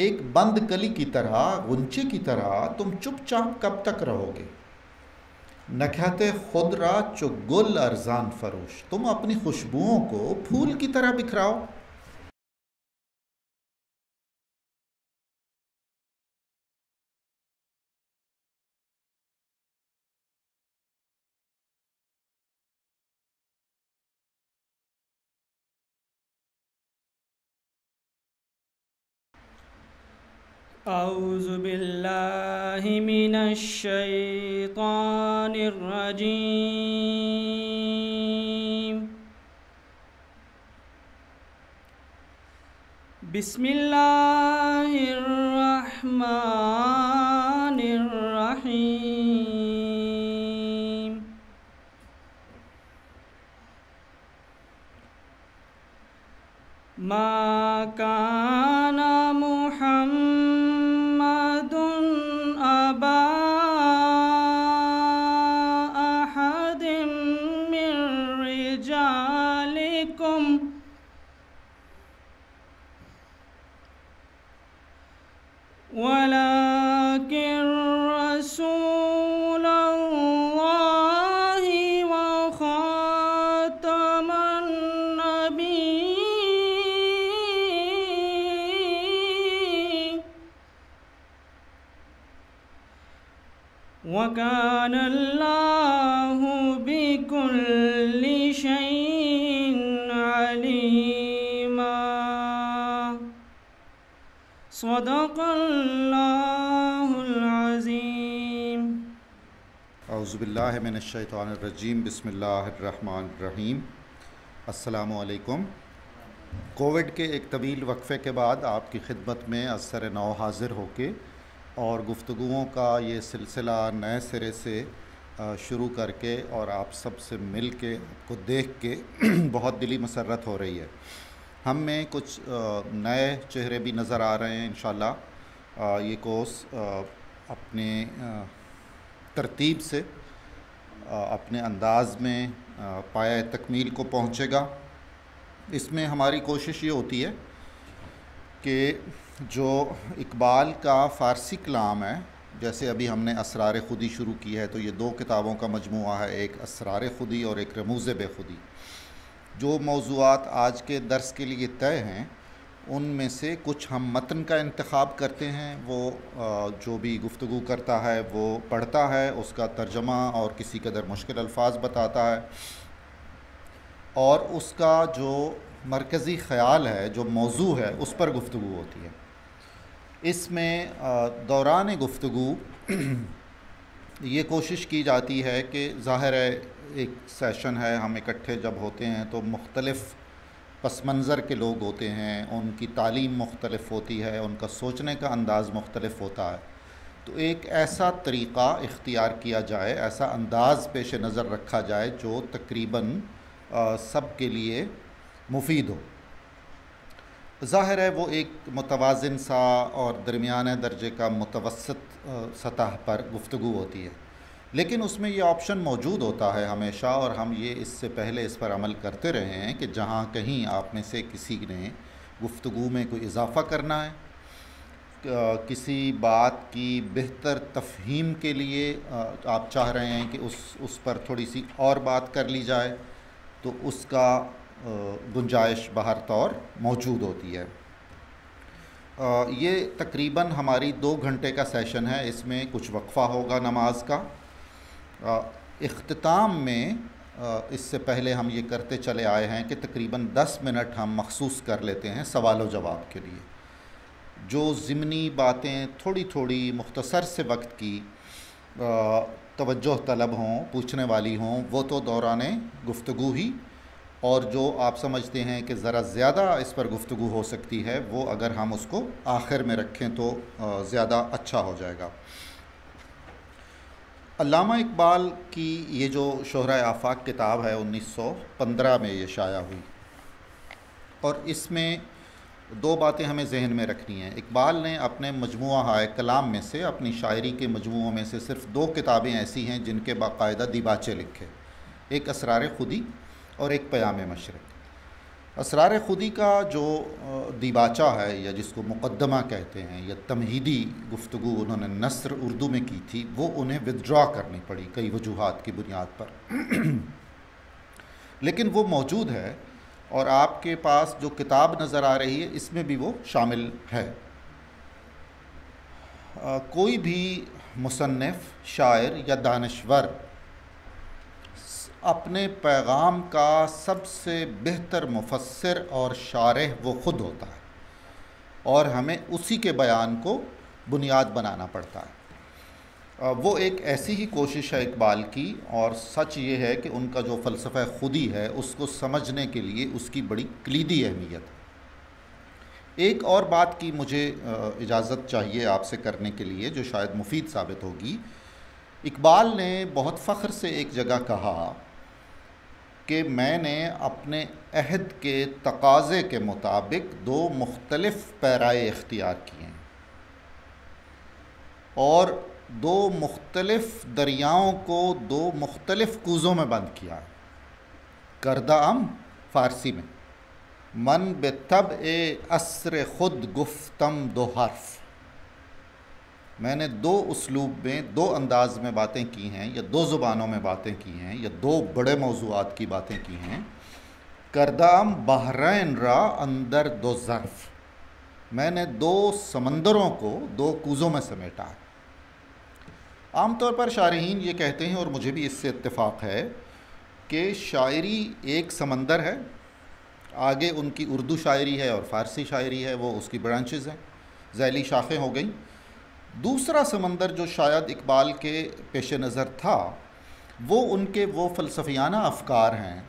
एक बंद कली की तरह, गुंचे की तरह तुम चुपचाप कब तक रहोगे? नख्याते खुद रा चो गुल अर्जान फरोश, तुम अपनी खुशबुओं को फूल की तरह बिखराओ। औज़ु बिल्लाहि मिनश्शैतानिर रजीम। बिस्मिल्लाहिर्रहमानिर्रहीम। मा काना وَكَانَ اللَّهُ بِكُلِّ شَيْءٍ عَلِيمًا صَدَقَ اللَّهُ الْعَظِيمُ। أعوذ بالله من الشيطان الرجيم بسم الله الرحمن الرحيم। अस्सलामु अलैकुम। कोविड के एक तवील वक्फ़े के बाद आपकी खिदमत में असर नौ हाज़िर होके और गुफ्तगुओं का ये सिलसिला नए सिरे से शुरू करके और आप सब से मिल के, आपको देख के बहुत दिली मसरत हो रही है। हम में कुछ नए चेहरे भी नज़र आ रहे हैं। इंशाल्लाह ये कोर्स अपने तरतीब से, अपने अंदाज़ में पाया तकमील को पहुँचेगा। इसमें हमारी कोशिश ये होती है कि जो इकबाल का फ़ारसी कलाम है, जैसे अभी हमने असरार खुदी शुरू की है, तो ये दो किताबों का मजमुआ है, एक असरार खुदी और एक रमूज़ बेखुदी। जो मौज़ूआत आज के दर्स के लिए तय हैं, उनमें से कुछ हम मतन का इंतख़ाब करते हैं। वो जो भी गुफ्तगू करता है वो पढ़ता है, उसका तर्जमा और किसी कदर मुश्किल अल्फाज बताता है, और उसका जो मरकज़ी ख़याल है, जो मौजू है, उस पर गुफ्तगू होती है। इसमें दौरान गुफ्तगू ये कोशिश की जाती है कि ज़ाहिर है एक सेशन है, हम इकट्ठे जब होते हैं तो मुख्तलिफ़ पस मंज़र के लोग होते हैं, उनकी तालीम मुख्तलिफ़ होती है, उनका सोचने का अंदाज़ मुख्तलिफ़ होता है। तो एक ऐसा तरीक़ा इख्तियार किया जाए, ऐसा अंदाज़ पेश नज़र रखा जाए जो तकरीबन सब के लिए मुफीद हो। ज़ाहिर है वो एक मुतवाज़िन सा और दरमियाने दर्जे का मुतवसत सतह पर गुफ्तगू होती है, लेकिन उसमें ये ऑप्शन मौजूद होता है हमेशा, और हम ये इससे पहले इस पर अमल करते रहे हैं कि जहाँ कहीं आप में से किसी ने गुफ्तगू में कोई इजाफ़ा करना है, किसी बात की बेहतर तफहीम के लिए आप चाह रहे हैं कि उस पर थोड़ी सी और बात कर ली जाए, तो उसका गुंजाइश बहर तौर मौजूद होती है। ये तकरीबन हमारी 2 घंटे का सेशन है। इसमें कुछ वक्फ़ा होगा नमाज का। इख्तिताम में इससे पहले हम ये करते चले आए हैं कि तकरीबन 10 मिनट हम मखसूस कर लेते हैं सवाल जवाब के लिए। जो ज़िमनी बातें थोड़ी थोड़ी मुख्तसर से वक्त की तवज्जो तलब हों, पूछने वाली हों, वो तो दौरान गुफ्तगू ही, और जो आप समझते हैं कि ज़रा ज़्यादा इस पर गुफ्तगू हो सकती है, वो अगर हम उसको आखिर में रखें तो ज़्यादा अच्छा हो जाएगा। अल्लामा इकबाल की ये जो शोहरा आफाक किताब है, 1915 में ये शाया हुई, और इसमें 2 बातें हमें जहन में रखनी हैं। इकबाल ने अपने मजमुआ कलाम में से, अपनी शायरी के मजमुओं में से सिर्फ 2 किताबें ऐसी हैं जिनके बाकायदा दिबाचे लिखे, एक असरार खुदी और एक प्याम मशरक़। असरार खुदी का जो दीबाचा है या जिसको मुकदमा कहते हैं या तमहीदी गुफ्तगू उन्होंने नस्र उर्दू में की थी, वो उन्हें विदड्रा करनी पड़ी कई वजूहात की बुनियाद पर, लेकिन वो मौजूद है और आपके पास जो किताब नज़र आ रही है इसमें भी वो शामिल है। कोई भी मुसन्निफ़, शायर या दानश्वर अपने पैगाम का सबसे बेहतर मुफस्सिर और शारह वो ख़ुद होता है और हमें उसी के बयान को बुनियाद बनाना पड़ता है। वो एक ऐसी ही कोशिश है इकबाल की, और सच ये है कि उनका जो फ़लसफ़ा खुदी है उसको समझने के लिए उसकी बड़ी क्लीदी अहमियत है। एक और बात की मुझे इजाज़त चाहिए आपसे करने के लिए जो शायद मुफीद साबित होगी। इकबाल ने बहुत फ़ख्र से एक जगह कहा कि मैंने अपने अहद के तकाज़े के मुताबिक दो मुख्तलिफ़ पैराए इख्तियार किए और दो मुख्तलिफ़ दरियाओं को दो मुख्तलिफ़ कूज़ों में बंद किया। करदा अम फ़ारसी में मन बेतब ए असर ख़ुद गुफ्तम दो हर्फ, मैंने दो उसलूब में, दो अंदाज़ में बातें की हैं या दो ज़ुबानों में बातें की हैं या दो बड़े मौज़ूआत की बातें की हैं। करदाम बहरैन रा अंदर दो ज़र्फ़, मैंने दो समंदरों को दो कूज़ों में समेटा। आमतौर पर शायरीन ये कहते हैं और मुझे भी इससे इत्तेफाक है कि शायरी एक समंदर है, आगे उनकी उर्दू शायरी है और फ़ारसी शायरी है, वो उसकी ब्रांचेज़ हैं, ज़ैली शाखें हो गई। दूसरा समंदर जो शायद इकबाल के पेश नज़र था वो उनके वो फ़लसफियाना अफकार हैं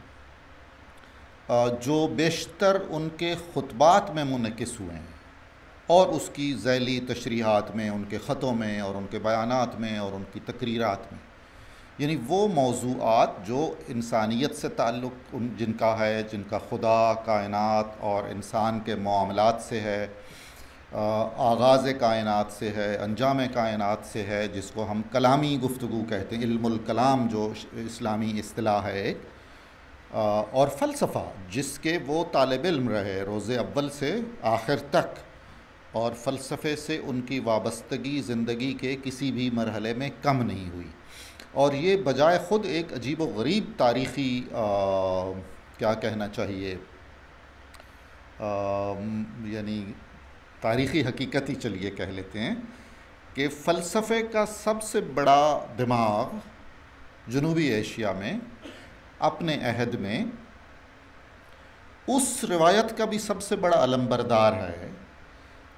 जो बेशतर उनके ख़ुतबात में मुनक़िस हुए हैं और उसकी ज़ैली तशरीहात में, उनके ख़तों में और उनके बयानात में और उनकी तकरीरात में, यानी वो मौज़ूआत जो इंसानियत से ताल्लुक़ जिनका है, जिनका खुदा, कायनात और इंसान के मुआमलात से है, आगाज़ कायनात से है, अंजाम कायनात से है, जिसको हम कलामी गुफ्तगू कहते हैं, इल्मुल कलाम जो इस्लामी इस्तिलाह है एक, और फ़लसफ़ा जिसके वो तालिब इल्म रहे रोज़े अव्वल से आखिर तक, और फ़लसफ़े से उनकी वाबस्तगी ज़िंदगी के किसी भी मरहले में कम नहीं हुई। और ये बजाय ख़ुद एक अजीब व गरीब तारीख़ी क्या कहना चाहिए, यानी तारीख़ी हकीकत ही चलिए कह लेते हैं कि फ़लसफ़े का सबसे बड़ा दिमाग जनूबी एशिया में अपने अहद में उस रिवायत का भी सबसे बड़ा अलम्बरदार है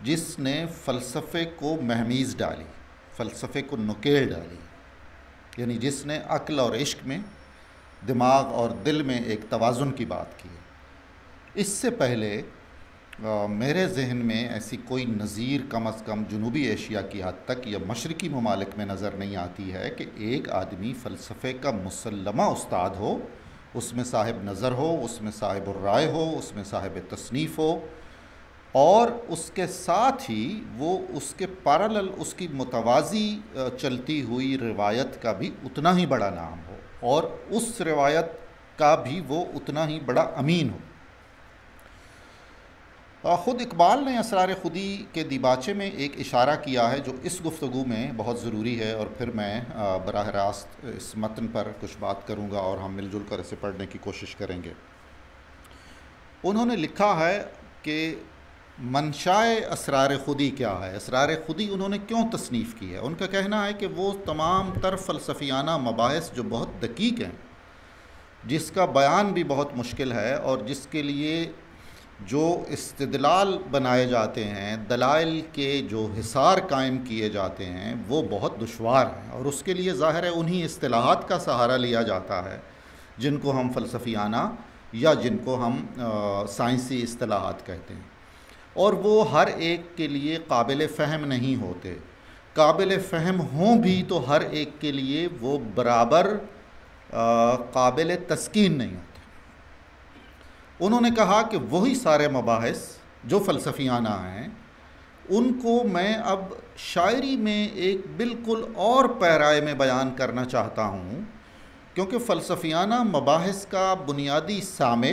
जिसने फ़लसफ़े को महमीज़ डाली, फ़लसफ़े को नुकेल डाली, यानी जिसने अक्ल और इश्क में, दिमाग और दिल में एक तवाज़ुन की बात की। इससे पहले मेरे जहन में ऐसी कोई नज़ीर कम अज़ कम जनूबी एशिया की हद तक या मशरक़ी ममालिक में नज़र नहीं आती है कि एक आदमी फ़लसफ़े का मुसल्लमा उस्ताद हो, उसमें साहिब नज़र हो, उसमें साहिब राय हो, उसमें साहिब तसनीफ़ हो, और उसके साथ ही वो उसके पैरेलल उसकी मुतवाज़ी चलती हुई रिवायत का भी उतना ही बड़ा नाम हो और उस रिवायत का भी वो उतना ही बड़ा अमीन हो। ख़ुद इकबाल ने असरार खुदी के दीबाचे में एक इशारा किया है जो इस गुफ्तगू में बहुत ज़रूरी है, और फिर मैं बराह रास्त इस मतन पर कुछ बात करूँगा और हम मिलजुल कर इसे पढ़ने की कोशिश करेंगे। उन्होंने लिखा है कि मंशाए असरार खुदी क्या है, असरार खुदी उन्होंने क्यों तसनीफ़ की है। उनका कहना है कि वो तमाम तर फ़लसफियाना मबाहिस जो बहुत दकीक हैं, जिसका बयान भी बहुत मुश्किल है और जिसके लिए जो इस्तिदलाल बनाए जाते हैं, दलाइल के जो हिसार कायम किए जाते हैं, वो बहुत दुश्वार हैं और उसके लिए ज़ाहिर है उन्हीं इस्तिलाहात का सहारा लिया जाता है जिनको हम फ़लसफियाना या जिनको हम साइंसी इस्तिलाहात कहते हैं, और वो हर एक के लिए काबिल फ़हम नहीं होते। काबिल फ़हम हों भी तो हर एक के लिए वो बराबर काबिल तस्कीन नहीं होते। उन्होंने कहा कि वही सारे मबाहिस जो फ़लसफियाना हैं उनको मैं अब शायरी में एक बिल्कुल और पैराए में बयान करना चाहता हूँ, क्योंकि फ़लसफियाना मबाहिस का बुनियादी सामे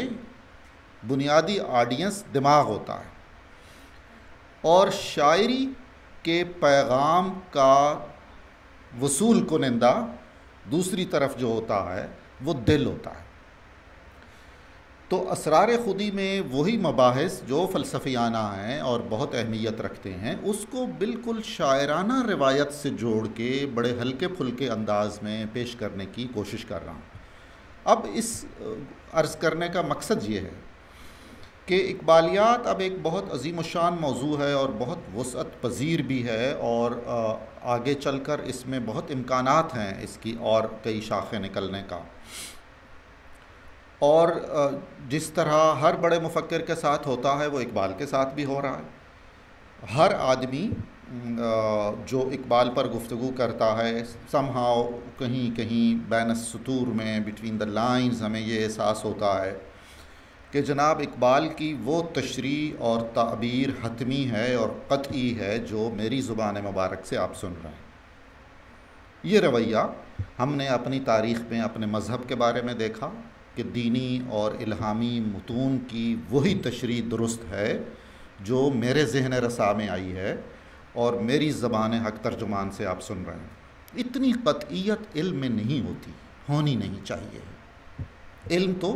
बुनियादी ऑडियंस दिमाग होता है और शायरी के पैगाम का वसूल कुनिंदा दूसरी तरफ जो होता है वो दिल होता है। तो असरार खुदी में वही मबाहिस जो फ़लसफियाना हैं और बहुत अहमियत रखते हैं उसको बिल्कुल शायराना रिवायत से जोड़ के बड़े हल्के फुल्के अंदाज में पेश करने की कोशिश कर रहा हूँ। अब इस अर्ज़ करने का मकसद ये है कि इकबालियात अब एक बहुत अजीम शान मौजू है और बहुत वसअत पजीर भी है और आगे चलकर इसमें बहुत इम्कानात हैं इसकी और कई शाखें निकलने का। और जिस तरह हर बड़े मुफक्किर के साथ होता है वो इकबाल के साथ भी हो रहा है। हर आदमी जो इकबाल पर गुफ्तगू करता है समहाओ कहीं कहीं बैनस सुतूर में बिटवीन द लाइंस हमें ये एहसास होता है कि जनाब इकबाल की वो तशरीह और ताबीर हतमी है और कतई है जो मेरी ज़ुबान मुबारक से आप सुन रहे हैं। ये रवैया हमने अपनी तारीख़ में अपने मज़हब के बारे में देखा कि दीनी और इल्हामी मतून की वही तशरीह दुरुस्त है जो मेरे जहन रसा में आई है और मेरी ज़बान हक तर्जुमान से आप सुन रहे हैं। इतनी कतईयत इल्म में नहीं होती, होनी नहीं चाहिए। इल्म तो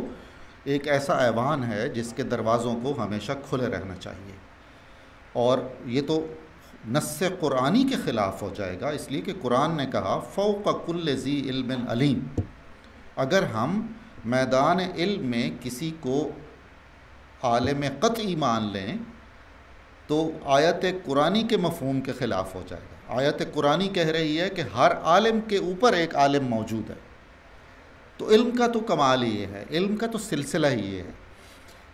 एक ऐसा ऐवान है जिसके दरवाज़ों को हमेशा खुले रहना चाहिए और ये तो नस्स कुरानी के ख़िलाफ़ हो जाएगा, इसलिए कि कुरान ने कहा फ़ौक़ कुल्ल ज़ी इल्मिन अलीम। अगर हम मैदान इल्म में किसी को आलिम क़तई मान लें तो आयत कुरानी के मफ़हूम के ख़िलाफ़ हो जाएगा। आयत कुरानी कह रही है कि हर आलिम के ऊपर एक आलिम मौजूद है। तो इल्म का तो कमाल ये है, इल्म का तो सिलसिला ही ये है।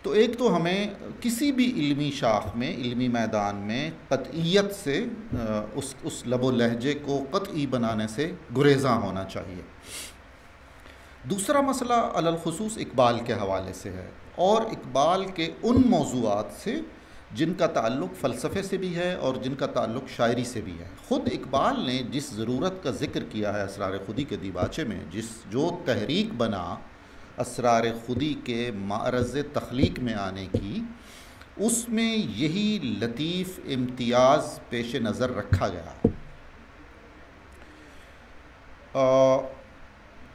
तो एक तो हमें किसी भी इल्मी शाख में इल्मी मैदान में कतईयत से उस लबो लहजे को कतई बनाने से गुरेज़ा होना चाहिए। दूसरा मसला अलखसूस इकबाल के हवाले से है और इकबाल के उन मौज़ूआत से जिनका ताल्लुक़ फ़लसफ़े से भी है और जिनका ताल्लुक़ शायरी से भी है। ख़ुद इकबाल ने जिस ज़रूरत का ज़िक्र किया है असरार खुदी के दीबाचे में, जो तहरीक बना असरार खुदी के मारज़ तख्लीक में आने की, उसमें यही लतीफ़ इम्तियाज़ पेश नज़र रखा गया।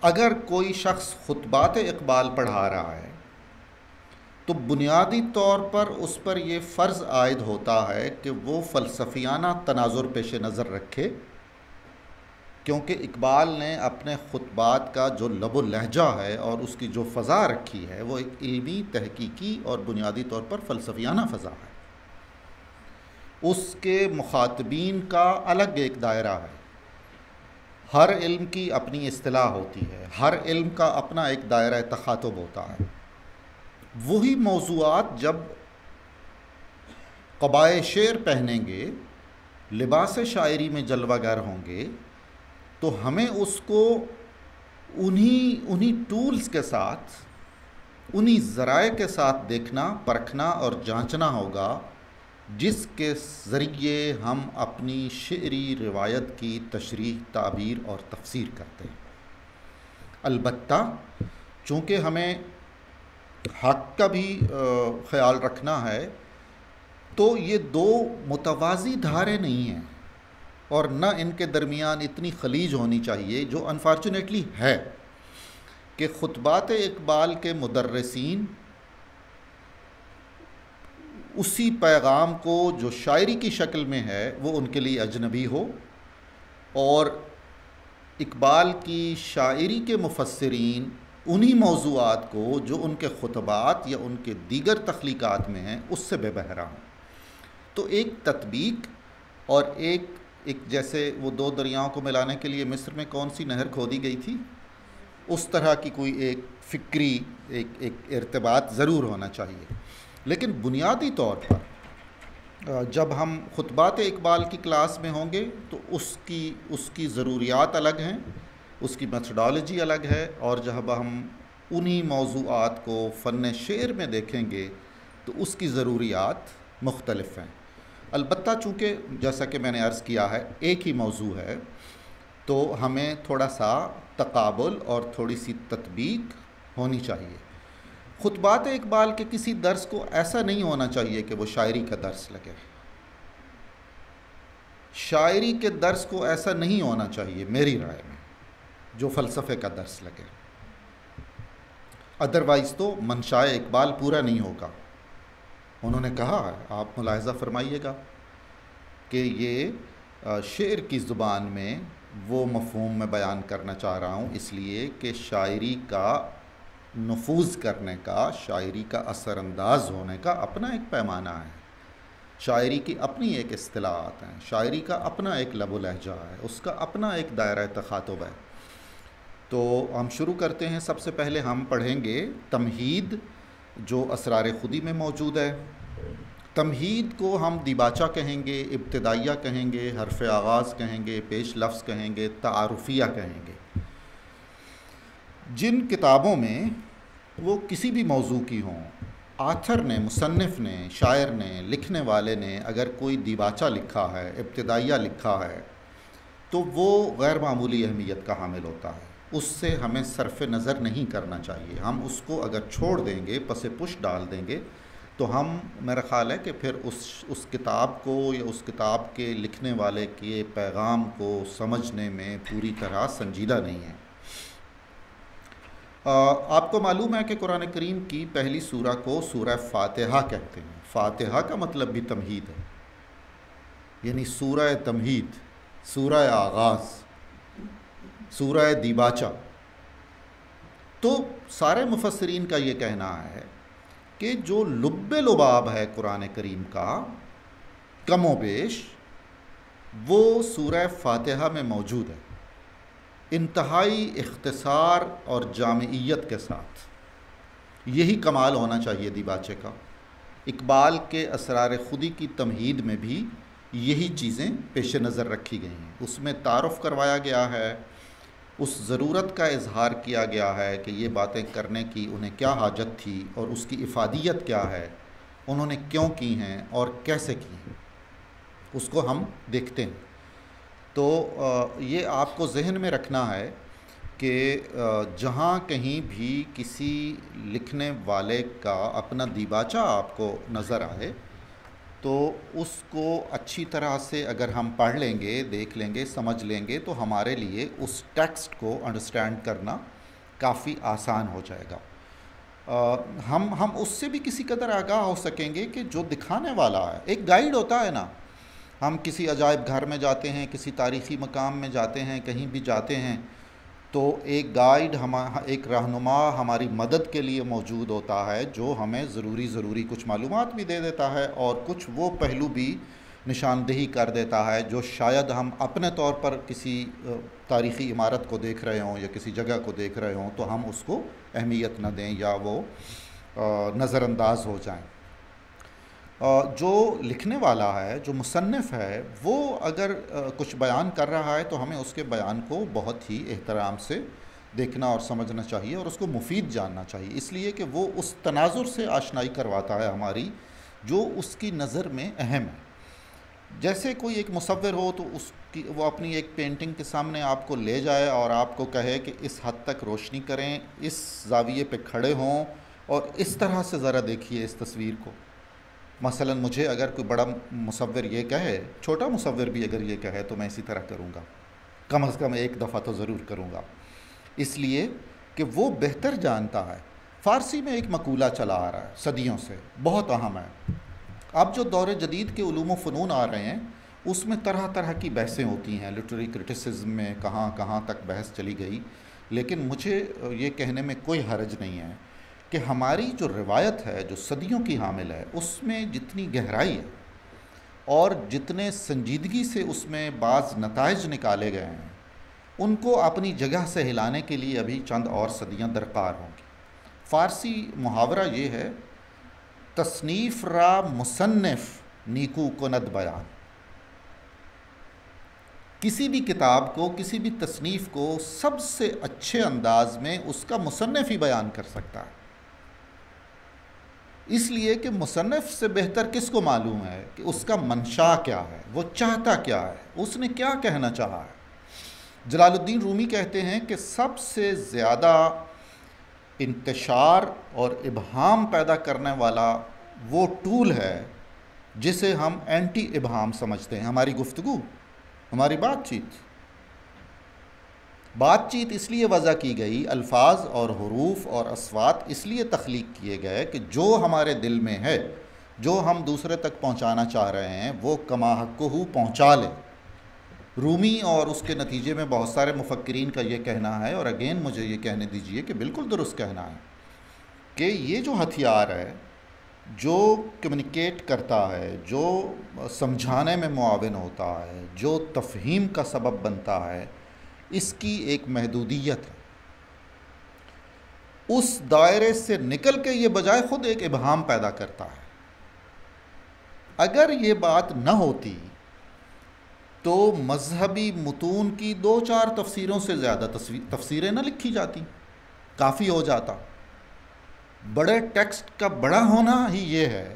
अगर कोई शख्स खुतबात इकबाल पढ़ा रहा है तो बुनियादी तौर पर उस पर ये फ़र्ज़ आयद होता है कि वो फ़लसफियाना तनाजुर पेश नज़र रखे, क्योंकि इकबाल ने अपने खुतबात का जो लबो लहजा है और उसकी जो फ़ज़ा रखी है वो एक इल्मी तहकीकी और बुनियादी तौर पर फ़लसफियाना फ़ज़ा है। उसके मुखातबीन का अलग एक दायरा है। हर इल्म की अपनी इस्तिलाह होती है, हर इल्म का अपना एक दायरा तख़ातुब होता है। वही मौज़ूआत जब क़बाए शेर पहनेंगे, लिबास शायरी में जलवागर होंगे, तो हमें उसको उन्हीं टूल्स के साथ, उन्हीं ज़राए के साथ देखना, परखना और जांचना होगा जिसके ज़रिए हम अपनी शेरी रिवायत की तशरीह, ताबीर और तफसीर करते हैं। अलबत्ता चूँकि हमें हक़ का भी ख्याल रखना है तो ये दो मुतवाज़ी धारें नहीं हैं और न इनके दरमियान इतनी खलीज होनी चाहिए जो अनफॉर्चुनेटली है कि खुतबात इकबाल के मुदर्रसीन उसी पैगाम को जो शायरी की शक्ल में है वो उनके लिए अजनबी हो और इकबाल की शायरी के मुफस्सरीन उन्हीं मौज़ूआत को जो उनके खुतबात या उनके दीगर तख्लीक़ात में हैं उससे बेबहरा हूँ। तो एक तत्बीक और एक जैसे वो दो दरियाओं को मिलाने के लिए मिस्र में कौन सी नहर खोदी गई थी, उस तरह की कोई एक फ़िक्री एक इर्तिबात ज़रूर होना चाहिए। लेकिन बुनियादी तौर पर जब हम खुतबात इकबाल की क्लास में होंगे तो उसकी ज़रूरियात अलग हैं, उसकी मेथडोलॉजी अलग है और जब हम उन्हीं मौज़ूआत को फ़न शेर में देखेंगे तो उसकी ज़रूरियात मुख्तलिफ़ हैं। अलबत्ता चूँकि जैसा कि मैंने अर्ज़ किया है एक ही मौज़ू है तो हमें थोड़ा सा तकाबुल और थोड़ी सी तत्बीक होनी चाहिए। खुतबात इकबाल के किसी दर्स को ऐसा नहीं होना चाहिए कि वो शायरी का दर्स लगे, शायरी के दर्स को ऐसा नहीं होना चाहिए मेरी राय में जो फ़लसफ़े का दर्स लगे। अदरवाइज़ तो मंशाए इकबाल पूरा नहीं होगा। उन्होंने कहा, आप मुलाहज़ा फरमाइएगा कि ये शेर की ज़ुबान में वो मफ़हूम में बयान करना चाह रहा हूँ इसलिए कि शायरी का नफूज़ करने का, शायरी का असरअंदाज होने का अपना एक पैमाना है, शायरी की अपनी एक इस्तिलाहत है, शायरी का अपना एक लबो लहजा है, उसका अपना एक दायरा तखातुब है। तो हम शुरू करते हैं। सबसे पहले हम पढ़ेंगे तमहीद जो असरार खुदी में मौजूद है। तमहीद को हम दिबाचा कहेंगे, इब्तदाइया कहेंगे, हरफ आगाज़ कहेंगे, पेश लफ्ज़ कहेंगे, तारुफिया कहेंगे। जिन किताबों में वो किसी भी मौजू की हों, आथर ने, मुसन्निफ़ ने, शायर ने, लिखने वाले ने अगर कोई दिबाचा लिखा है, इब्तदाइया लिखा है तो वो गैर मामूली अहमियत का हामिल होता है। उससे हमें सरफ़ नज़र नहीं करना चाहिए। हम उसको अगर छोड़ देंगे, पसे पुश डाल देंगे तो हम, मेरा ख़्याल है कि फिर उस किताब को या उस किताब के लिखने वाले के पैगाम को समझने में पूरी तरह संजीदा नहीं है। आपको मालूम है कि कुरान करीम की पहली सूरा को सूरा फातिहा कहते हैं। फातिहा का मतलब भी तमहीद है, यानी सूरा तमहीद, सूरा आगाज़, सूरह दिबाचा। तो सारे मुफस्सरीन का ये कहना है कि जो लुब्बे लुबाब है कुरान करीम का कमोबेश वो सूरह फातिहा में मौजूद है, इंतहाई इख्तिसार और जामियत के साथ। यही कमाल होना चाहिए दिबाचे का। इकबाल के असरार खुदी की तमहीद में भी यही चीज़ें पेश नज़र रखी गई हैं। उसमें तारुफ करवाया गया है, उस ज़रूरत का इजहार किया गया है कि ये बातें करने की उन्हें क्या हाजत थी और उसकी इफ़ादियत क्या है, उन्होंने क्यों की हैं और कैसे की हैं, उसको हम देखते हैं। तो ये आपको जहन में रखना है कि जहाँ कहीं भी किसी लिखने वाले का अपना दिबाचा आपको नज़र आए तो उसको अच्छी तरह से अगर हम पढ़ लेंगे, देख लेंगे, समझ लेंगे तो हमारे लिए उस टेक्स्ट को अंडरस्टैंड करना काफ़ी आसान हो जाएगा। हम उससे भी किसी कदर आगाह हो सकेंगे कि जो दिखाने वाला है एक गाइड होता है ना। हम किसी अजायब घर में जाते हैं, किसी तारीख़ी मकाम में जाते हैं, कहीं भी जाते हैं तो एक गाइड, एक रहनुमा हमारी मदद के लिए मौजूद होता है जो हमें ज़रूरी कुछ मालूमात भी दे देता है और कुछ वो पहलू भी निशानदेही कर देता है जो शायद हम अपने तौर पर किसी तारीख़ी इमारत को देख रहे हों या किसी जगह को देख रहे हों तो हम उसको अहमियत न दें या वो नज़रअंदाज हो जाएं। जो लिखने वाला है, जो मुसन्निफ़ है, वो अगर कुछ बयान कर रहा है तो हमें उसके बयान को बहुत ही एहतराम से देखना और समझना चाहिए और उसको मुफीद जानना चाहिए, इसलिए कि वो उस तनाजुर से आशनाई करवाता है हमारी जो उसकी नज़र में अहम है। जैसे कोई एक मुसव्विर हो तो उसकी वो अपनी एक पेंटिंग के सामने आपको ले जाए और आपको कहे कि इस हद तक रोशनी करें, इस जाविये पर खड़े हों और इस तरह से ज़रा देखिए इस तस्वीर को। मसलन मुझे अगर कोई बड़ा मुसव्विर ये कहे, छोटा मुसव्विर भी अगर ये कहे तो मैं इसी तरह करूँगा, कम से कम एक दफ़ा तो ज़रूर करूँगा, इसलिए कि वो बेहतर जानता है। फ़ारसी में एक मकूला चला आ रहा है सदियों से, बहुत अहम है। अब जो दौर जदीद के उलूम व फ़नून आ रहे हैं उसमें तरह तरह की बहसें होती हैं, लिटरेरी क्रिटिसिज्म में कहाँ कहाँ तक बहस चली गई, लेकिन मुझे ये कहने में कोई हरज नहीं है कि हमारी जो रिवायत है जो सदियों की हामिल है उसमें जितनी गहराई है और जितने संजीदगी से उसमें बाज़ नताइज निकाले गए हैं उनको अपनी जगह से हिलाने के लिए अभी चंद और सदियां दरकार होंगी। फ़ारसी मुहावरा ये है, तसनीफ़ रा मुसन्निफ़ नीकू कनद बयान। किसी भी किताब को, किसी भी तसनीफ़ को सबसे अच्छे अंदाज में उसका मुसन्निफ़ ही बयान कर सकता है, इसलिए कि मुसन्निफ़ से बेहतर किसको मालूम है कि उसका मंशा क्या है, वो चाहता क्या है, उसने क्या कहना चाहा है। जलालुद्दीन रूमी कहते हैं कि सबसे ज़्यादा इंतशार और इबहाम पैदा करने वाला वो टूल है जिसे हम एंटी इबहाम समझते हैं। हमारी गुफ्तगू, हमारी बातचीत इसलिए वजह की गई, अल्फाज और हरूफ और अस्वात इसलिए तख्लीक किए गए कि जो हमारे दिल में है, जो हम दूसरे तक पहुंचाना चाह रहे हैं, वो कमाहकहू पहुंचा लें। रूमी और उसके नतीजे में बहुत सारे मुफक्किरीन का ये कहना है, और अगेन मुझे ये कहने दीजिए कि बिल्कुल दुरुस्त कहना है, कि ये जो हथियार है जो कम्युनिकेट करता है, जो समझाने में मुआविन होता है, जो तफहीम का सबब बनता है, इसकी एक महदूदियत है। उस दायरे से निकल के ये बजाय ख़ुद एक इबहाम पैदा करता है। अगर ये बात न होती तो मजहबी मतून की दो चार तफसीरों से ज़्यादा तफसीरें न लिखी जाती, काफ़ी हो जाता। बड़े टेक्स्ट का बड़ा होना ही ये है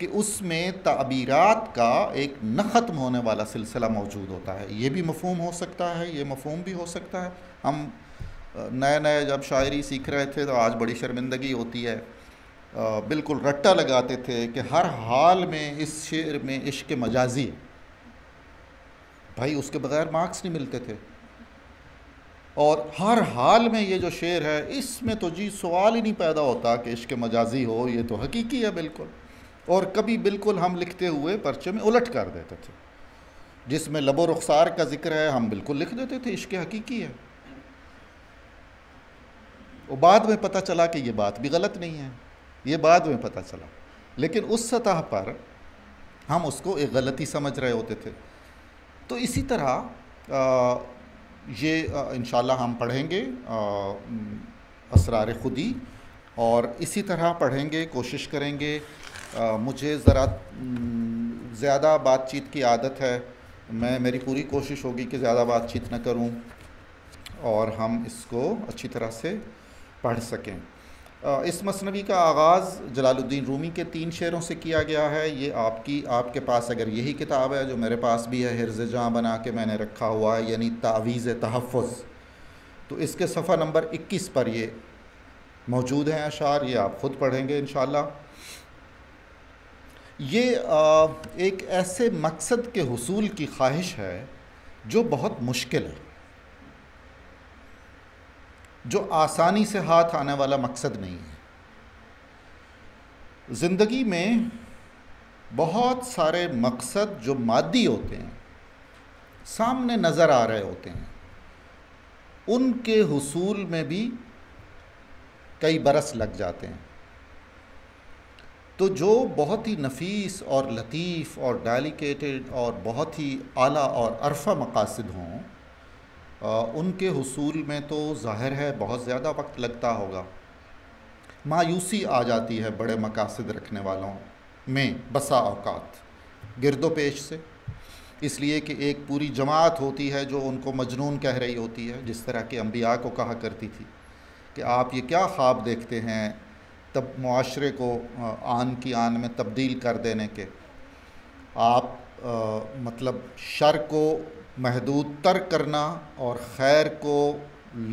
कि उसमें ताबीरात का एक न ख़त्म होने वाला सिलसिला मौजूद होता है। ये भी मफहूम हो सकता है, ये मफहूम भी हो सकता है। हम नए नए जब शायरी सीख रहे थे तो आज बड़ी शर्मिंदगी होती है, बिल्कुल रट्टा लगाते थे कि हर हाल में इस शेर में इश्क मजाजी, भाई उसके बग़ैर मार्क्स नहीं मिलते थे। और हर हाल में ये जो शेर है इसमें तो जी सवाल ही नहीं पैदा होता कि इश्क मजाजी हो, ये तो हकीकी है बिल्कुल। और कभी बिल्कुल हम लिखते हुए पर्चे में उलट कर देते थे, जिसमें लबो रुखसार का जिक्र है हम बिल्कुल लिख देते थे इश्क हकीकी है, और बाद में पता चला कि ये बात भी गलत नहीं है, ये बाद में पता चला। लेकिन उस सतह पर हम उसको एक गलती समझ रहे होते थे। तो इसी तरह ये इंशाल्लाह हम पढ़ेंगे असरार खुदी, और इसी तरह पढ़ेंगे, कोशिश करेंगे। मुझे ज़रा ज़्यादा बातचीत की आदत है, मेरी पूरी कोशिश होगी कि ज़्यादा बातचीत न करूं और हम इसको अच्छी तरह से पढ़ सकें। इस मसनवी का आगाज़ जलालुद्दीन रूमी के 3 शेरों से किया गया है। ये आपके पास अगर यही किताब है जो मेरे पास भी है, हिर्ज़ जहाँ बना के मैंने रखा हुआ है, यानी तावीज़ तहफ़ुज़, तो इसके सफ़ा नंबर 21 पर ये मौजूद हैं अशार। ये आप ख़ुद पढ़ेंगे इंशाल्लाह। ये एक ऐसे मकसद के हुसूल की ख्वाहिश है जो बहुत मुश्किल है, जो आसानी से हाथ आने वाला मकसद नहीं है। ज़िंदगी में बहुत सारे मकसद जो मादी होते हैं, सामने नज़र आ रहे होते हैं, उनके हुसूल में भी कई बरस लग जाते हैं। तो जो बहुत ही नफीस और लतीफ़ और डेलिकेटेड और बहुत ही आला और अरफा मकासद हों, उनके हुसूल में तो ज़ाहिर है बहुत ज़्यादा वक्त लगता होगा। मायूसी आ जाती है बड़े मकासद रखने वालों में बसा औकात गिरदो पेश से, इसलिए कि एक पूरी जमात होती है जो उनको मजनून कह रही होती है, जिस तरह के अम्बिया को कहा करती थी कि आप ये क्या ख्वाब देखते हैं तब मुआशरे को आन की आन में तब्दील कर देने के, आप मतलब शर को महदूद तर करना और खैर को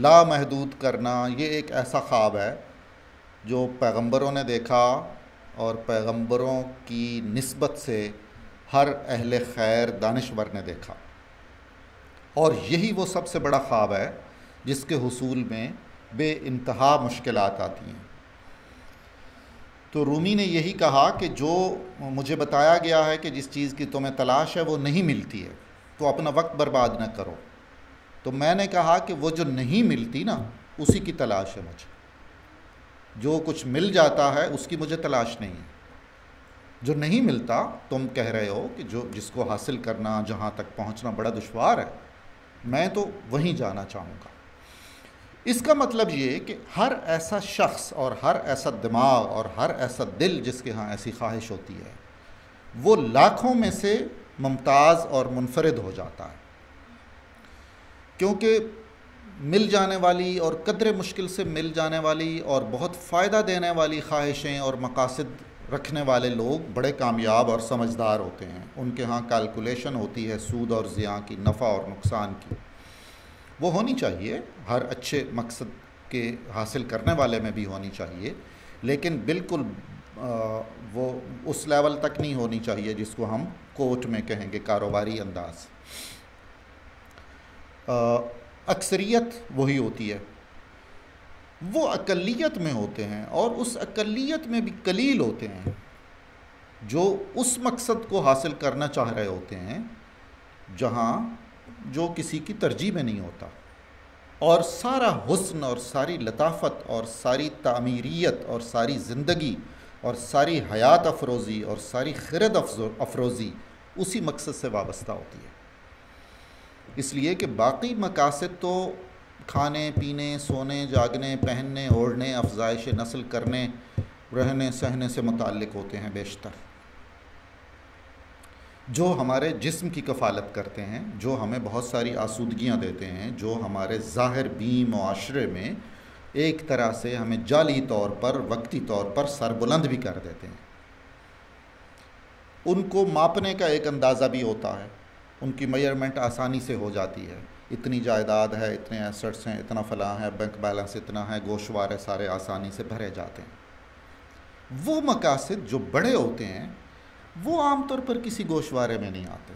लामहदूद करना, ये एक ऐसा ख्वाब है जो पैगंबरों ने देखा, और पैगंबरों की निस्बत से हर अहले खैर दानिश्वर ने देखा। और यही वो सबसे बड़ा ख्वाब है जिसके हुसूल में बे इंतहा मुश्किलात आती हैं। तो रूमी ने यही कहा कि जो मुझे बताया गया है कि जिस चीज़ की तुम्हें तलाश है वो नहीं मिलती है, तो अपना वक्त बर्बाद न करो। तो मैंने कहा कि वो जो नहीं मिलती ना, उसी की तलाश है मुझे। जो कुछ मिल जाता है उसकी मुझे तलाश नहीं है। जो नहीं मिलता, तुम कह रहे हो कि जो जिसको हासिल करना, जहाँ तक पहुँचना बड़ा दुश्वार है, मैं तो वहीं जाना चाहूँगा। इसका मतलब ये कि हर ऐसा शख्स और हर ऐसा दिमाग और हर ऐसा दिल जिसके यहाँ ऐसी ख्वाहिश होती है, वो लाखों में से मुमताज़ और मुनफरिद हो जाता है, क्योंकि मिल जाने वाली और कदर मुश्किल से मिल जाने वाली और बहुत फ़ायदा देने वाली ख्वाहिशें और मकासद रखने वाले लोग बड़े कामयाब और समझदार होते हैं। उनके यहाँ कैलकुलेशन होती है सूद और ज़ियाँ की, नफ़ा और नुकसान की। वो होनी चाहिए हर अच्छे मकसद के हासिल करने वाले में भी होनी चाहिए, लेकिन बिल्कुल वो उस लेवल तक नहीं होनी चाहिए जिसको हम कोर्ट में कहेंगे कारोबारी अंदाज। अक्सरियत वही होती है, वो अकलियत में होते हैं और उस अकलियत में भी कलील होते हैं जो उस मकसद को हासिल करना चाह रहे होते हैं जहाँ जो किसी की तरजीह में नहीं होता। और सारा हुस्न और सारी लताफत और सारी तामीरियत और सारी ज़िंदगी और सारी हयात अफरोज़ी और सारी खिरद अफरोज़ी उसी मकसद से वाबस्ता होती है। इसलिए कि बाकी मकासद तो खाने पीने, सोने, जागने, पहनने, ओढ़ने, अफजाइश नस्ल करने, रहने सहने से मुताल्लिक़ होते हैं बेशतर, जो हमारे जिस्म की कफ़ालत करते हैं, जो हमें बहुत सारी आसूदगियाँ देते हैं, जो हमारे ज़ाहिर बीम मुआशरे में एक तरह से हमें जाली तौर पर, वक्ती तौर पर सरबुलंद भी कर देते हैं। उनको मापने का एक अंदाज़ा भी होता है, उनकी मेजरमेंट आसानी से हो जाती है, इतनी जायदाद है, इतने एसेट्स हैं, इतना फलां है, बैंक बैलेंस इतना है, गोशवारे सारे आसानी से भरे जाते हैं। वो मकासद जो बड़े होते हैं वो आमतौर पर किसी गोशवारे में नहीं आते,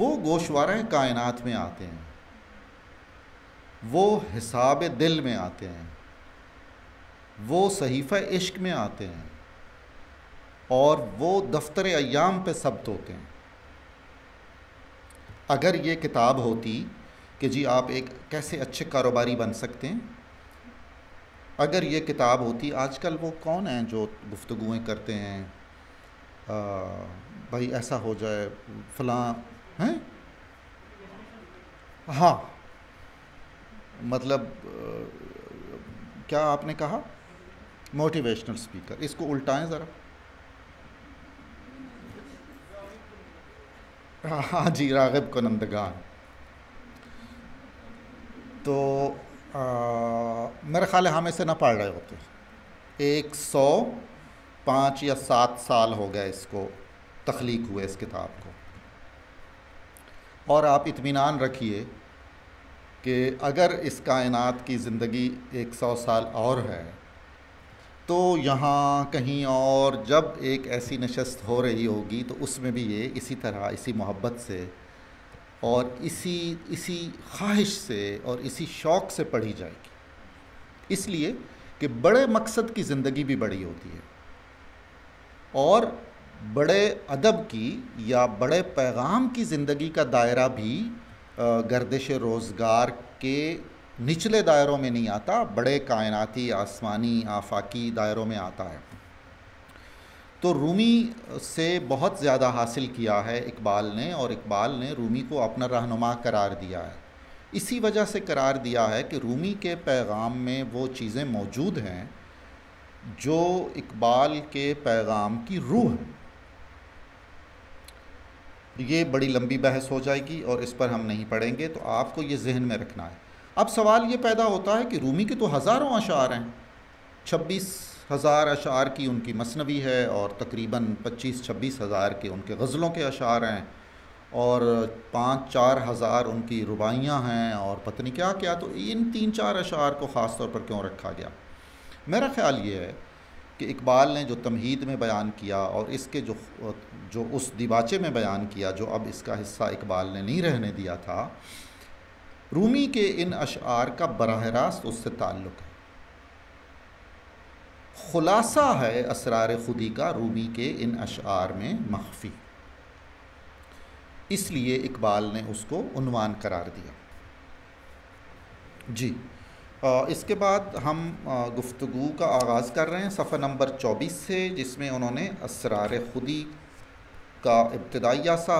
वो गोशवारे कायनात में आते हैं, वो हिसाब दिल में आते हैं, वो सहीफ़ा इश्क में आते हैं और वो दफ्तर अय्याम पे सब्त होते हैं। अगर ये किताब होती कि जी आप एक कैसे अच्छे कारोबारी बन सकते हैं, अगर ये किताब होती, आजकल वो कौन हैं जो गुफ्तगुएँ करते हैं भाई ऐसा हो जाए फलां हैं, हाँ मतलब क्या आपने कहा मोटिवेशनल स्पीकर, इसको उल्टाएं ज़रा, हाँ जी राग़िब कुनंदगान। तो मेरा ख़्याल है हम इसे ना पढ़ रहे होते। 105 या 107 साल हो गए इसको तख्लीक हुए इस किताब को, और आप इत्मीनान रखिए कि अगर इस कायनात की ज़िंदगी 100 साल और है तो यहाँ कहीं और जब एक ऐसी नशस्त हो रही होगी तो उसमें भी ये इसी तरह, इसी मोहब्बत से और इसी ख्वाहिश से और इसी शौक़ से पढ़ी जाएगी। इसलिए कि बड़े मकसद की ज़िंदगी भी बड़ी होती है और बड़े अदब की या बड़े पैगाम की ज़िंदगी का दायरा भी गर्दिश रोज़गार के निचले दायरों में नहीं आता, बड़े कायनाती आसमानी आफाकी दायरों में आता है। तो रूमी से बहुत ज़्यादा हासिल किया है इकबाल ने, और इकबाल ने रूमी को अपना रहनुमा करार दिया है। इसी वजह से करार दिया है कि रूमी के पैगाम में वो चीज़ें मौजूद हैं जो इकबाल के पैगाम की रूह है। ये बड़ी लंबी बहस हो जाएगी और इस पर हम नहीं पढ़ेंगे, तो आपको ये जहन में रखना है। अब सवाल ये पैदा होता है कि रूमी के तो हज़ारों अशार हैं, 26,000 अशार की उनकी मसनवी है और तकरीबन 25-26 हज़ार के उनके गज़लों के अशार हैं और 5-4 हज़ार उनकी रुबाइयाँ हैं और पत्नी क्या क्या। तो इन 3-4 अशार को ख़ास तौर पर क्यों रखा गया? मेरा ख़्याल ये है कि इकबाल ने जो तमहीद में बयान किया और इसके जो उस दिबाचे में बयान किया जो अब इसका हिस्सा इकबाल ने नहीं रहने दिया था, रूमी के इन अशार का बराह रास्त उससे ताल्लुक़ है। ख़ुलासा है असरार खुदी का रूमी के इन अशार में मख्फ़ी, इसलिए इकबाल ने उसको उन्वान करार दिया। जी इसके बाद हम गुफ्तगू का आगाज़ कर रहे हैं सफ़ा नंबर 24 से, जिसमें उन्होंने असरार खुदी का इब्तदाइया सा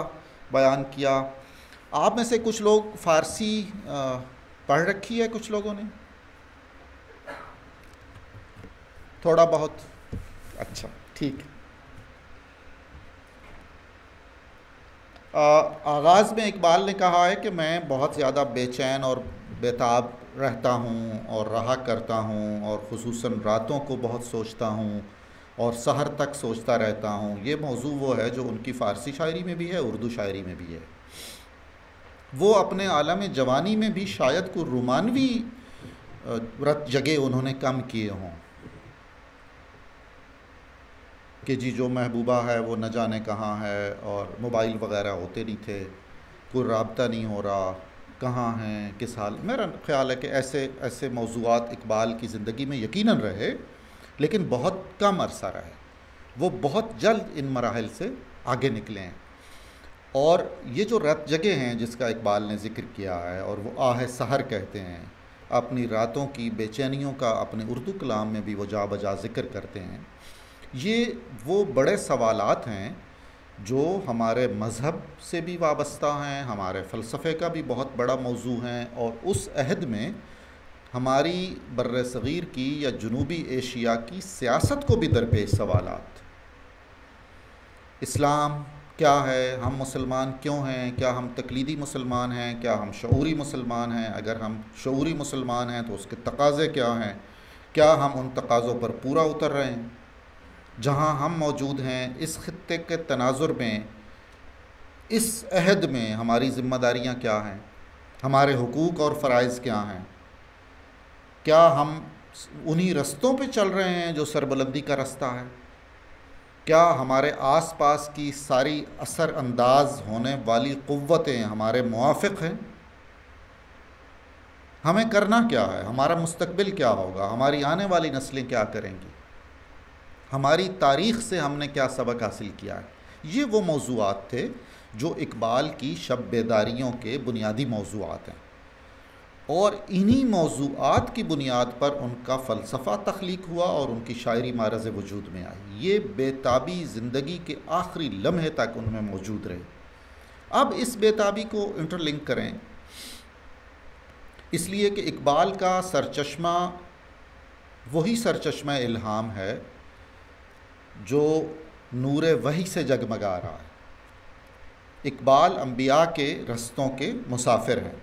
बयान किया। आप में से कुछ लोग फ़ारसी पढ़ रखी है, कुछ लोगों ने थोड़ा बहुत, अच्छा ठीक। आगाज़ में इकबाल ने कहा है कि मैं बहुत ज़्यादा बेचैन और बेताब रहता हूँ और रहा करता हूँ और ख़ुसूसन रातों को बहुत सोचता हूँ और सहर तक सोचता रहता हूँ। ये मौजू वो है जो उनकी फ़ारसी शायरी में भी है, उर्दू शायरी में भी है। वो अपने आलम जवानी में भी शायद को रोमानवी व्रत जगह उन्होंने कम किए हों कि जी जो महबूबा है वो न जाने कहाँ है, और मोबाइल वगैरह होते नहीं थे, कोई राबता नहीं हो रहा, कहाँ हैं, किस हाल। मेरा ख्याल है कि ऐसे ऐसे मौजूआत इकबाल की ज़िंदगी में यकीनन रहे, लेकिन बहुत कम अरसा रहे। वो बहुत जल्द इन मराहिल से आगे निकले हैं। और ये जो रात जगह हैं जिसका इकबाल ने ज़िक्र किया है, और वो आहे सहर कहते हैं, अपनी रातों की बेचैनियों का अपने उर्दू कलाम में भी वो जा बजा ज़िक्र करते हैं। ये वो बड़े सवालात हैं जो हमारे मज़हब से भी वाबस्ता हैं, हमारे फ़लसफ़े का भी बहुत बड़ा मौजू हैं, और उस अहद में हमारी बर्र सग़ीर की या जनूबी एशिया की सियासत को भी दरपेश सवालात। इस्लाम क्या है, हम मुसलमान क्यों हैं, क्या हम तकलीदी मुसलमान हैं, क्या हम शऊरी मुसलमान हैं, अगर हम शऊरी मुसलमान हैं तो उसके तकाज़े क्या हैं, क्या हम उन तकाज़ों पर पूरा उतर रहे हैं। जहाँ हम मौजूद हैं इस खित्ते के तनाजुर में, इस अहद में हमारी ज़िम्मेदारियाँ क्या हैं, हमारे हुकूक और फ़राइज़ क्या हैं, क्या हम उन्हीं रस्तों पे चल रहे हैं जो सरबुलंदी का रास्ता है, क्या हमारे आसपास की सारी असरअंदाज होने वाली क़ुव्वतें हमारे मुवाफ़िक़ हैं, हमें करना क्या है, हमारा मुस्तक़बिल क्या होगा, हमारी आने वाली नस्लें क्या करेंगी, हमारी तारीख़ से हमने क्या सबक हासिल किया है। ये वो मौज़ूआत थे जो इकबाल की शब बेदारियों के बुनियादी मौज़ूआत हैं, और इन्हीं मौज़ूआत की बुनियाद पर उनका फ़लसफ़ा तख्लीक हुआ और उनकी शायरी मारज़ वजूद में आई। ये बेताबी ज़िंदगी के आखिरी लम्हे तक उनमें मौजूद रही। अब इस बेताबी को इंटरलिंक करें, इसलिए कि इकबाल का सरचश्मा वही सरचश्मा इल्हाम है जो नूर वही से जगमगा रहा है। इकबाल अम्बिया के रस्तों के मुसाफिर हैं।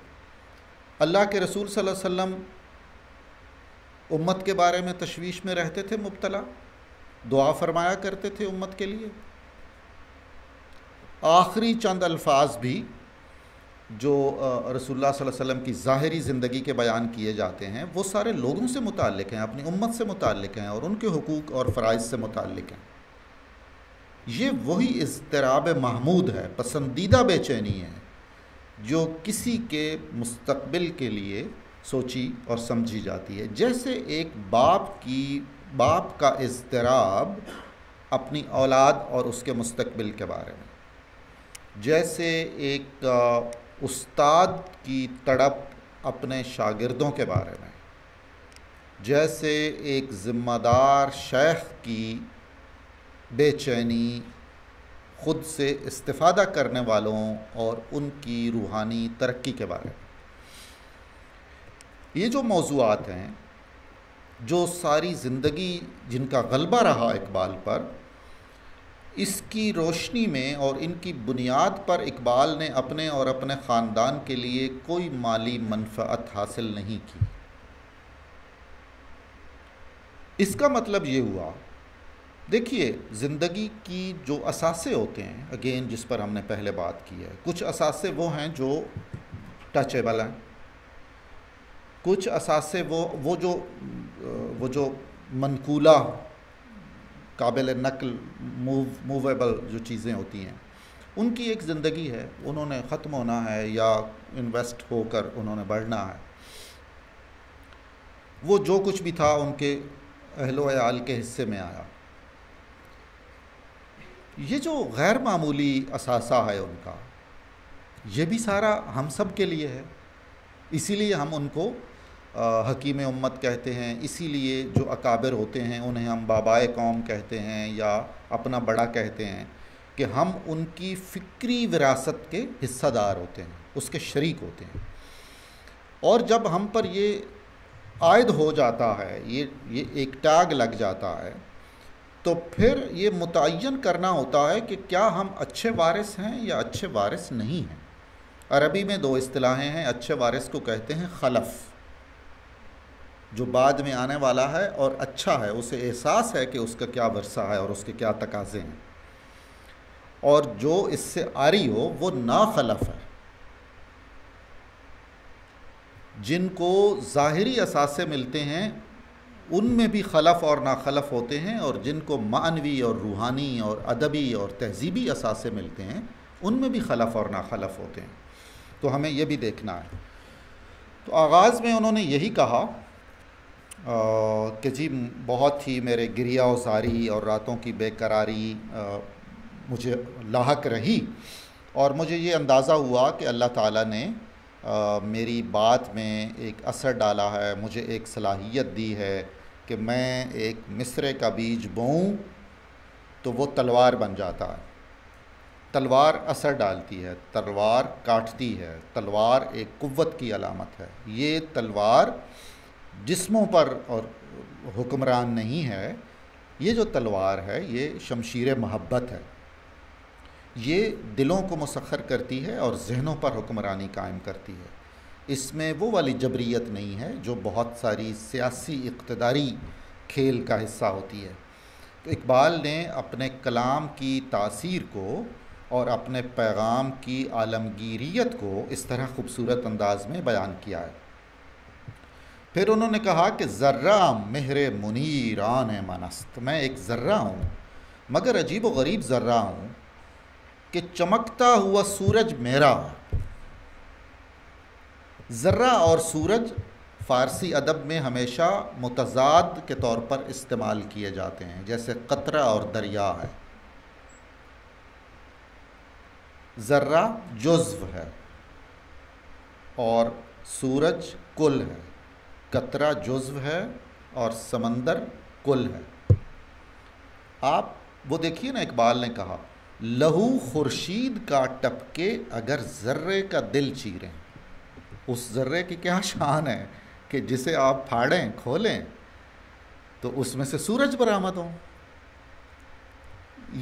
अल्लाह के रसूल सल्लल्लाहु अलैहि वसल्लम उम्मत के बारे में तशवीश में रहते थे, मुब्तला दुआ फरमाया करते थे उम्मत के लिए। आखिरी चंद अल्फाज भी जो रसूलुल्लाह सल्लल्लाहु अलैहि वसल्लम की ज़ाहरी ज़िंदगी के बयान किए जाते हैं वो सारे लोगों से मुताल्लिक़ हैं, अपनी उम्मत से मुताल्लिक़ हैं, और उनके हुकूक़ और फ़राइज़ से मुताल्लिक़ हैं। ये वही इज़्तिराब महमूद है, पसंदीदा बेचैनी है जो किसी के मुस्तकबिल के लिए सोची और समझी जाती है। जैसे एक बाप का इज़्तिराब अपनी औलाद और उसके मुस्तकबिल के बारे में, जैसे एक उस्ताद की तड़प अपने शागिर्दों के बारे में, जैसे एक ज़िम्मेदार शेख की बेचैनी ख़ुद से इस्तिफ़ादा करने वालों और उनकी रूहानी तरक्की के बारे में। ये जो मौज़ूआत हैं जो सारी ज़िंदगी जिनका ग़लबा रहा इकबाल पर, इसकी रोशनी में और इनकी बुनियाद पर इकबाल ने अपने और अपने ख़ानदान के लिए कोई माली मनफ़अत हासिल नहीं की। इसका मतलब ये हुआ, देखिए ज़िंदगी की जो असासे होते हैं, अगेन जिस पर हमने पहले बात की है, कुछ असासे वो हैं जो टचेबल हैं, कुछ असासे वो जो मनकूला काबिल नकल मूवेबल जो चीज़ें होती हैं, उनकी एक ज़िंदगी है, उन्होंने ख़त्म होना है या इन्वेस्ट होकर उन्होंने बढ़ना है। वो जो कुछ भी था उनके अहलो अयाल के हिस्से में आया। ये जो गैर मामूली असासा है उनका, ये भी सारा हम सब के लिए है। इसीलिए हम उनको हकीम उम्मत कहते हैं, इसीलिए जो अकाबिर होते हैं उन्हें हम बाबाए कौम कहते हैं या अपना बड़ा कहते हैं, कि हम उनकी फ़िक्री विरासत के हिस्सेदार होते हैं, उसके शरीक होते हैं। और जब हम पर ये आयद हो जाता है, ये एक टैग लग जाता है, तो फिर ये मुतय्यन करना होता है कि क्या हम अच्छे वारिस हैं या अच्छे वारिस नहीं हैं। अरबी में दो इस्तिलाहें हैं, अच्छे वारिस को कहते हैं खलफ, जो बाद में आने वाला है और अच्छा है, उसे एहसास है कि उसका क्या वर्सा है और उसके क्या तकाज़े हैं, और जो इससे आरी हो वो ना खलफ है। जिनको ज़ाहरी असासे मिलते हैं उनमें भी खलफ और नाखलफ होते हैं, और जिनको मानवी और रूहानी और अदबी और तहजीबी असासे मिलते हैं उनमें भी खलफ और नाखलफ होते हैं। तो हमें यह भी देखना है। तो आगाज़ में उन्होंने यही कहा कि जी बहुत ही मेरे गिरिया उसारी और रातों की बेकरारी मुझे लाहक रही, और मुझे ये अंदाज़ा हुआ कि अल्लाह ताला ने मेरी बात में एक असर डाला है, मुझे एक सलाहियत दी है कि मैं एक मिसरे का बीज बोऊं तो वो तलवार बन जाता है। तलवार असर डालती है, तलवार काटती है, तलवार एक कुव्वत की अलामत है। ये तलवार जिस्मों पर और हुक्मरान नहीं है, ये जो तलवार है ये शमशीर महब्बत है, ये दिलों को मुसखर करती है और जहनों पर हुक्मरानी कायम करती है। इसमें वो वाली जबरियत नहीं है जो बहुत सारी सियासी इक्तदारी खेल का हिस्सा होती है। तो इकबाल ने अपने कलाम की तासीर को और अपने पैगाम की आलमगीरियत को इस तरह खूबसूरत अंदाज़ में बयान किया है। फिर उन्होंने कहा कि ज़र्रा मेहरे मुनीरान मनस्त, मैं एक ज़र्रा हूँ मगर अजीब व गरीब ज़र्रा हूँ कि चमकता हुआ सूरज मेरा। ज़र्रा और सूरज फ़ारसी अदब में हमेशा मुतज़ाद के तौर पर इस्तेमाल किए जाते हैं, जैसे कतरा और दरिया है। ज़र्रा जुज्व है और सूरज कुल है, कतरा जुज्व है और समंदर कुल है। आप वो देखिए ना, इकबाल ने कहा लहू खुर्शीद का टपके अगर ज़र्रे का दिल चीरें। उस ज़र्रे की क्या शान है कि जिसे आप फाड़ें खोलें तो उसमें से सूरज बरामद हो।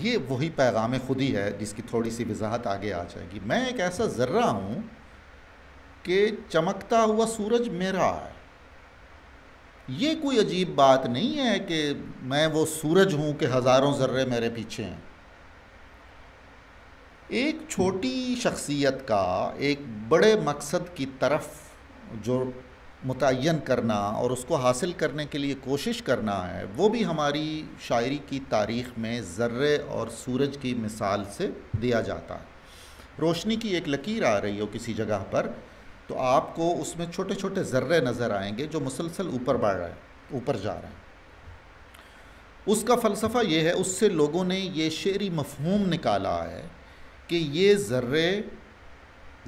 ये वही पैगाम खुदी है जिसकी थोड़ी सी वजाहत आगे आ जाएगी। मैं एक ऐसा ज़र्रा हूँ कि चमकता हुआ सूरज मेरा है। ये कोई अजीब बात नहीं है कि मैं वो सूरज हूँ कि हज़ारों ज़र्रे मेरे पीछे हैं। एक छोटी शख्सियत का एक बड़े मकसद की तरफ जो मुतय्यन करना और उसको हासिल करने के लिए कोशिश करना है, वो भी हमारी शायरी की तारीख़ में ज़र्रे और सूरज की मिसाल से दिया जाता है। रोशनी की एक लकीर आ रही हो किसी जगह पर तो आपको उसमें छोटे छोटे ज़र्रे नज़र आएंगे जो मुसलसल ऊपर बढ़ रहे हैं, ऊपर जा रहे हैं। उसका फ़लसफ़ा ये है, उससे लोगों ने ये शेरी मफहूम निकाला है कि ये ज़र्रे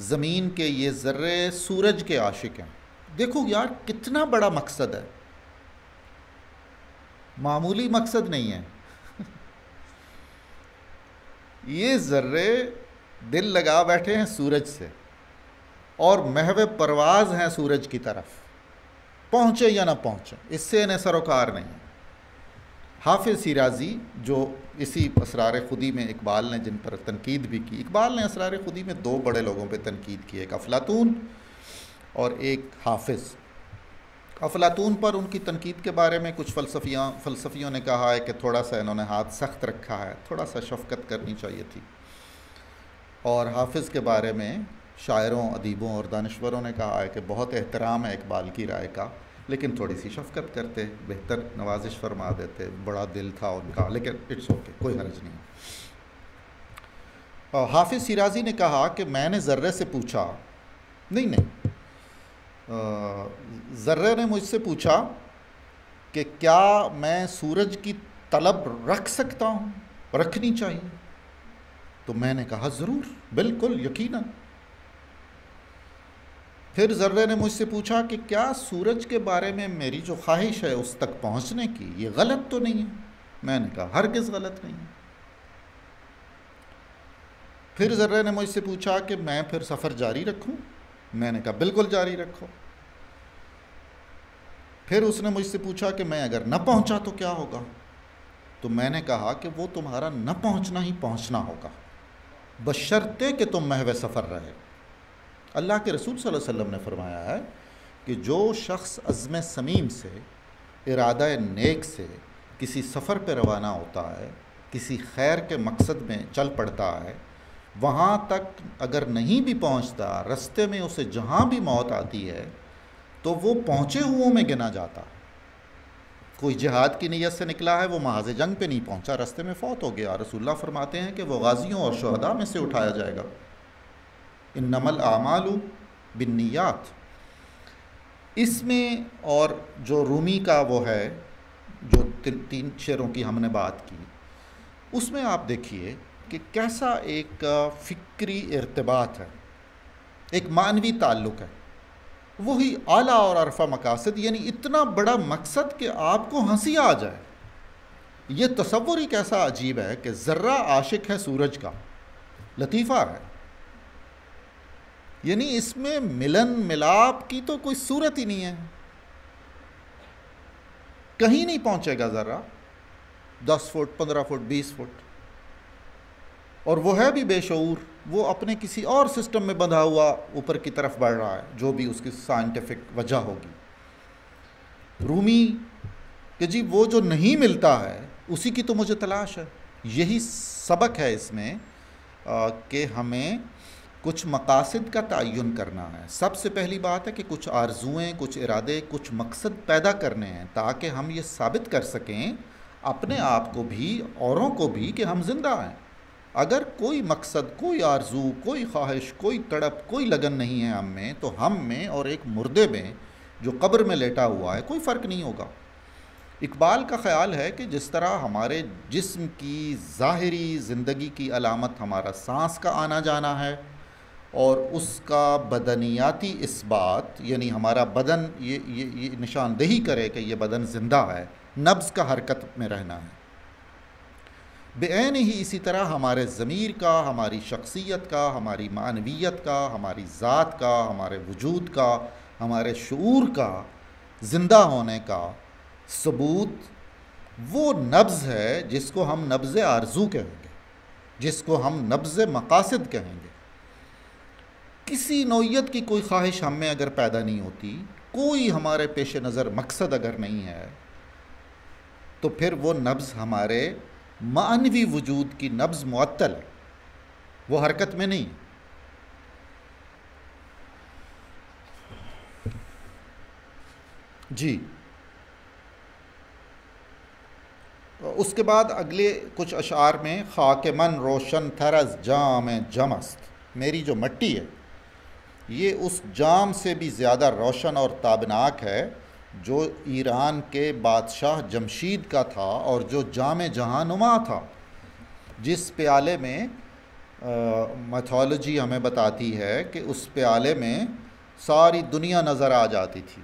ज़मीन के, ये ज़र्रे सूरज के आशिक हैं। देखो यार कितना बड़ा मकसद है, मामूली मकसद नहीं है। ये ज़र्रे दिल लगा बैठे हैं सूरज से और महवे परवाज़ हैं सूरज की तरफ, पहुँचे या ना पहुँचे इससे इन्हें सरोकार नहीं है। हाफिज़ शिराज़ी जो इसी असरार खुदी में इकबाल ने जिन पर तनकीद भी की, इकबाल ने असरार खुदी में दो बड़े लोगों पर तनकीद की, एक अफलातून और एक हाफिज़। अफलातून पर उनकी तनकीद के बारे में कुछ फ़लसफ़ियों ने कहा है कि थोड़ा सा इन्होंने हाथ सख्त रखा है, थोड़ा सा शफ़क़त करनी चाहिए थी, और हाफिज़ के बारे में शायरों, अदीबों और दानिश्वरों ने कहा है कि बहुत एहतराम है इकबाल की राय का, लेकिन थोड़ी सी शफ़क़त करते, बेहतर नवाजिश फरमा देते, बड़ा दिल था उनका, लेकिन इट्स ओके, कोई हर्ज नहीं। हाफिज़ शिराज़ी ने कहा कि मैंने ज़र्रे से पूछा, ज़र्रे ने मुझसे पूछा कि क्या मैं सूरज की तलब रख सकता हूँ, रखनी चाहिए? तो मैंने कहा ज़रूर, बिल्कुल, यकीनन। फिर ज़र्रे ने मुझसे पूछा कि क्या सूरज के बारे में मेरी जो ख्वाहिश है उस तक पहुंचने की, ये गलत तो नहीं है? मैंने कहा हरगिज़ गलत नहीं है। फिर ज़र्रे ने मुझसे पूछा कि मैं फिर सफ़र जारी रखूं? मैंने कहा बिल्कुल जारी रखो। फिर उसने मुझसे पूछा कि मैं अगर न पहुंचा तो क्या होगा? तो मैंने कहा कि वो तुम्हारा न पहुंचना ही पहुंचना होगा, बशर्ते कि तुम महवे सफ़र रहे। अल्लाह के रसूल सल्लल्लाहु अलैहि वसल्लम ने फरमाया है कि जो शख्स अज़्म समीम से, इरादा नेक से किसी सफ़र पर रवाना होता है, किसी खैर के मकसद में चल पड़ता है, वहाँ तक अगर नहीं भी पहुँचता, रास्ते में उसे जहाँ भी मौत आती है तो वो पहुँचे हुओं में गिना जाता। कोई जिहाद की नीयत से निकला है, वो महाज जंग पे नहीं पहुँचा, रास्ते में फ़ौत हो गया। रसूलुल्लाह फरमाते हैं कि वो गाजियों और शुहदा में से उठाया जाएगा। इन्नमल आमालु बिन्नियात, इसमें और जो रूमी का वो है जो तीन शेरों की हमने बात की, उसमें आप देखिए कि कैसा एक फ़िक्री इर्तिबात है, एक मानवी ताल्लुक़ है। वही आला और अरफा मकासद, यानी इतना बड़ा मकसद कि आपको हंसी आ जाए। ये तस्वुर ही कैसा अजीब है कि ज़र्रा आशिक है सूरज का, लतीफ़ा है। यानी इसमें मिलन मिलाप की तो कोई सूरत ही नहीं है, कहीं नहीं पहुंचेगा ज़र्रा, 10 फुट, 15 फुट, 20 फुट। और वो है भी बेशऊर, वो अपने किसी और सिस्टम में बंधा हुआ ऊपर की तरफ बढ़ रहा है, जो भी उसकी साइंटिफिक वजह होगी। रूमी कि जी वो जो नहीं मिलता है उसी की तो मुझे तलाश है। यही सबक है इसमें कि हमें कुछ मकासद का तयन करना है। सबसे पहली बात है कि कुछ आरजुएँ, कुछ इरादे, कुछ मकसद पैदा करने हैं, ताकि हम ये साबित कर सकें अपने आप को भी, औरों को भी, कि हम ज़िंदा हैं। अगर कोई मकसद, कोई आरजू, कोई ख्वाहिश, कोई तड़प, कोई लगन नहीं है हम में, तो हम में और एक मुर्दे में जो कब्र में लेटा हुआ है कोई फ़र्क नहीं होगा। इकबाल का ख़्याल है कि जिस तरह हमारे जिस्म की ज़ाहरी ज़िंदगी की अलामत हमारा सांस का आना जाना है और उसका बदनियाती इस्बात, यानी हमारा बदन ये निशानदेही करे कि ये बदन ज़िंदा है, नब्ज़ का हरकत में रहना है। बेअैन ही इसी तरह हमारे ज़मीर का, हमारी शख्सियत का, हमारी मानवीयत का, हमारी ज़ात का, हमारे वजूद का, हमारे शऊर का ज़िंदा होने का सबूत वो नब्ज़ है जिसको हम नब्ज़ आरज़ू कहेंगे, जिसको हम नब्ज़ मकासद कहेंगे। किसी नौयत की कोई ख्वाहिश हम में अगर पैदा नहीं होती, कोई हमारे पेश नज़र मकसद अगर नहीं है, तो फिर वो नब्ज़ हमारे मानवी वजूद की नब्ज़ मुअत्तल है, वो हरकत में नहीं। जी, उसके बाद अगले कुछ अशार में खाकमन रोशन थरस जाम जमस्त, मेरी जो मिट्टी है ये उस जाम से भी ज़्यादा रोशन और ताबनाक है जो ईरान के बादशाह जमशीद का था और जो जाम जहानुमा था। जिस प्याले में मैथोलॉजी हमें बताती है कि उस प्याले में सारी दुनिया नज़र आ जाती थी,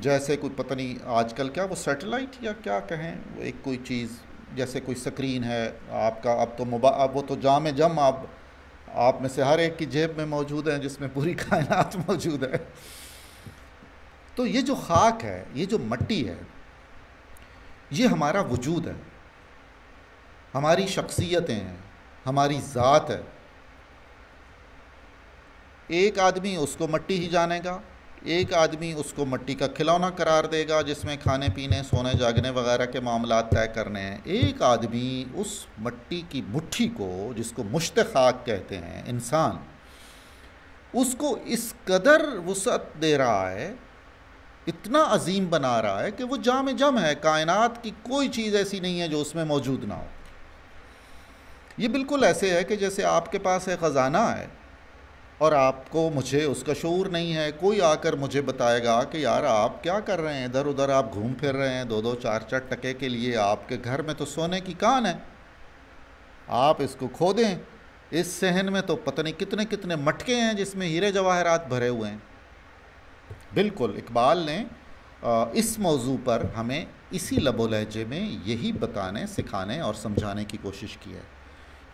जैसे कोई पता नहीं आजकल क्या वो सैटेलाइट या क्या कहें, वो एक कोई चीज़ जैसे कोई स्क्रीन है आपका। अब तो वो तो जाम जम आप में से हर एक की जेब में मौजूद है, जिसमें पूरी कायनात मौजूद है। तो ये जो खाक है, ये जो मिट्टी है, ये हमारा वजूद है, हमारी शख्सियतें हैं, हमारी ज़ात है। एक आदमी उसको मिट्टी ही जानेगा, एक आदमी उसको मिट्टी का खिलौना करार देगा जिसमें खाने पीने, सोने जागने वगैरह के मामला तय करने हैं। एक आदमी उस मिट्टी की मुट्ठी को, जिसको मुश्त खाक कहते हैं इंसान, उसको इस कदर वसअत दे रहा है, इतना अजीम बना रहा है कि वो जाम जम है। कायनात की कोई चीज़ ऐसी नहीं है जो उसमें मौजूद ना हो। ये बिल्कुल ऐसे है कि जैसे आपके पास है ख़ज़ाना है और आपको मुझे उसका शऊर नहीं है। कोई आकर मुझे बताएगा कि यार आप क्या कर रहे हैं, इधर उधर आप घूम फिर रहे हैं, 2-2, 4-4 टके के लिए। आपके घर में तो सोने की कान है, आप इसको खो दें। इस सहन में तो पता नहीं कितने कितने मटके हैं जिसमें हीरे जवाहरात भरे हुए हैं। बिल्कुल इकबाल ने इस मौजू पर हमें इसी लबो लहजे में यही बताने, सिखाने और समझाने की कोशिश की है।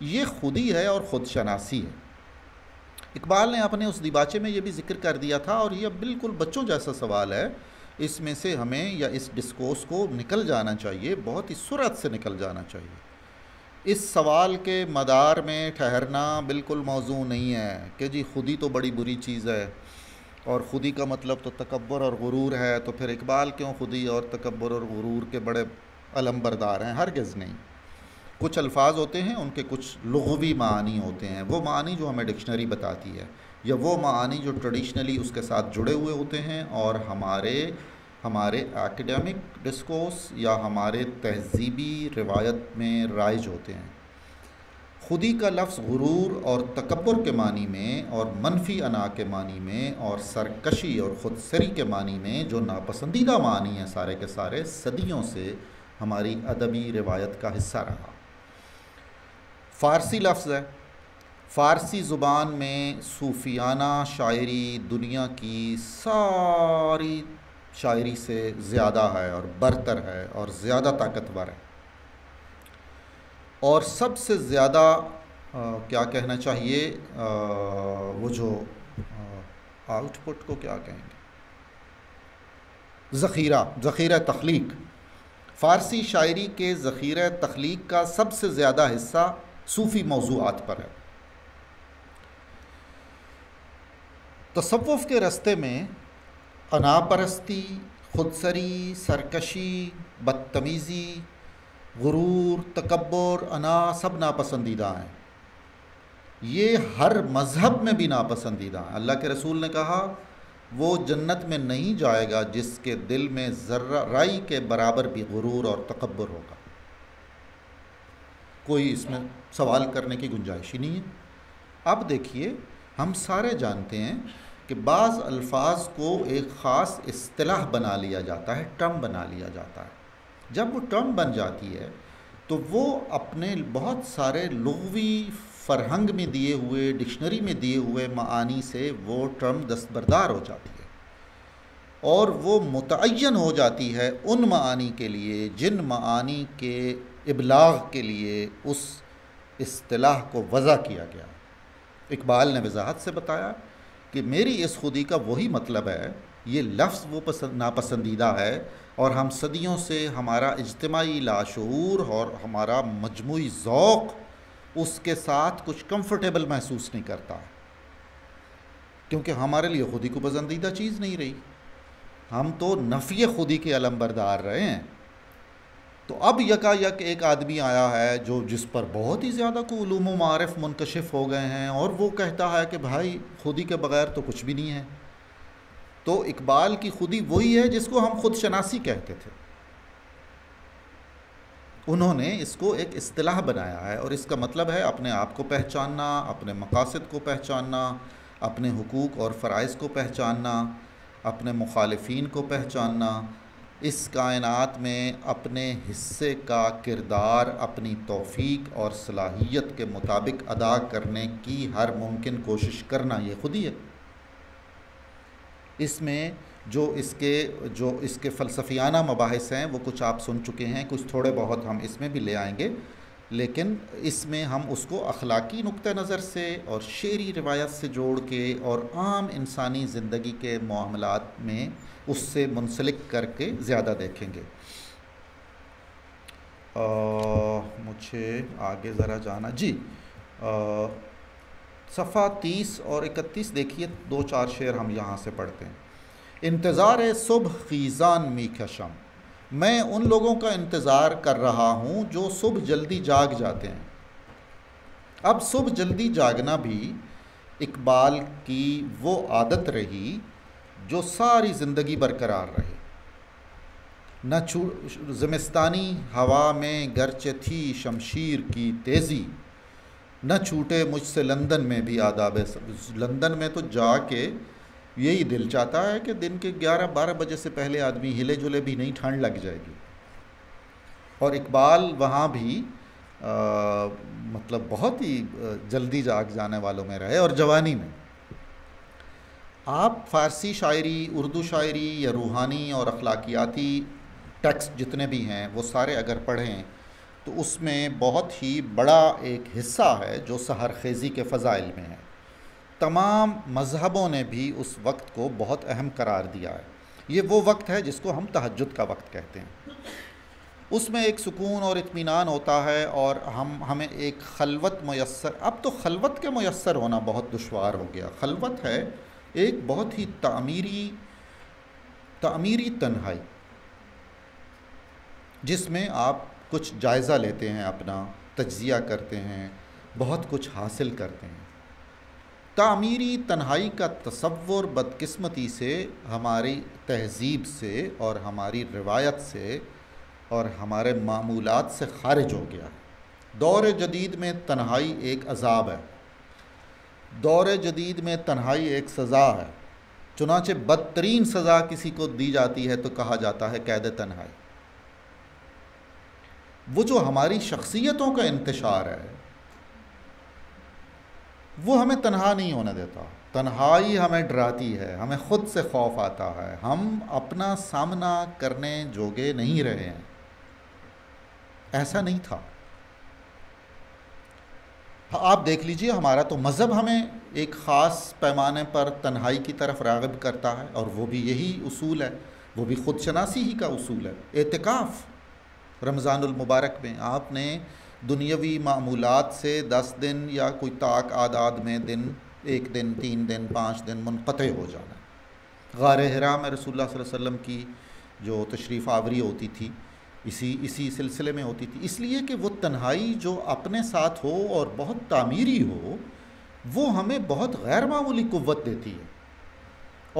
ये खुदी है और ख़ुद शनासी है। इकबाल ने अपने उस दिबाचे में ये भी जिक्र कर दिया था, और यह बिल्कुल बच्चों जैसा सवाल है। इसमें से हमें या इस डिस्कोर्स को निकल जाना चाहिए, बहुत ही सुरत से निकल जाना चाहिए। इस सवाल के मदार में ठहरना बिल्कुल मौजू नहीं है कि जी खुदी तो बड़ी बुरी चीज़ है और ख़ुदी का मतलब तो तकब्बुर और गुरूर है, तो फिर इकबाल क्यों खुदी और तकब्बुर और गुरूर के बड़े अलमबरदार हैं। हरगिज़ नहीं। कुछ अल्फाज होते हैं, उनके कुछ लुग़वी मानी होते हैं, वो मानी जो हमें डिक्शनरी बताती है या वो मानी जो ट्रेडिशनली उसके साथ जुड़े हुए होते हैं और हमारे एकेडमिक डिस्कोर्स या हमारे तहजीबी रिवायत में राइज होते हैं। खुदी का लफ्ज़ गुरूर और तकब्बुर के मानी में और मनफी अना के मानी में और सरकशी और ख़ुदसरी के मानी में, जो नापसंदीदा मानी हैं सारे के सारे, सदियों से हमारी अदबी रिवायत का हिस्सा रहा। फ़ारसी लफ्ज़ है, फ़ारसी ज़ुबान में सूफियाना शायरी दुनिया की सारी शायरी से ज़्यादा है और बरतर है और ज़्यादा ताकतवर है और सबसे ज़्यादा क्या कहना चाहिए वो जो आउटपुट को क्या कहेंगे, ज़ख़ीरा तख्लीक। फ़ारसी शायरी के ज़ख़ीरा तख्लीक का सबसे ज़्यादा हिस्सा सूफ़ी मौज़ूआत पर है। तसव्वुफ़ के रास्ते में अनापरस्ती, ख़ुदसरी, सरकशी, बदतमीज़ी, गुरूर, तकब्बुर, अना सब नापसंदीदा हैं। ये हर मज़हब में भी नापसंदीदा हैं। अल्लाह के रसूल ने कहा, वो जन्नत में नहीं जाएगा जिसके दिल में ज़र्रा राई के बराबर भी गुरूर और तकब्बुर होगा। कोई इसमें सवाल करने की गुंजाइश ही नहीं है। अब देखिए, हम सारे जानते हैं कि बाज़ अल्फाज को एक ख़ास इस्तिलाह बना लिया जाता है, टर्म बना लिया जाता है। जब वो टर्म बन जाती है तो वो अपने बहुत सारे लुग़वी फ़रहंग में दिए हुए, डिक्शनरी में दिए हुए मानी से वो टर्म दस्तबरदार हो जाती है और वो मुतअय्यन हो जाती है उन मानी के लिए जिन मानी के इबलाग़ के लिए उस इस्तिलाह को वज़ा किया गया। इकबाल ने वजाहत से बताया कि मेरी इस खुदी का वही मतलब है, ये लफ्ज़ वो नापसंदीदा है और हम सदियों से हमारा इज्तिमाई लाशऊर और हमारा मजमूई ज़ौक़ उसके साथ कुछ कंफर्टेबल महसूस नहीं करता, क्योंकि हमारे लिए खुदी को पसंदीदा चीज़ नहीं रही। हम तो नफ़ी खुदी के अलमबरदार रहे हैं। तो अब यकायक एक आदमी आया है जो जिस पर बहुत ही ज़्यादा को उलूम व मारिफ़ मुनकशिफ़ हो गए हैं और वो कहता है कि भाई खुदी के बग़ैर तो कुछ भी नहीं है। तो इकबाल की खुदी वही है जिसको हम खुद शनासी कहते थे। उन्होंने इसको एक इस्तिलाह बनाया है और इसका मतलब है अपने आप को पहचानना, अपने मकासद को पहचानना, अपने हुकूक और फ़राइज़ को पहचानना, अपने मुखालिफीन को पहचानना, इस कायनात में अपने हिस्से का किरदार अपनी तौफ़ीक और सलाहियत के मुताबिक अदा करने की हर मुमकिन कोशिश करना, ये खुदी है। इसमें जो इसके फ़लसफियाना मबाहिस हैं वो कुछ आप सुन चुके हैं, कुछ थोड़े बहुत हम इसमें भी ले आएंगे, लेकिन इसमें हम उसको अखलाकी नुक्ते नज़र से और शेरी रिवायत से जोड़ के और आम इंसानी ज़िंदगी के मामलात में उससे मुंसलिक करके ज़्यादा देखेंगे। मुझे आगे ज़रा जाना जी। सफ़ा 30 और 31 देखिए, दो चार शेर हम यहाँ से पढ़ते हैं। इंतज़ार सुबह ख़ीज़ान मीकशम, मैं उन लोगों का इंतज़ार कर रहा हूँ जो सुबह जल्दी जाग जाते हैं। अब सुबह जल्दी जागना भी इकबाल की वो आदत रही जो सारी ज़िंदगी बरकरार रही। न ज़िमिस्तानी हवा में गरचे थी शमशीर की तेज़ी, न छूटे मुझसे लंदन में भी आदाब। लंदन में तो जाके यही दिल चाहता है कि दिन के 11-12 बजे से पहले आदमी हिले जुले भी नहीं, ठंड लग जाएगी। और इकबाल वहाँ भी मतलब बहुत ही जल्दी जाग जाने वालों में रहे और जवानी में। आप फ़ारसी शायरी, उर्दू शायरी या रूहानी और अखलाकियाती टेक्स्ट जितने भी हैं वो सारे अगर पढ़ें तो उसमें बहुत ही बड़ा एक हिस्सा है जो सहर खेज़ी के फ़ज़ाइल में है। तमाम मज़हबों ने भी उस वक्त को बहुत अहम करार दिया है। ये वो वक्त है जिसको हम तहज्जुद का वक्त कहते हैं। उसमें एक सुकून और इत्मीनान होता है और हमें एक खलवत मयसर। अब तो खलवत के मयसर होना बहुत दुश्वार हो गया। खलवत है एक बहुत ही तामीरी तन्हाई जिसमें आप कुछ जायज़ा लेते हैं अपना, तज्जिया करते हैं, बहुत कुछ हासिल करते हैं। तामीरी तन्हाई का तसव्वुर बदकिस्मती से हमारी तहज़ीब से और हमारी रिवायत से और हमारे मामूलात से ख़ारिज हो गया है। दौर जदीद में तन्हाई एक अज़ाब है, दौर जदीद में तन्हाई एक सज़ा है। चुनांचे बदतरीन सज़ा किसी को दी जाती है तो कहा जाता है कैद तन्हाई। वो जो हमारी शख्सियतों का इंतशार है वो हमें तन्हा नहीं होने देता। तन्हाई हमें डराती है, हमें ख़ुद से खौफ आता है, हम अपना सामना करने जोगे नहीं रहे हैं। ऐसा नहीं था। आप देख लीजिए, हमारा तो मज़हब हमें एक ख़ास पैमाने पर तन्हाई की तरफ राग़िब करता है, और वो भी यही उसूल है, वो भी ख़ुद शनासी ही का उसूल है। एतिकाफ़ रमज़ानुल मुबारक में आपने दुनियावी मामूलात से 10 दिन या कोई ताक आदाद में दिन, 1 दिन, 3 दिन, 5 दिन मुनक़ते हो जाना। गारे हिरा में रसूलुल्लाह सल्लल्लाहु अलैहि वसल्लम की जो तशरीफ़ आवरी होती थी इसी सिलसिले में होती थी, इसलिए कि वो तन्हाई जो अपने साथ हो और बहुत तामीरी हो वो हमें बहुत गैर मामूली कुव्वत देती है।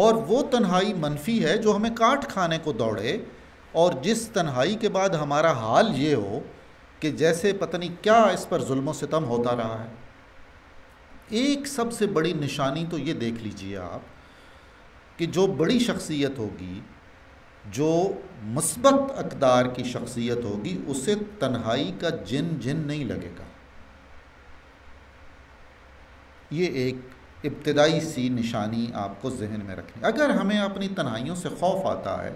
और वो तन्हाई मनफी है जो हमें काट खाने को दौड़े, और जिस तन्हाई के बाद हमारा हाल ये हो कि जैसे पता नहीं क्या इस पर जुल्म सितम होता रहा है। एक सबसे बड़ी निशानी तो ये देख लीजिए आप कि जो बड़ी शख्सियत होगी, जो मुस्बत अकदार की शख्सियत होगी, उसे तन्हाई का जिन नहीं लगेगा। ये एक इब्तिदाई सी निशानी आपको जहन में रखनी। अगर हमें अपनी तन्हाइयों से खौफ आता है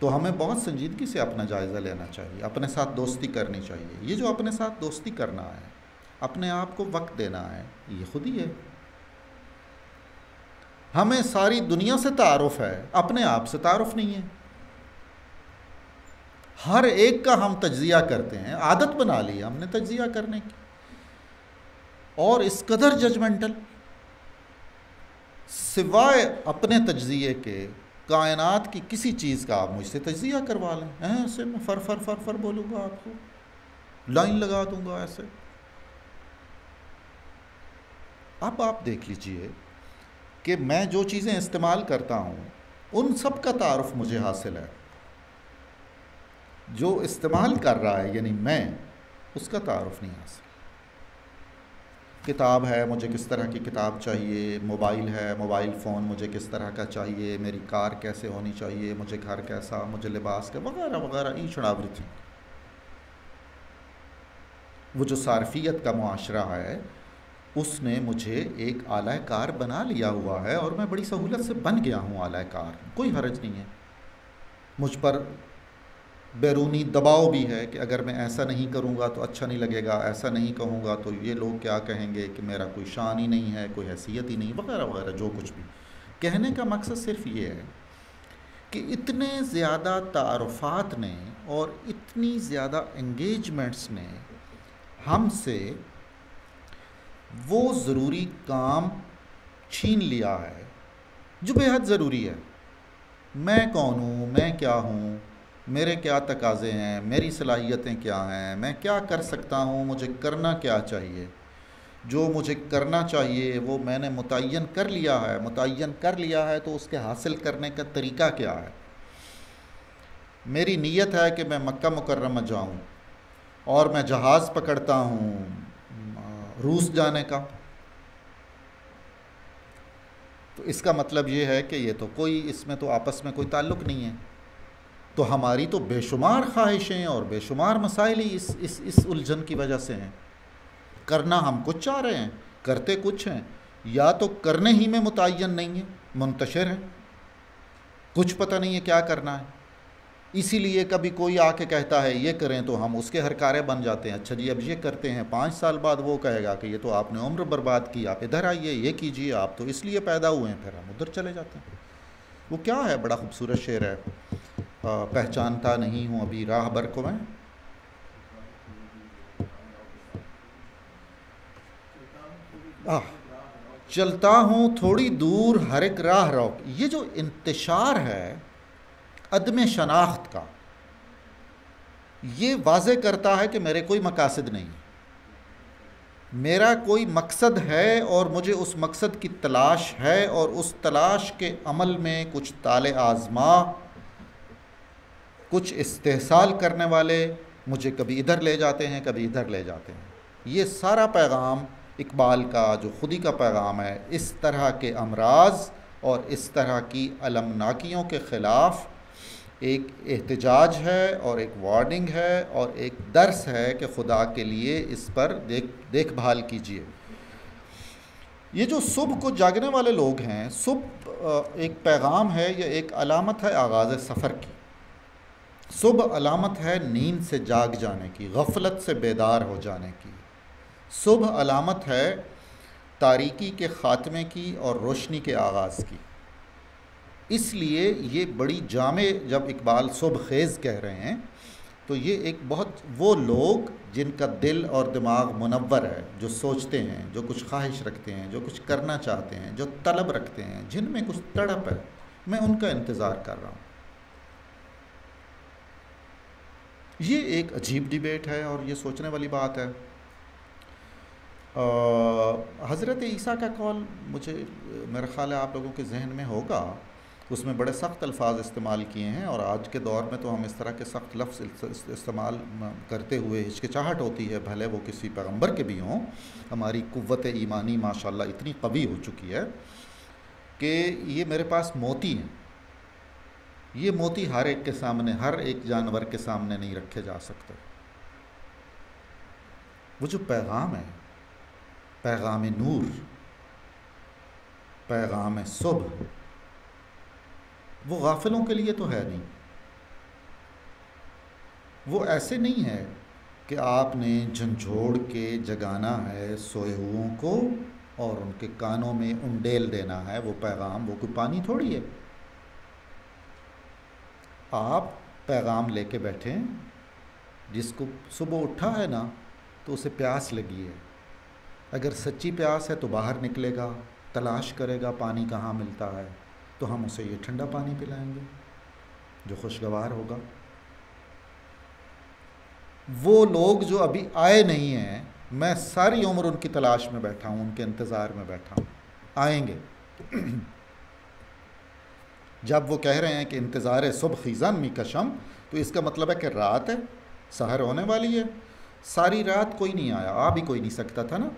तो हमें बहुत संजीदगी से अपना जायज़ा लेना चाहिए, अपने साथ दोस्ती करनी चाहिए। ये जो अपने साथ दोस्ती करना है, अपने आप को वक्त देना है, ये खुद ही है। हमें सारी दुनिया से तारुफ़ है, अपने आप से तारुफ़ नहीं है। हर एक का हम तज्जिया करते हैं, आदत बना ली हमने तज्जिया करने की, और इस कदर जजमेंटल। सिवाय अपने तज्जिए के कायनात की किसी चीज़ का आप मुझसे तज्जिया करवा लें, ऐसे मैं फर फर फर फर बोलूँगा, आपको लाइन लगा दूँगा ऐसे। अब आप देख लीजिए कि मैं जो चीज़ें इस्तेमाल करता हूँ उन सब का तारुफ मुझे हासिल है, जो इस्तेमाल कर रहा है यानी मैं, उसका तारुफ नहीं हासिल। किताब है, मुझे किस तरह की किताब चाहिए, मोबाइल है, मोबाइल फ़ोन मुझे किस तरह का चाहिए, मेरी कार कैसे होनी चाहिए, मुझे घर कैसा, मुझे लिबास का, वगैरह वगैरह, इन शराबरी चीज़। वो जो सार्फियत का मुआशरा है उसने मुझे एक आला कार बना लिया हुआ है और मैं बड़ी सहूलत से बन गया हूँ आला कार, कोई हरज नहीं है। मुझ पर बैरूनी दबाव भी है कि अगर मैं ऐसा नहीं करूँगा तो अच्छा नहीं लगेगा, ऐसा नहीं कहूँगा तो ये लोग क्या कहेंगे कि मेरा कोई शान ही नहीं है, कोई हैसियत ही नहीं, वगैरह वगैरह। जो कुछ भी कहने का मकसद सिर्फ ये है कि इतने ज़्यादा तारुफात ने और इतनी ज़्यादा इंगेजमेंट्स ने हमसे वो ज़रूरी काम छीन लिया है जो बेहद ज़रूरी है। मैं कौन हूँ, मैं क्या हूँ, मेरे क्या तकाज़े हैं, मेरी सलाहियतें क्या हैं, मैं क्या कर सकता हूँ, मुझे करना क्या चाहिए, जो मुझे करना चाहिए वो मैंने मुतय्यन कर लिया है। मुतय्यन कर लिया है तो उसके हासिल करने का तरीका क्या है। मेरी नीयत है कि मैं मक्का मुकर्रमा जाऊँ और मैं जहाज़ पकड़ता हूँ रूस जाने का, तो इसका मतलब ये है कि ये तो कोई, इसमें तो आपस में कोई ताल्लुक़ नहीं है। तो हमारी तो बेशुमार ख्वाहिशें और बेशुमार मसाइल ही इस उलझन की वजह से हैं। करना हम कुछ चाह रहे हैं, करते कुछ हैं, या तो करने ही में मुतय्यन नहीं है, मुंतशिर है, कुछ पता नहीं है क्या करना है। इसीलिए कभी कोई आके कहता है ये करें तो हम उसके हरकारे बन जाते हैं। अच्छा जी, अब ये करते हैं, 5 साल बाद वो कहेगा कि ये तो आपने उम्र बर्बाद की, आप इधर आइए, ये कीजिए, आप तो इसलिए पैदा हुए हैं, फिर हम उधर चले जाते हैं। वो क्या है, बड़ा खूबसूरत शेर है, पहचानता नहीं हूँ अभी राह बर को मैं, चलता हूँ थोड़ी दूर हर एक राह रोक। ये जो इंतशार है अदम शनाख्त का, ये वाज़े करता है कि मेरे कोई मकासद नहीं है, मेरा कोई मकसद है और मुझे उस मकसद की तलाश है और उस तलाश के अमल में कुछ ताले आज़मा, कुछ इस्तेहसाल करने वाले मुझे कभी इधर ले जाते हैं कभी इधर ले जाते हैं। ये सारा पैगाम इकबाल का जो खुदी का पैगाम है, इस तरह के अमराज और इस तरह की अलमनाकियों के ख़िलाफ़ एक एहतिजाज है और एक वार्निंग है और एक दर्स है कि खुदा के लिए इस पर देखभाल कीजिए। ये जो सुबह को जागने वाले लोग हैं, सुबह एक पैगाम है, ये एक अलामत है आगाज़ सफ़र की। सुबह अलामत है नींद से जाग जाने की, गफलत से बेदार हो जाने की। सुबह अलामत है तारीकी के ख़ात्मे की और रोशनी के आगाज़ की। इसलिए ये बड़ी जामे, जब इकबाल सुबह खेज़ कह रहे हैं तो ये एक बहुत वो लोग जिनका दिल और दिमाग मुनव्वर है, जो सोचते हैं, जो कुछ ख्वाहिश रखते हैं, जो कुछ करना चाहते हैं, जो तलब रखते हैं, जिनमें कुछ तड़प है, मैं उनका इंतज़ार कर रहा हूँ। ये एक अजीब डिबेट है और ये सोचने वाली बात है। हज़रत ईसा का कौल मुझे, मेरा ख़्याल है आप लोगों के जहन में होगा, उसमें बड़े सख्त अल्फाज इस्तेमाल किए हैं और आज के दौर में तो हम इस तरह के सख्त लफ्ज़ इस्तेमाल करते हुए हिचकिचाहट होती है, भले वो किसी पैगंबर के भी हों। हमारी कुव्वत ईमानी माशाल्लाह इतनी कवी हो चुकी है कि ये मेरे पास मोती हैं, ये मोती हर एक के सामने, हर एक जानवर के सामने नहीं रखे जा सकते। वो जो पैगाम है, पैगाम नूर, पैगाम सुबह, वो गाफिलों के लिए तो है नहीं। वो ऐसे नहीं है कि आपने झंझोड़ के जगाना है सोए हुओं को और उनके कानों में उंडेल देना है वो पैगाम। वो कोई पानी थोड़ी है। आप पैगाम लेके बैठें, जिसको सुबह उठा है ना तो उसे प्यास लगी है, अगर सच्ची प्यास है तो बाहर निकलेगा, तलाश करेगा पानी कहाँ मिलता है, तो हम उसे ये ठंडा पानी पिलाएंगे जो खुशगवार होगा। वो लोग जो अभी आए नहीं हैं, मैं सारी उम्र उनकी तलाश में बैठा हूँ, उनके इंतज़ार में बैठा हूँ, आएंगे। जब वो कह रहे हैं कि इंतज़ार सुबह खीज़न मिकशम, तो इसका मतलब है कि रात है, सहर होने वाली है, सारी रात कोई नहीं आया, आ भी कोई नहीं सकता था ना।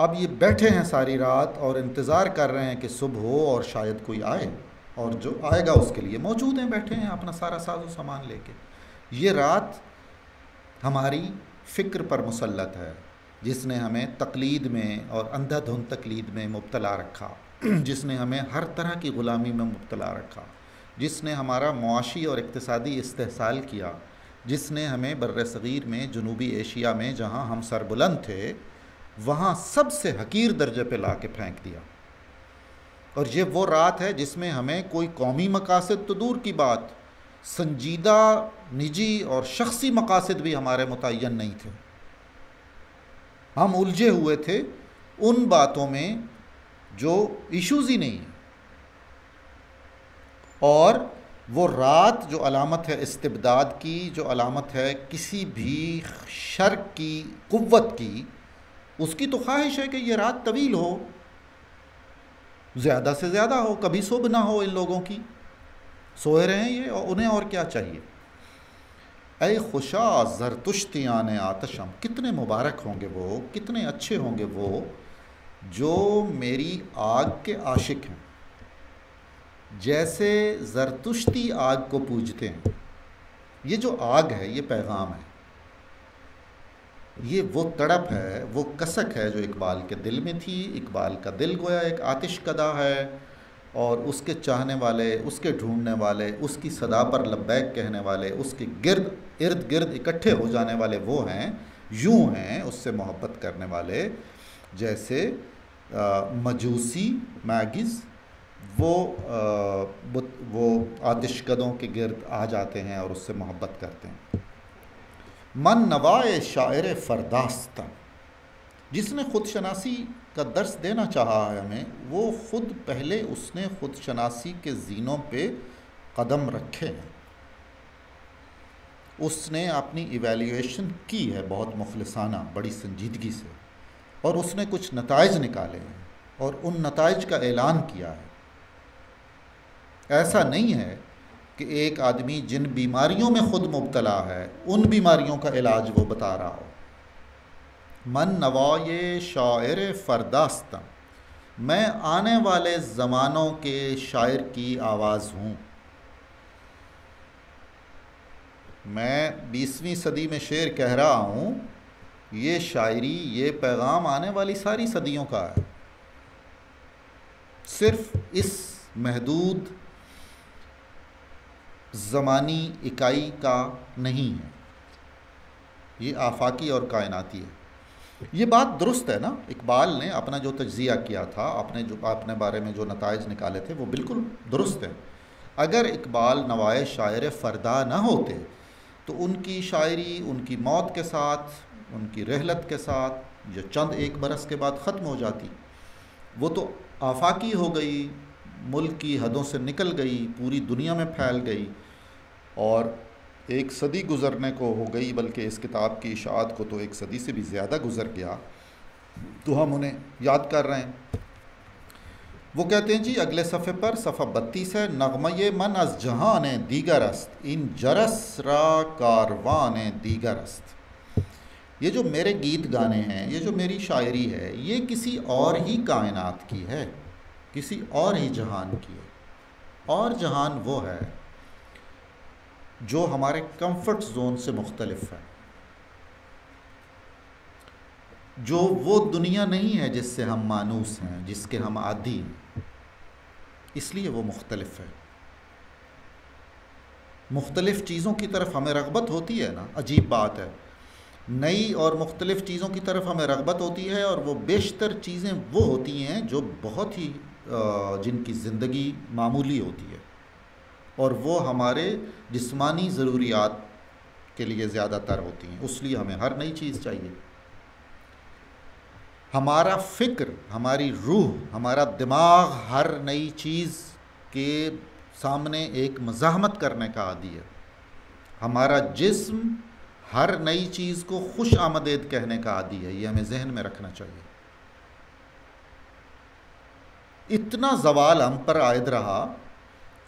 अब ये बैठे हैं सारी रात और इंतज़ार कर रहे हैं कि सुबह हो और शायद कोई आए, और जो आएगा उसके लिए मौजूद हैं, बैठे हैं अपना सारा साजो सामान लेके। ये रात हमारी फ़िक्र पर मुसल्लत है, जिसने हमें तकलीद में और अंधाधुंध तकलीद में मुब्तला रखा, जिसने हमें हर तरह की ग़ुलामी में मुब्तला रखा, जिसने हमारा मुआशी और इक्तिसादी इस्तेहसाल किया, जिसने हमें बर्र सग़ीर में, जनूबी एशिया में, जहाँ हम सरबुलंद थे, वहाँ सबसे हकीर दर्जे पे ला के फेंक दिया। और ये वो रात है जिसमें हमें कोई कौमी मकासद तो दूर की बात, संजीदा निजी और शख्सी मकासद भी हमारे मुतय्यन नहीं थे। हम उलझे हुए थे उन बातों में जो इश्यूज़ ही नहीं हैं। और वो रात जो अलामत है इस्तिबदाद की, जो अलामत है किसी भी शर की कुव्वत की, उसकी तो ख्वाहिश है कि ये रात तवील हो, ज़्यादा से ज़्यादा हो, कभी सुबह ना हो। इन लोगों की सोए रहें ये, और उन्हें और क्या चाहिए। ऐ खुशा जरतुश्तियाने आतशम, कितने मुबारक होंगे वो, कितने अच्छे होंगे वो जो मेरी आग के आशिक हैं, जैसे जरतुश्ती आग को पूजते हैं। ये जो आग है, ये पैगाम है, ये वो तड़प है, वो कसक है जो इकबाल के दिल में थी। इकबाल का दिल गोया एक आतिश कदा है और उसके चाहने वाले, उसके ढूंढने वाले, उसकी सदा पर लब्बैक कहने वाले, उसके गिर्द इर्द गिर्द इकट्ठे हो जाने वाले वो हैं, यूँ हैं उससे मोहब्बत करने वाले, जैसे मजूसी मैगिज़ वो आतिश कदों के गिर्द आ जाते हैं और उससे मोहब्बत करते हैं। मन नवाए शायर फ़रदास्ता, जिसने ख़ुद शनासी का दर्स देना चाहा है हमें, वो ख़ुद पहले उसने ख़ुद शनासी के जीनों पे कदम रखे हैं। उसने अपनी इवेल्यूएशन की है बहुत मुखलसाना, बड़ी संजीदगी से, और उसने कुछ नताइज निकाले हैं और उन नताइज का ऐलान किया है। ऐसा नहीं है कि एक आदमी जिन बीमारियों में ख़ुद मुब्तला है उन बीमारियों का इलाज वो बता रहा हो। मन नवाए शायर फ़रदास्तम, मैं आने वाले ज़मानों के शायर की आवाज़ हूँ। मैं 20वीं सदी में शेर कह रहा हूँ, ये शायरी, ये पैगाम आने वाली सारी सदियों का है। सिर्फ़ इस महदूद ज़मानी इकाई का नहीं है, ये आफाकी और कायनाती है। ये बात दुरुस्त है ना, इकबाल ने अपना जो तज्ज़िया किया था, अपने बारे में जो नताइज निकाले थे, वो बिल्कुल दुरुस्त है। अगर इकबाल नवाए शायर फ़रदा ना होते तो उनकी शायरी उनकी मौत के साथ, उनकी रहलत के साथ, जो चंद एक बरस के बाद ख़त्म हो जाती, वो तो आफाकी हो गई, मुल्क की हदों से निकल गई, पूरी दुनिया में फैल गई और एक सदी गुज़रने को हो गई, बल्कि इस किताब की इशाअत को तो एक सदी से भी ज़्यादा गुज़र गया, तो हम उन्हें याद कर रहे हैं। वो कहते हैं जी अगले सफ़े पर, सफ़ा 32 है, नगमय मन अज़ जहाने दीगर अस्त इन जरस रा कारवाने दीगर अस्त। ये जो मेरे गीत गाने हैं, ये जो मेरी शायरी है, ये किसी और ही कायनात की है, किसी और ही जहान की है। और जहान वो है जो हमारे कंफर्ट जोन से मुख्तलिफ है, जो वो दुनिया नहीं है जिससे हम मानूस हैं, जिसके हम आदी हैं, इसलिए वो मुख्तलिफ है। मुख्तलिफ चीज़ों की तरफ हमें रग़बत होती है ना, अजीब बात है, नई और मुख्तलिफ चीज़ों की तरफ हमें रग़बत होती है और वो बेशतर चीज़ें वो होती हैं जो बहुत ही जिनकी ज़िंदगी मामूली होती है और वो हमारे जिस्मानी ज़रूरियात के लिए ज़्यादातर होती हैं, इसलिए हमें हर नई चीज़ चाहिए। हमारा फ़िक्र, हमारी रूह, हमारा दिमाग हर नई चीज़ के सामने एक मज़ाहमत करने का आदी है। हमारा जिस्म हर नई चीज़ को खुश आमदेद कहने का आदी है, ये हमें जहन में रखना चाहिए। इतना ज़वाल हम पर आयद रहा,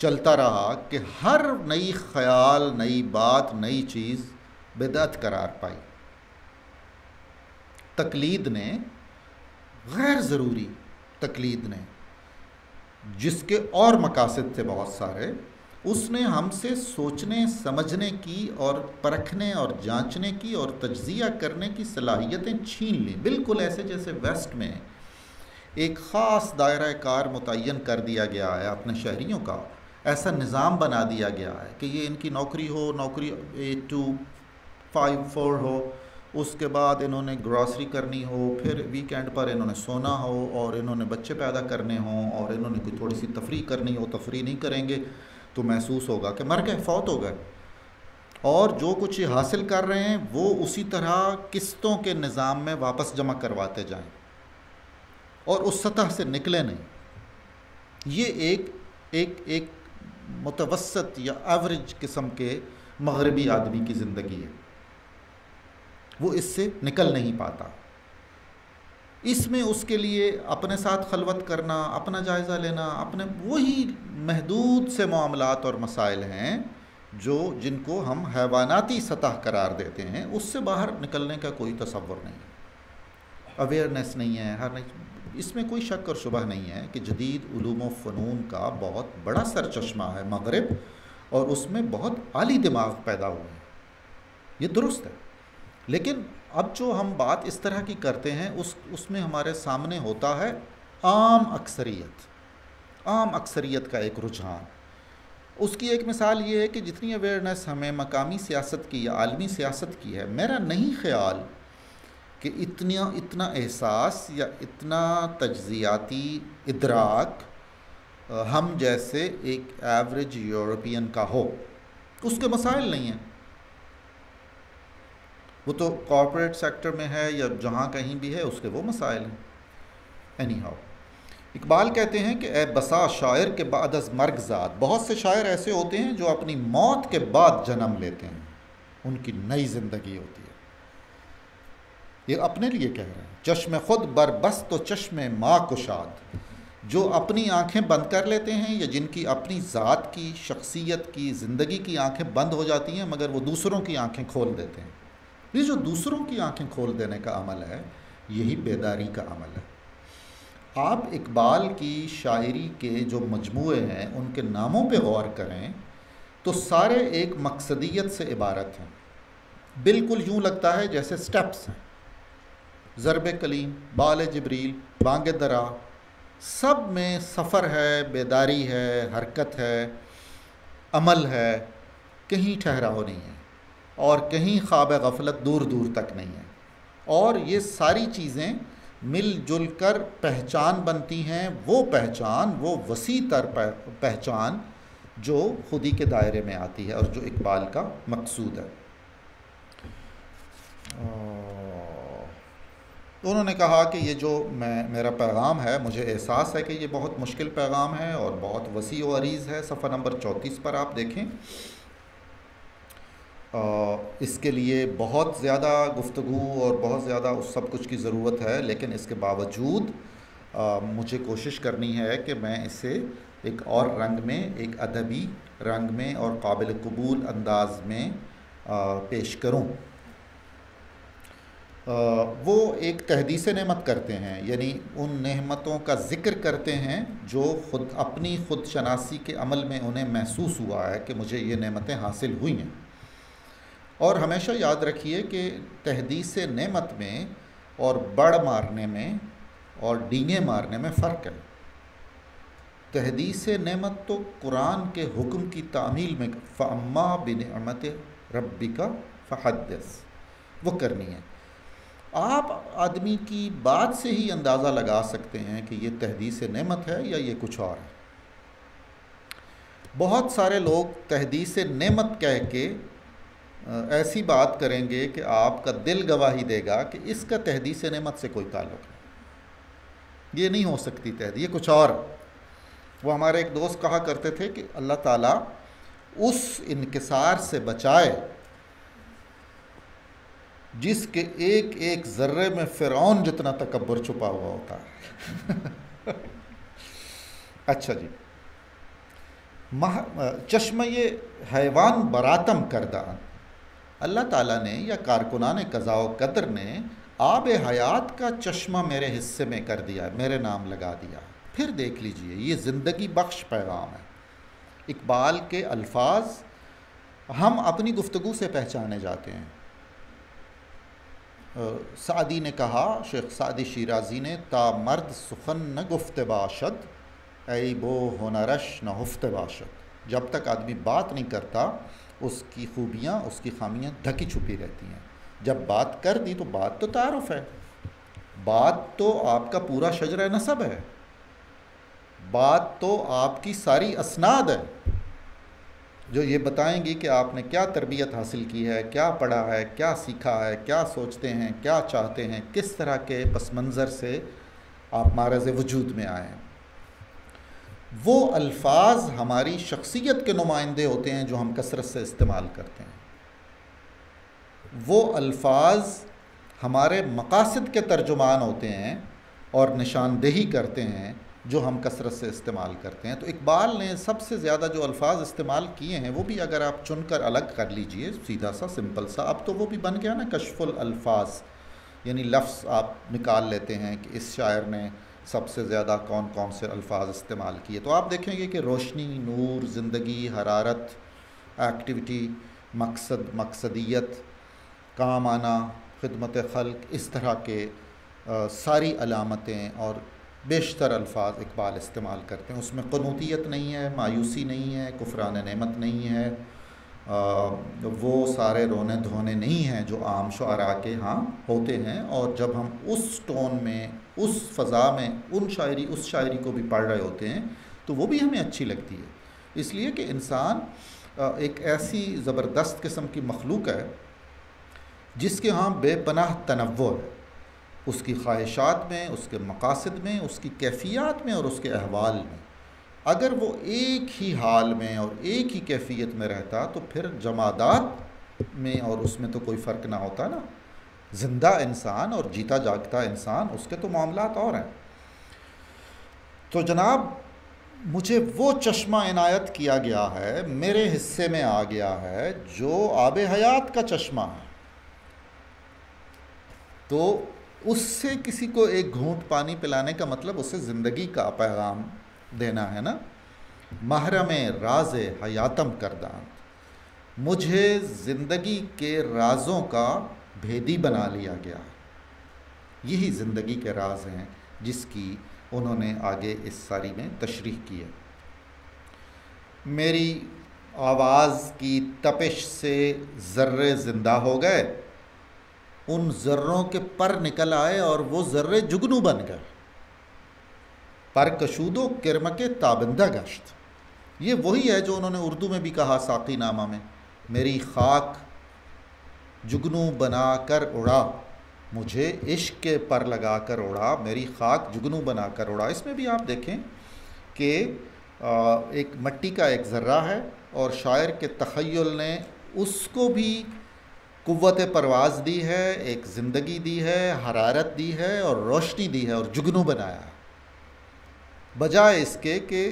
चलता रहा कि हर नई ख़्याल, नई बात, नई चीज़ बिदअत करार पाई। तकलीद ने, गैर ज़रूरी तकलीद ने, जिसके और मकासद थे बहुत सारे, उसने हमसे सोचने समझने की और परखने और जांचने की और तज्जिया करने की सलाहियतें छीन ली। बिल्कुल ऐसे जैसे वेस्ट में एक ख़ास दायरा कार मुतय्यन कर दिया गया है अपने शहरियों का, ऐसा निज़ाम बना दिया गया है कि ये इनकी नौकरी हो, नौकरी 8 to 5, 4 हो, उसके बाद इन्होंने ग्रॉसरी करनी हो, फिर वीकेंड पर इन्होंने सोना हो और इन्होंने बच्चे पैदा करने हों और इन्होंने कोई थोड़ी सी तफरी करनी हो, तफरी नहीं करेंगे तो महसूस होगा कि मर गए, फौत हो गए। और जो कुछ ये हासिल कर रहे हैं वो उसी तरह किस्तों के निज़ाम में वापस जमा करवाते जाएं और उस सतह से निकले नहीं। ये एक एक एक मुतवसत या एवरेज किस्म के मगरबी आदमी की ज़िंदगी है, वो इससे निकल नहीं पाता। इसमें उसके लिए अपने साथ खलवत करना, अपना जायज़ा लेना, अपने वही महदूद से मामलात और मसाइल हैं जो जिनको हम हैवानाती सतह करार देते हैं, उससे बाहर निकलने का कोई तसव्वुर नहीं है, अवेयरनेस नहीं है। हर इसमें कोई शक और शुबह नहीं है कि जदीद उलूम व फ़नून का बहुत बड़ा सरचश्मा है मगरिब और उसमें बहुत आली दिमाग पैदा हुए हैं, ये दुरुस्त है। लेकिन अब जो हम बात इस तरह की करते हैं उसमें हमारे सामने होता है आम अक्सरियत का एक रुझान। उसकी एक मिसाल ये है कि जितनी अवेयरनेस हमें मकामी सियासत की या आलमी सियासत की है, मेरा नहीं ख्याल कि इतना एहसास या इतना तज्जियाती इदराक हम जैसे एक एवरेज यूरोपियन का हो। उसके मसाइल नहीं हैं, वो तो कॉर्पोरेट सेक्टर में है या जहाँ कहीं भी है, उसके वो मसाइल हैं। एनी हाउ, इकबाल कहते हैं कि ए बसा शायर के बाद अज़ मर्गजात, बहुत से शायर ऐसे होते हैं जो अपनी मौत के बाद जन्म लेते हैं, उनकी नई ज़िंदगी होती है। ये अपने लिए कह रहे हैं, चश्मे खुद बरबस तो चश्मे माँ कुशाद। जो अपनी आँखें बंद कर लेते हैं या जिनकी अपनी ज़ात की, शख्सियत की, ज़िंदगी की आँखें बंद हो जाती हैं मगर वो दूसरों की आँखें खोल देते हैं। ये जो दूसरों की आँखें खोल देने का अमल है, यही बेदारी का अमल है। आप इकबाल की शायरी के जो मजमूए हैं उनके नामों पे गौर करें तो सारे एक मकसदियत से इबारत हैं। बिल्कुल यूँ लगता है जैसे स्टेप्स हैं। ज़रब कलीम, बाल जबरील, बांग दरा, सब में सफ़र है, बेदारी है, हरकत है, अमल है, कहीं ठहराव नहीं है और कहीं ख्वाब गफलत दूर दूर तक नहीं है। और ये सारी चीज़ें मिलजुल कर पहचान बनती हैं, वो पहचान, वो वसी तर पहचान जो खुदी के दायरे में आती है और जो इकबाल का मकसूद है। उन्होंने कहा कि ये जो मेरा पैगाम है, मुझे एहसास है कि ये बहुत मुश्किल पैगाम है और बहुत वसी व अरीज़ है। सफ़ा नंबर 34 पर आप देखें, इसके लिए बहुत ज़्यादा गुफ्तगू और बहुत ज़्यादा उस सब कुछ की ज़रूरत है, लेकिन इसके बावजूद मुझे कोशिश करनी है कि मैं इसे एक और रंग में, एक अदबी रंग में और काबिल कबूल अंदाज़ में पेश करूं। वो एक तहदीस नेमत करते हैं, यानी उन नेमतों का ज़िक्र करते हैं जो खुद अपनी खुद शनासी के अमल में उन्हें महसूस हुआ है कि मुझे ये नेमतें हासिल हुई हैं। और हमेशा याद रखिए कि तहदीस नेमत में और बड़ मारने में और डींगे मारने में फ़र्क है। तहदीस नेमत तो कुरान के हुक्म की तामील में फ़अम्मा बिनिअमत रब्बिका फ़हद्दिस, वो करनी है। आप आदमी की बात से ही अंदाज़ा लगा सकते हैं कि ये तहदीस नेमत है या ये कुछ और है। बहुत सारे लोग तहदीस नेमत कह के ऐसी बात करेंगे कि आपका दिल गवाही देगा कि इसका तहदीस नेमत से कोई ताल्लुक़ नहीं, ये नहीं हो सकती तहदी, ये कुछ और। वो हमारे एक दोस्त कहा करते थे कि अल्लाह ताला उस इनकिसार से बचाए जिसके एक एक ज़र्रे में फ़िरौन जितना तकब्बुर छुपा हुआ होता है। अच्छा जी, चश्मे हैवान बरातम करदा, अल्लाह ताला ने या कारकुनाने कज़ाओ कदर ने आब हयात का चश्मा मेरे हिस्से में कर दिया, मेरे नाम लगा दिया। फिर देख लीजिए, ये ज़िंदगी बख्श पैगाम है। इकबाल के अल्फाज हम अपनी गुफ्तगू से पहचाने जाते हैं। सादी ने कहा, शेख सादी शिराज़ी ने, ता मर्द सुखन न गुफ्त बाशद ऐ बो हुनरश न हुफ्त बाशद। जब तक आदमी बात नहीं करता उसकी खूबियाँ, उसकी खामियाँ ढकी छुपी रहती हैं। जब बात कर दी तो बात तो तारुफ है, बात तो आपका पूरा शजरा नसब है, बात तो आपकी सारी असनाद है जो ये बताएंगी कि आपने क्या तरबियत हासिल की है, क्या पढ़ा है, क्या सीखा है, क्या सोचते हैं, क्या चाहते हैं, किस तरह के पस मंज़र से आप मारज़ वजूद में आए हैं। वो अल्फाज हमारी शख्सियत के नुमाइंदे होते हैं जो हम कसरत से इस्तेमाल करते हैं। वो अल्फाज हमारे मकासद के तर्जुमान होते हैं और निशानदेही करते हैं जो हम कसरत से इस्तेमाल करते हैं। तो इकबाल ने सबसे ज़्यादा जो अल्फाज इस्तेमाल किए हैं वो भी अगर आप चुनकर अलग कर लीजिए, सीधा सा सिंपल सा। अब तो वो भी बन गया ना कश्फुल अल्फाज, यानी लफ्ज़ आप निकाल लेते हैं कि इस शायर ने सबसे ज़्यादा कौन कौन से अल्फाज इस्तेमाल किए। तो आप देखेंगे कि रोशनी, नूर, ज़िंदगी, हरारत, एक्टिविटी, मकसद, मकसदियत, काम आना, खिदमत खल्क, इस तरह के सारी अलामतें और बेशतर अल्फाज इकबाल इस्तेमाल करते हैं। उसमें क़नूतियत नहीं है, मायूसी नहीं है, कुफरान नेमत नहीं है, वो सारे रोने धोने नहीं हैं जो आम शायरा के यहाँ होते हैं। और जब हम उस टोन में, उस फ़ज़ा में उस शायरी को भी पढ़ रहे होते हैं तो वो भी हमें अच्छी लगती है, इसलिए कि इंसान एक ऐसी ज़बरदस्त किस्म की मखलूक है जिसके यहाँ बेपनाह तनव्वुर है, उसकी ख्वाहिशात में, उसके मकासद में, उसकी कैफियत में और उसके अहवाल में। अगर वो एक ही हाल में और एक ही कैफियत में रहता तो फिर जमादात में और उसमें तो कोई फ़र्क ना होता ना। ज़िंदा इंसान और जीता जागता इंसान, उसके तो मामलात और हैं। तो जनाब मुझे वो चश्मा इनायत किया गया है, मेरे हिस्से में आ गया है, जो आबे हयात का चश्मा है। तो उससे किसी को एक घूंट पानी पिलाने का मतलब उससे ज़िंदगी का पैगाम देना है ना। महरम राज हयातम करदांत, मुझे ज़िंदगी के राज़ों का भेदी बना लिया गया। यही ज़िंदगी के राज हैं जिसकी उन्होंने आगे इस सारी में तशरीह की है। मेरी आवाज़ की तपिश से ज़र्रे ज़िंदा हो गए, उन ज़र्रों के पर निकल आए और वो ज़र्रे जुगनू बन गए। पर कशूदो किरमके ताबंदा गश्त, ये वही है जो उन्होंने उर्दू में भी कहा साकी नामा में, मेरी खाक जुगनू बना कर उड़ा, मुझे इश्क के पर लगा कर उड़ा, मेरी खाक जुगनू बना कर उड़ा। इसमें भी आप देखें कि एक मिट्टी का एक ज़र्रा है और शायर के तख़य्युल ने उसको भी कुव्वत परवाज़ दी है, एक ज़िंदगी दी है, हरारत दी है और रोशनी दी है और जुगनू बनाया है। बजाय इसके कि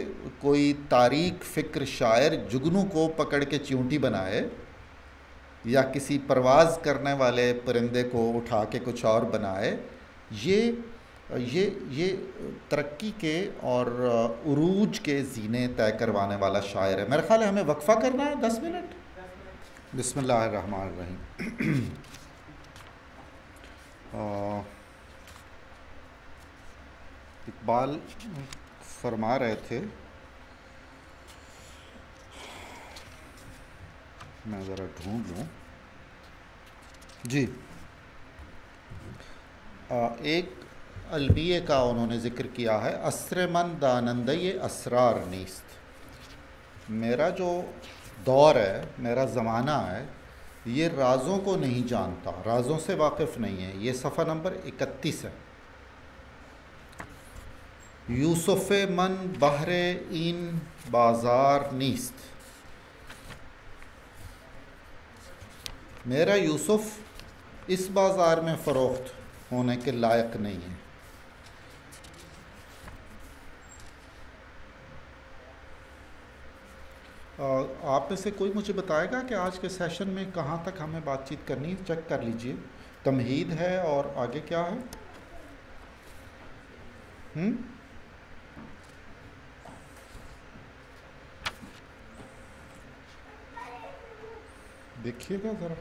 कोई तारीख फ़िक्र शायर जुगनू को पकड़ के चिऊंटी बनाए या किसी परवाज़ करने वाले परिंदे को उठा के कुछ और बनाए, ये तरक्की के और उरूज के जीने तय करवाने वाला शायर है। मेरा ख़्याल है हमें वक्फ़ा करना है 10 मिनट। बिस्मिल्लाहिर्रहमानिर्रहीम। इकबाल फरमा रहे थे, मैं ज़रा ढूंढ लूँ जी। एक अलबिए का उन्होंने ज़िक्र किया है, असरमंद आनंद ये असरार नीस्त। मेरा जो दौर है, मेरा ज़माना है, ये राज़ों को नहीं जानता, राज़ों से वाकिफ़ नहीं है। ये सफ़ा नंबर 31 है। यूसुफ़ मन बहरे इन बाज़ार नीस्त, मेरा यूसुफ़ इस बाज़ार में फ़रोख्त होने के लायक नहीं है। आप में से कोई मुझे बताएगा कि आज के सेशन में कहाँ तक हमें बातचीत करनी है? चेक कर लीजिए, तमहीद है और आगे क्या है। देखिएगा ज़रा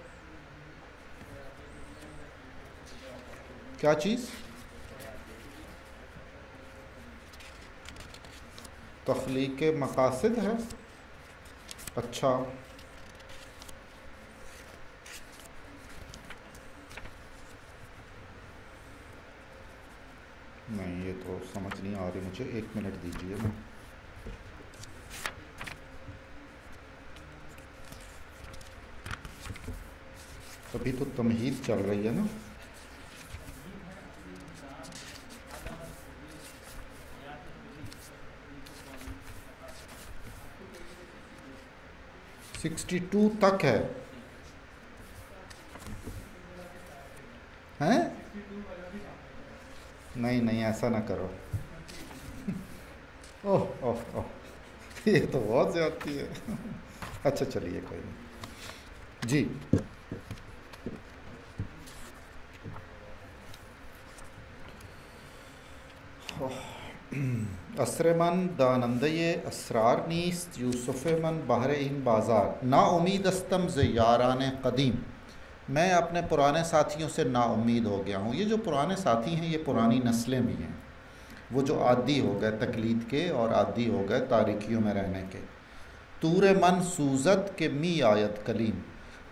क्या चीज़। तख्लीक मकासिद है, अच्छा। नहीं, ये तो समझ नहीं आ रही मुझे, 1 मिनट दीजिए ना। अभी तो तमहीद चल रही है ना। सिक्सटी 62 तक है, हैं? नहीं नहीं, ऐसा ना करो। ओह ओह ओह, ये तो बहुत ज़्यादती है। अच्छा चलिए, कोई नहीं जी। असरमन दानंदये असरार नीस्त, यूसुफ़ मन बहर इन बाज़ार। ना उम्मीद अस्तम से यारान कदीम, मैं अपने पुराने साथियों से नाउमीद हो गया हूँ। ये जो पुराने साथी हैं, ये पुरानी नस्लें भी हैं, वो जो आदी हो गए तकलीद के और आदी हो गए तारीखियों में रहने के। तूर मन सूजत के मी आयत कलीम,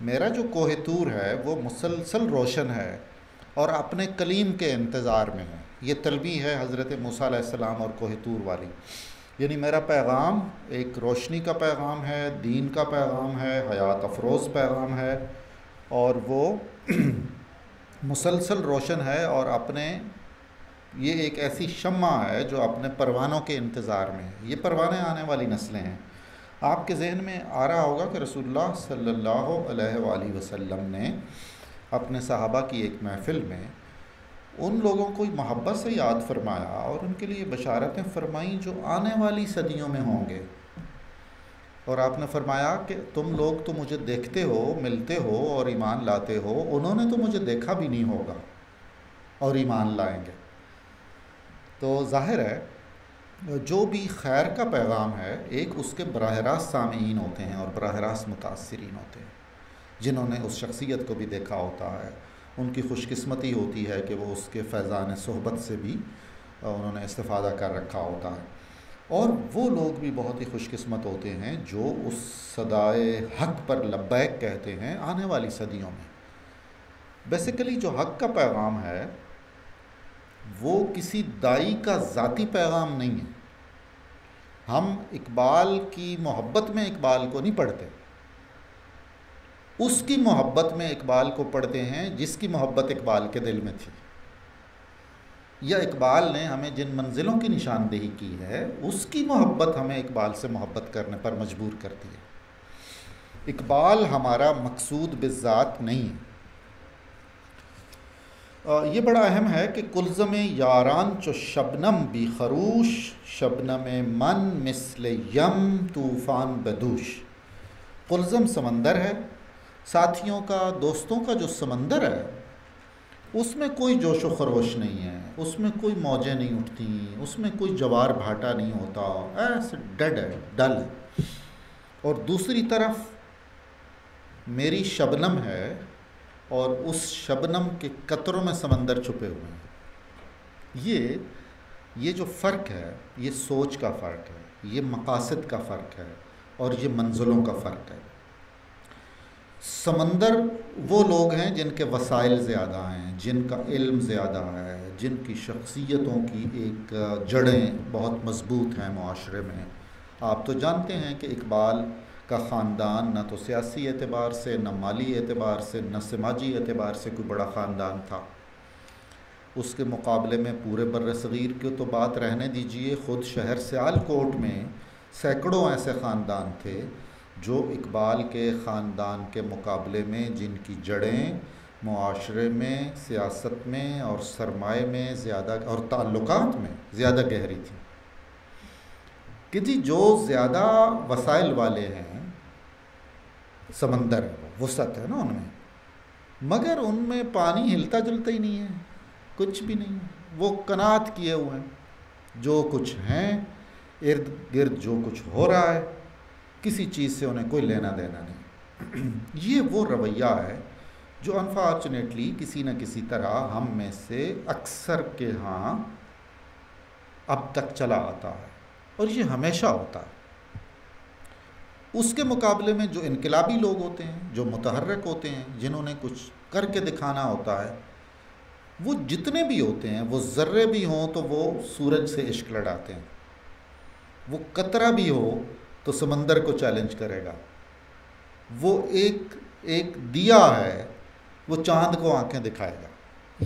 मेरा जो कोहे तूर है वो मुसलसल रोशन है और अपने कलीम के इंतज़ार में है। ये तलबी है हज़रत मूसा अलैहिस्सलाम और कोहितूर वाली। यानी मेरा पैगाम एक रोशनी का पैगाम है, दीन का पैगाम है, हयात अफरोज़ पैगाम है, और वो मुसलसल रोशन है और अपने, ये एक ऐसी शम्मा है जो अपने परवानों के इंतज़ार में है। ये परवाने आने वाली नस्लें हैं आपके जहन में आ रहा होगा कि रसूलुल्लाह सल्लल्लाहु अलैहि वसल्लम ने अपने सहाबा की एक महफ़िल में उन लोगों को मोहब्बत से याद फरमाया और उनके लिए बशारतें फरमाई जो आने वाली सदियों में होंगे। और आपने फरमाया कि तुम लोग तो मुझे देखते हो, मिलते हो और ईमान लाते हो, उन्होंने तो मुझे देखा भी नहीं होगा और ईमान लाएंगे। तो जाहिर है जो भी खैर का पैगाम है एक उसके बराह रास्त सामीन होते हैं और बराह रास्त मुतासरीन होते हैं, जिन्होंने उस शख्सियत को भी देखा होता है। उनकी खुशकिस्मती होती है कि वो उसके फैज़ान सोहबत से भी उन्होंने इस्तिफ़ादा कर रखा होता है। और वो लोग भी बहुत ही खुशकिस्मत होते हैं जो उस सदाए हक़ पर लब्बैक कहते हैं आने वाली सदियों में। बेसिकली जो हक़ का पैगाम है वो किसी दाई का ज़ाती पैगाम नहीं है। हम इकबाल की मोहब्बत में इकबाल को नहीं पढ़ते, उसकी मोहब्बत में इकबाल को पढ़ते हैं जिसकी मोहब्बत इकबाल के दिल में थी, या इकबाल ने हमें जिन मंजिलों की निशानदेही की है उसकी मोहब्बत हमें इकबाल से मोहब्बत करने पर मजबूर करती है। इकबाल हमारा मकसूद बिज़ात नहीं है। ये बड़ा अहम है कि कुलज़म यारान चो शबनम बी खरूश, शबनम मन मिसल यम तूफ़ान बदूश। कुलज़म समंदर है, साथियों का, दोस्तों का जो समंदर है उसमें कोई जोश व खरोश नहीं है, उसमें कोई मौजें नहीं उठती, उसमें कोई जवार भाटा नहीं होता, ऐसे डेड है, डल है। और दूसरी तरफ मेरी शबनम है और उस शबनम के कतरों में समंदर छुपे हुए हैं। ये जो फ़र्क है, ये सोच का फ़र्क है, ये मकासद का फ़र्क है और ये मंजिलों का फ़र्क है। समंदर वो लोग हैं जिनके वसाइल ज़्यादा हैं, जिनका इल्म ज़्यादा है, जिनकी शख्सियतों की एक जड़ें बहुत मज़बूत हैं माशरे में। आप तो जानते हैं कि इकबाल का ख़ानदान ना तो सियासी एतबार से, ना माली एतबार से, ना समाजी एतबार से कोई बड़ा ख़ानदान था। उसके मुकाबले में पूरे बर्रसगीर की तो बात रहने दीजिए, ख़ुद शहर सियालकोट में सैकड़ों ऐसे ख़ानदान थे जो इकबाल के ख़ानदान के मुकाबले में, जिनकी जड़ें मुआशरे में, सियासत में और सरमाए में ज़्यादा और ताल्लुकात में ज़्यादा गहरी थी। कि जी जो ज़्यादा वसाइल वाले हैं, समंदर है वो, वसत है ना उनमें, मगर उनमें पानी हिलता जुलता ही नहीं है, कुछ भी नहीं है। वो कनात किए हुए हैं जो कुछ हैं, इर्द गिर्द जो कुछ हो रहा है, किसी चीज़ से उन्हें कोई लेना देना नहीं। ये वो रवैया है जो अनफॉर्चुनेटली किसी न किसी तरह हम में से अक्सर के यहाँ अब तक चला आता है और ये हमेशा होता है। उसके मुकाबले में जो इनकलाबी लोग होते हैं, जो मुतहर्रक होते हैं, जिन्होंने कुछ करके दिखाना होता है, वो जितने भी होते हैं, वो ज़र्रे भी हों तो वो सूरज से इश्क लड़ाते हैं, वो कतरा भी हो तो समंदर को चैलेंज करेगा, वो एक एक दिया है वो चाँद को आंखें दिखाएगा।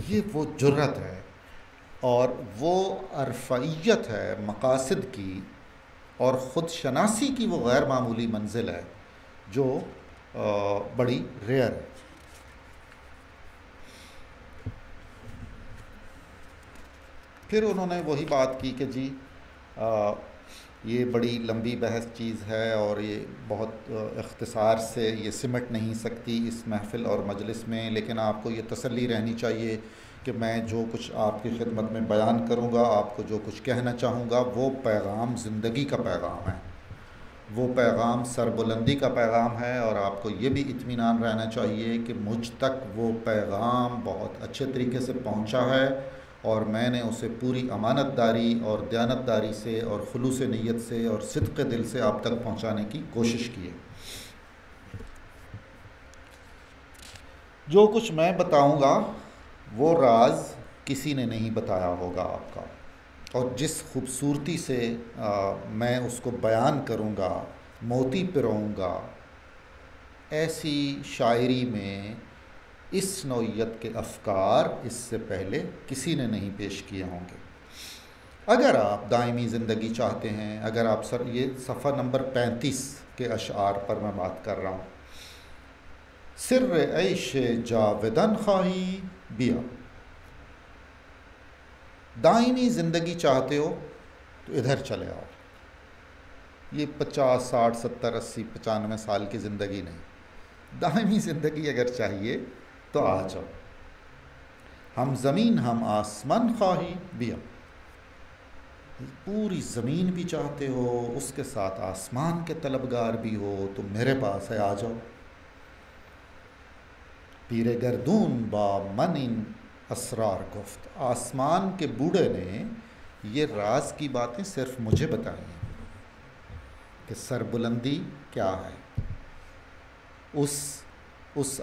ये वो जुर्रत है और वो अरफाइयत है मकासद की और ख़ुद शनासी की, वो गैर मामूली मंजिल है जो बड़ी रेयर है। फिर उन्होंने वही बात की कि जी ये बड़ी लंबी बहस चीज़ है और ये बहुत इख्तिसार से ये सिमट नहीं सकती इस महफ़िल और मजलिस में, लेकिन आपको ये तसल्ली रहनी चाहिए कि मैं जो कुछ आपकी खिदमत में बयान करूँगा, आपको जो कुछ कहना चाहूँगा, वो पैगाम ज़िंदगी का पैगाम है, वो पैगाम सरबुलंदी का पैगाम है। और आपको ये भी इत्मीनान रहना चाहिए कि मुझ तक वो पैगाम बहुत अच्छे तरीके से पहुँचा है और मैंने उसे पूरी अमानतदारी और दयानतदारी से और खुलूस नीयत से और सिद्क़ दिल से आप तक पहुँचाने की कोशिश की है। जो कुछ मैं बताऊँगा वो राज किसी ने नहीं बताया होगा आपका, और जिस खूबसूरती से मैं उसको बयान करूँगा, मोती पिरोऊँगा, ऐसी शायरी में इस नौयत के अफकार इससे पहले किसी ने नहीं पेश किए होंगे। अगर आप दायमी ज़िंदगी चाहते हैं, अगर आप सर ये सफ़ा नंबर 35 के अशार पर मैं बात कर रहा हूँ। सिर ऐश जावेदन ख़ाही बिया, दायमी ज़िंदगी चाहते हो तो इधर चले आओ। ये 50, 60, 70, 80, 95 साल की ज़िंदगी नहीं, दायमी ज़िंदगी अगर चाहिए तो आ जाओ। हम ज़मीन हम आसमान ख़ाही बिया, पूरी ज़मीन भी चाहते हो, उसके साथ आसमान के तलबगार भी हो, तो मेरे पास है आ जाओ। पीरे गर्दून बा मन इन असरार गुफ्त, आसमान के बूढ़े ने ये राज की बातें सिर्फ मुझे बताई हैं कि सरबुलंदी क्या है। उस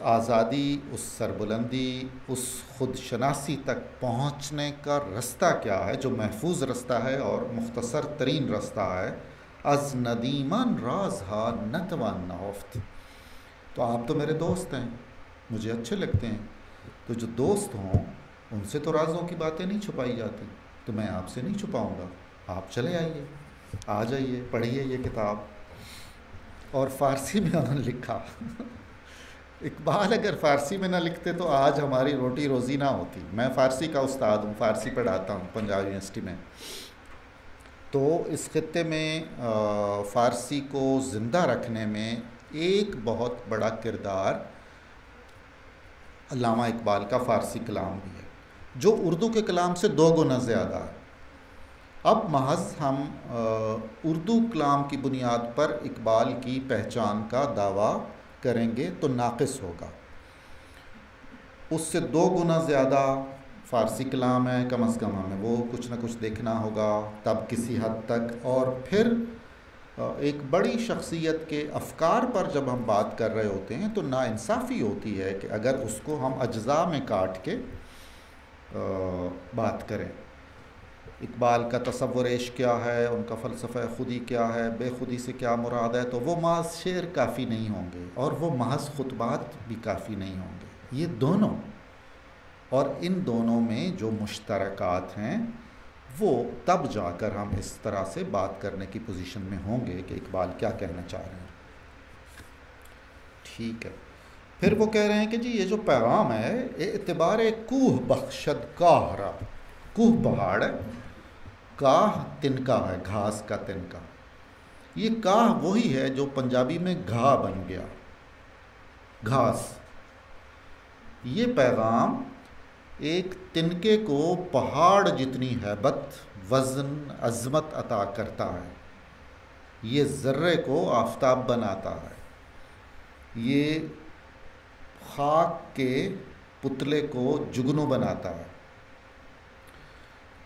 आज़ादी, उस सरबुलंदी, उस खुदशनासी तक पहुँचने का रास्ता क्या है जो महफूज रास्ता है और मुख्तसर तरीन रास्ता है। अज नदीमन राज हा नतवान नौफ्त, तो आप तो मेरे दोस्त हैं, मुझे अच्छे लगते हैं, तो जो दोस्त हों उनसे तो राजों की बातें नहीं छुपाई जाती, तो मैं आपसे नहीं छुपाऊंगा। आप चले आइए, आ जाइए, पढ़िए ये किताब। और फ़ारसी में उन्होंने लिखा इकबाल अगर फ़ारसी में ना लिखते तो आज हमारी रोटी रोज़ी ना होती। मैं फ़ारसी का उस्ताद हूँ, फ़ारसी पढ़ाता हूँ पंजाब यूनिवर्सिटी में, तो इस खित्ते में फ़ारसी को ज़िंदा रखने में एक बहुत बड़ा किरदार अल्लामा इकबाल का फ़ारसी कलाम भी है, जो उर्दू के कलाम से 2 गुना ज़्यादा है। अब महज हम उर्दू कलाम की बुनियाद पर इकबाल की पहचान का दावा करेंगे तो नाक़िस होगा। उससे 2 गुना ज़्यादा फ़ारसी कलाम है, कम अज़ कम हमें वो कुछ ना कुछ देखना होगा तब किसी हद तक। और फिर एक बड़ी शख्सियत के अफकार पर जब हम बात कर रहे होते हैं तो नाइंसाफ़ी होती है कि अगर उसको हम अज्जा में काट के बात करें। इकबाल का तसव्वुर इश्क़ क्या है, उनका फ़लसफ़ा खुदी क्या है, बेखुदी से क्या मुराद है, तो वो महज शेर काफ़ी नहीं होंगे और वो महज खुतबात भी काफ़ी नहीं होंगे। ये दोनों, और इन दोनों में जो मुश्तरकात हैं वो तब जाकर हम इस तरह से बात करने की पोजीशन में होंगे कि इकबाल क्या कहना चाह रहे हैं। ठीक है, फिर वो कह रहे हैं कि जी ये जो पैगाम है एतबारे कूह बख्शद काहरा, कूह पहाड़ है, काह तिनका है, घास का तिनका। ये काह वही है जो पंजाबी में घा बन गया, घास। ये पैगाम एक तिनके को पहाड़ जितनी हैबत, वज़न, अज़मत अता करता है। ये ज़र्रे को आफ़ताब बनाता है, ये खाक के पुतले को जुगनू बनाता है।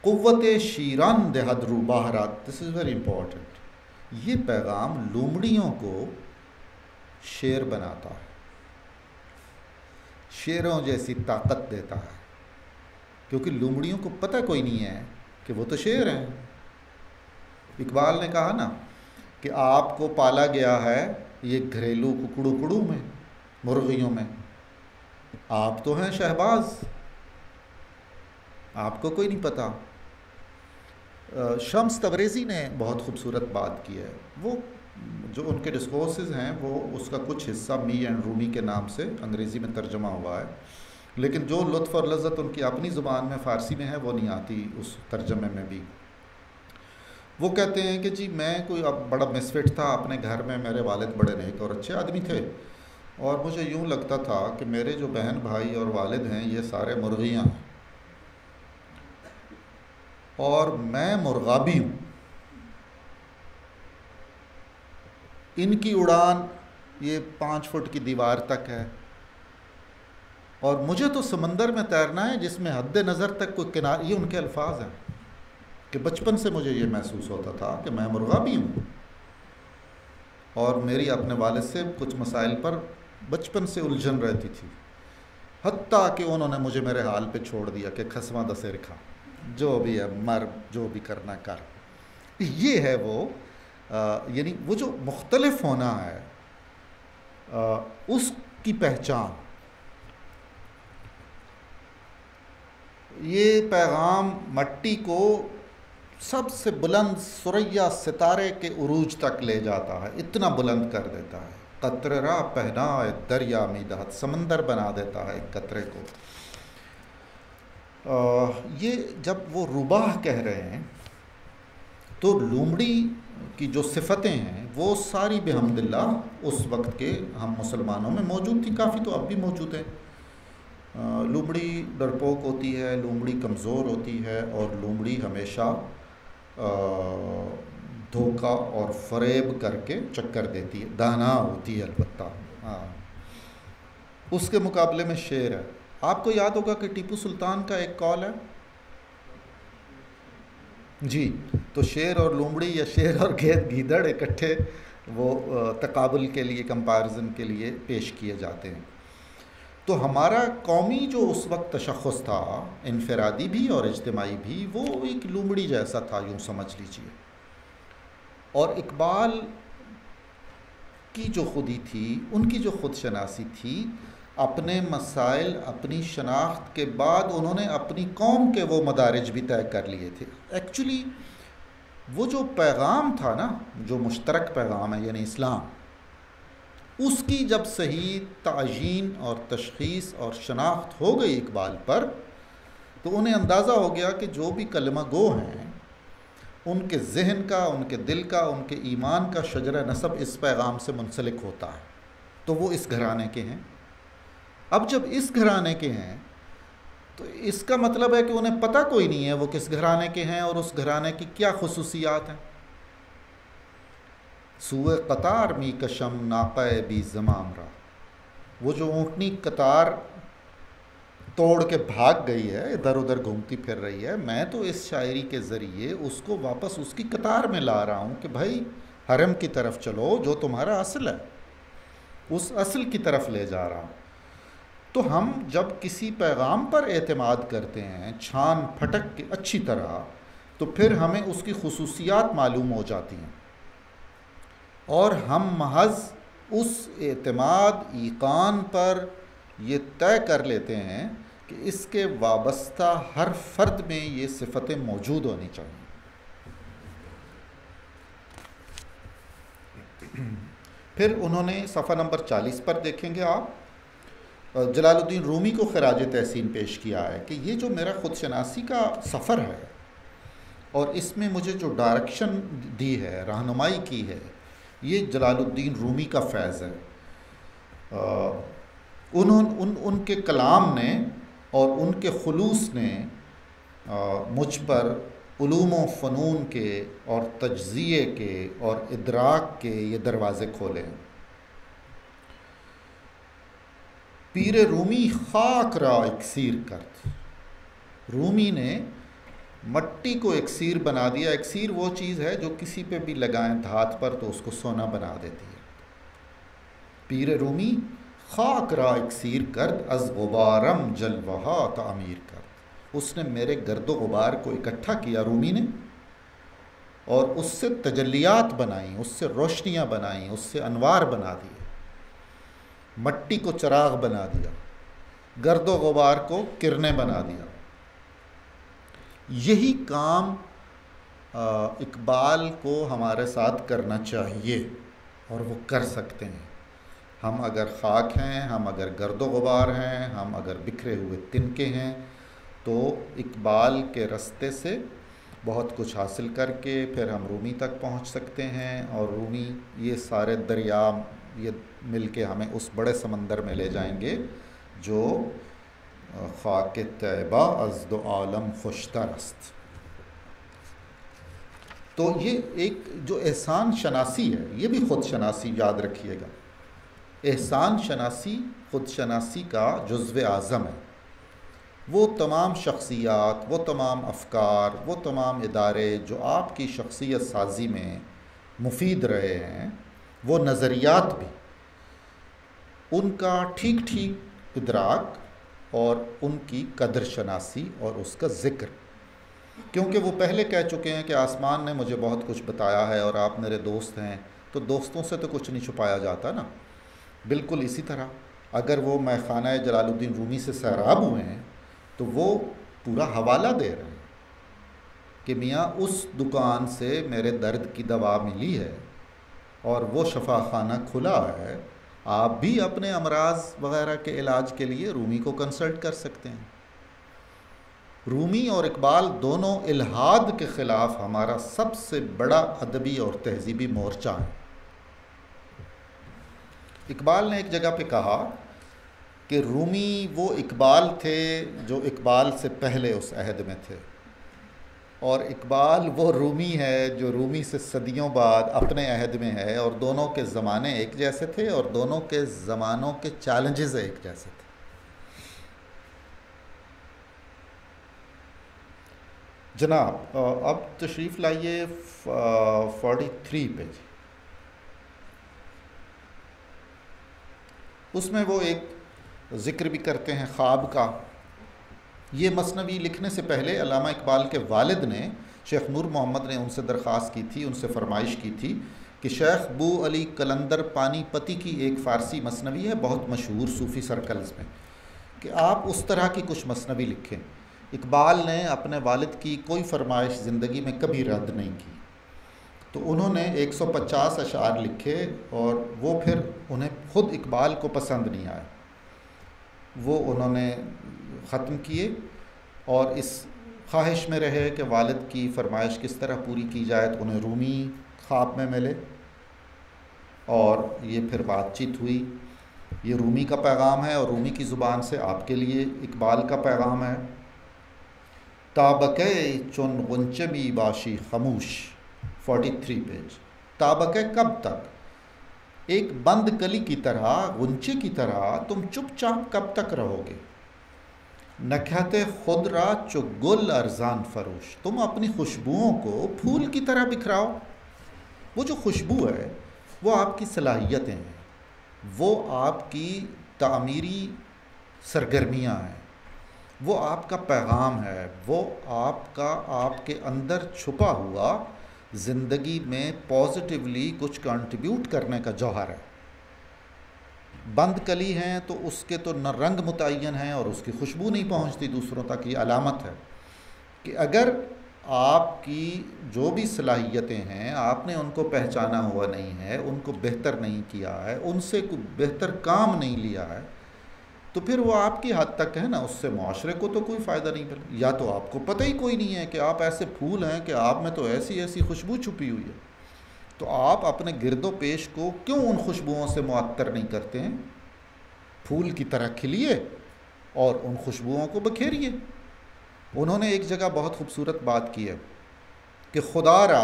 कुव्वते शीरान देहदरू बहरात, दिस इज़ वेरी इम्पोर्टेंट। ये पैगाम लोमड़ियों को शेर बनाता है, शेरों जैसी ताकत देता है, क्योंकि लोमड़ियों को पता कोई नहीं है कि वो तो शेर हैं। इकबाल ने कहा ना कि आपको पाला गया है ये घरेलू कुकड़ू में, मुर्गियों में, आप तो हैं शहबाज, आपको कोई नहीं पता। शम्स तबरेज़ी ने बहुत खूबसूरत बात की है, वो जो उनके डिस्कोर्सेज हैं वो उसका कुछ हिस्सा मी एंड रूमी के नाम से अंग्रेज़ी में तर्जमा हुआ है, लेकिन जो लुत्फ़ और लज़्ज़त उनकी अपनी ज़ुबान में फ़ारसी में है वो नहीं आती उस तर्जमे में भी। वो कहते हैं कि जी मैं कोई अब बड़ा मिसफिट था अपने घर में, मेरे वालिद बड़े नेक और अच्छे आदमी थे और मुझे यूँ लगता था कि मेरे जो बहन भाई और वालिद हैं ये सारे मुर्गियाँ हैं और मैं मुर्गा भी हूँ। इनकी उड़ान ये 5 फुट की दीवार तक है और मुझे तो समंदर में तैरना है जिसमें हद नज़र तक कोई किनारा। ये उनके अल्फाज हैं कि बचपन से मुझे ये महसूस होता था कि मैं मुर्गा भी हूँ और मेरी अपने वालिद से कुछ मसाइल पर बचपन से उलझन रहती थी, हत्ता कि उन्होंने मुझे मेरे हाल पे छोड़ दिया कि खसवा दसे रखा, जो भी है मर, जो भी करना कर। ये है वो यानी वो जो मुख्तलिफ होना है उसकी पहचान। ये पैगाम मट्टी को सबसे बुलंद सुरैया सितारे के उरूज तक ले जाता है, इतना बुलंद कर देता है। कतरा पहनाए दरिया मिदात, समंदर बना देता है कतरे को। ये जब वो रुबाह कह रहे हैं तो लूमड़ी की जो सिफतें हैं वो सारी बिहम्दिल्लाह उस वक्त के हम मुसलमानों में मौजूद थी, काफ़ी तो अब भी मौजूद है। लूमड़ी डरपोक होती है, लूमड़ी कमज़ोर होती है और लूमड़ी हमेशा धोखा और फरेब करके चक्कर देती है, दाना होती है अलबत्ता। हाँ, उसके मुकाबले में शेर है। आपको याद होगा कि टीपू सुल्तान का एक कॉल है जी, तो शेर और लूमड़ी या शेर और गीदड़ इकट्ठे वो तकाबुल के लिए, कंपैरिजन के लिए पेश किए जाते हैं। तो हमारा कौमी जो उस वक्त तशख़्ख़ुस था, इन्फ़िरादी भी और इज्तिमाई भी, वो एक लूमड़ी जैसा था, यूँ समझ लीजिए। और इकबाल की जो खुदी थी, उनकी जो खुद शनासी थी, अपने मसाइल अपनी शनाख्त के बाद उन्होंने अपनी कौम के वो मदारिज भी तय कर लिए थे। एक्चुअली वो जो पैगाम था ना, जो मुश्तरक पैगाम है यानी इस्लाम, उसकी जब सही ताजीन और तशख़ीस और शनाख्त हो गई इकबाल पर, तो उन्हें अंदाज़ा हो गया कि जो भी कलमा गो हैं उनके जहन का, उनके दिल का, उनके ईमान का शजरा नसब इस पैगाम से मुंसलिक होता है। तो वो इस घराने के हैं। अब जब इस घराने के हैं तो इसका मतलब है कि उन्हें पता कोई नहीं है वो किस घराने के हैं और उस घराने की क्या खुसूसियात हैं। सूए कतार मी कशम नाक़ाए बी ज़मामरा, वो जो ऊँटनी कतार तोड़ के भाग गई है, इधर उधर घूमती फिर रही है, मैं तो इस शायरी के ज़रिए उसको वापस उसकी कतार में ला रहा हूँ कि भाई हरम की तरफ चलो, जो तुम्हारा असल है उस असल की तरफ ले जा रहा हूँ। तो हम जब किसी पैगाम पर एतमाद करते हैं छान फटक के अच्छी तरह, तो फिर हमें उसकी खुसूसियात मालूम हो जाती हैं और हम महज उस एतमाद ईकान पर ये तय कर लेते हैं कि इसके वाबस्ता हर फर्द में ये सिफतें मौजूद होनी चाहिए। फिर उन्होंने सफ़ा नंबर 40 पर देखेंगे आप, जलालुद्दीन रूमी को खराज तहसीन पेश किया है कि ये जो मेरा ख़ुदशनासी का सफ़र है और इसमें मुझे जो डायरेक्शन दी है, रहनुमाई की है, ये जलालुद्दीन रूमी का फैज़ है। उनके कलाम ने और उनके खुलूस ने मुझ पर उलूम व फ़नून के और तज्ज़िये के और इदराक के ये दरवाज़े खोले। पीर रूमी खाक रा इक्सीर करत, रूमी ने मट्टी को एक्सीर बना दिया। एक्सीर वो चीज़ है जो किसी पे भी लगाएं धात पर तो उसको सोना बना देती है। पीर रूमी खाक रा एक्सीर कर्द अज गुबारम जलवहा तामीर कर्द, उसने मेरे गर्दो गुबार को इकट्ठा किया रूमी ने और उससे तजलियात बनाई, उससे रोशनियाँ बनाई, उससे अनवार बना दिए। मट्टी को चराग बना दिया, गर्दो गुबार को किरने बना दिया। यही काम इकबाल को हमारे साथ करना चाहिए और वो कर सकते हैं। हम अगर खाक हैं, हम अगर गर्दो गुबार हैं, हम अगर बिखरे हुए तिनके हैं, तो इकबाल के रास्ते से बहुत कुछ हासिल करके फिर हम रूमी तक पहुंच सकते हैं और रूमी ये सारे दरिया ये मिलके हमें उस बड़े समंदर में ले जाएंगे जो खाक तैबा अज़ दो आलम खुशतरस्त। तो ये एक जो एहसान शनासी है, ये भी ख़ुद शनासी याद रखिएगा। एहसान शनासी ख़ुद शनासी का जुज़्व आज़म है। वो तमाम शख्सियात, वो तमाम अफकार, वो तमाम इदारे जो आपकी शख्सियत साजी में मुफीद रहे हैं, वो नज़रियात भी, उनका ठीक ठीक इदराक और उनकी कदर शनासी और उसका ज़िक्र, क्योंकि वो पहले कह चुके हैं कि आसमान ने मुझे बहुत कुछ बताया है और आप मेरे दोस्त हैं, तो दोस्तों से तो कुछ नहीं छुपाया जाता ना। बिल्कुल इसी तरह अगर वो मैखाना जलालुद्दीन रूमी से सैराब हुए हैं तो वो पूरा हवाला दे रहे हैं कि मियाँ उस दुकान से मेरे दर्द की दवा मिली है और वो शफा खाना खुला है, आप भी अपने अमराज वगैरह के इलाज के लिए रूमी को कंसल्ट कर सकते हैं। रूमी और इकबाल दोनों इल्हाद के ख़िलाफ़ हमारा सबसे बड़ा अदबी और तहजीबी मोर्चा है। इकबाल ने एक जगह पे कहा कि रूमी वो इकबाल थे जो इकबाल से पहले उस अहद में थे, और इकबाल वो रूमी है जो रूमी से सदियों बाद अपने अहद में है, और दोनों के ज़माने एक जैसे थे और दोनों के ज़मानों के चैलेंजेस एक जैसे थे। जनाब अब तशरीफ़ लाइए 43 पेज। उसमें वो एक ज़िक्र भी करते हैं ख़्वाब का। ये मसनवी लिखने से पहले अल्लामा इकबाल के वालिद ने, शेख नूर मोहम्मद ने उनसे दरख्वास्त की थी, उनसे फरमाइश की थी कि शेख अबू अली कलंदर पानीपति की एक फ़ारसी मसनवी है बहुत मशहूर सूफ़ी सर्कल्स में, कि आप उस तरह की कुछ मसनवी लिखें। इकबाल ने अपने वालिद की कोई फरमाइश ज़िंदगी में कभी रद्द नहीं की, तो उन्होंने 150 अशार लिखे और वो फिर उन्हें ख़ुद इकबाल को पसंद नहीं आए, वो उन्होंने ख़त्म किए और इस ख्वाहिश में रहे कि वालिद की फरमाइश किस तरह पूरी की जाए। तो उन्हें रूमी ख्वाब में मिले और ये फिर बातचीत हुई। ये रूमी का पैगाम है और रूमी की ज़ुबान से आपके लिए इकबाल का पैगाम है। ताबके चुन गुंचबी बाशी खमोश, 43 पेज। ताबके कब तक? एक बंद कली की तरह, गुंचे की तरह तुम चुपचाप कब तक रहोगे? नख्याते खुद रा चो गुल अरजान फरोश, तुम अपनी खुशबुओं को फूल की तरह बिखराओ। वो जो खुशबू है वो आपकी सलाहियतें हैं, वो आपकी तामीरी सरगर्मियाँ हैं, वो आपका पैगाम है, वो आपका आपके अंदर छुपा हुआ ज़िंदगी में पॉजिटिवली कुछ कंट्रीब्यूट करने का जौहर है। बंद कली हैं तो उसके तो न रंग मुतय्यन हैं और उसकी खुशबू नहीं पहुंचती दूसरों तक। ये अलामत है कि अगर आपकी जो भी सलाहियतें हैं आपने उनको पहचाना हुआ नहीं है, उनको बेहतर नहीं किया है, उनसे कोई बेहतर काम नहीं लिया है, तो फिर वो आपकी हद तक है ना, उससे माशरे को तो कोई फ़ायदा नहीं मिला। या तो आपको पता ही कोई नहीं है कि आप ऐसे फूल हैं कि आप में तो ऐसी ऐसी खुशबू छुपी हुई है, तो आप अपने गिरदो पेश को क्यों उन खुशबुओं से मुअत्तर नहीं करते हैं? फूल की तरह खिलिए और उन खुशबुओं को बखेरिए। उन्होंने एक जगह बहुत खूबसूरत बात की है कि खुदारा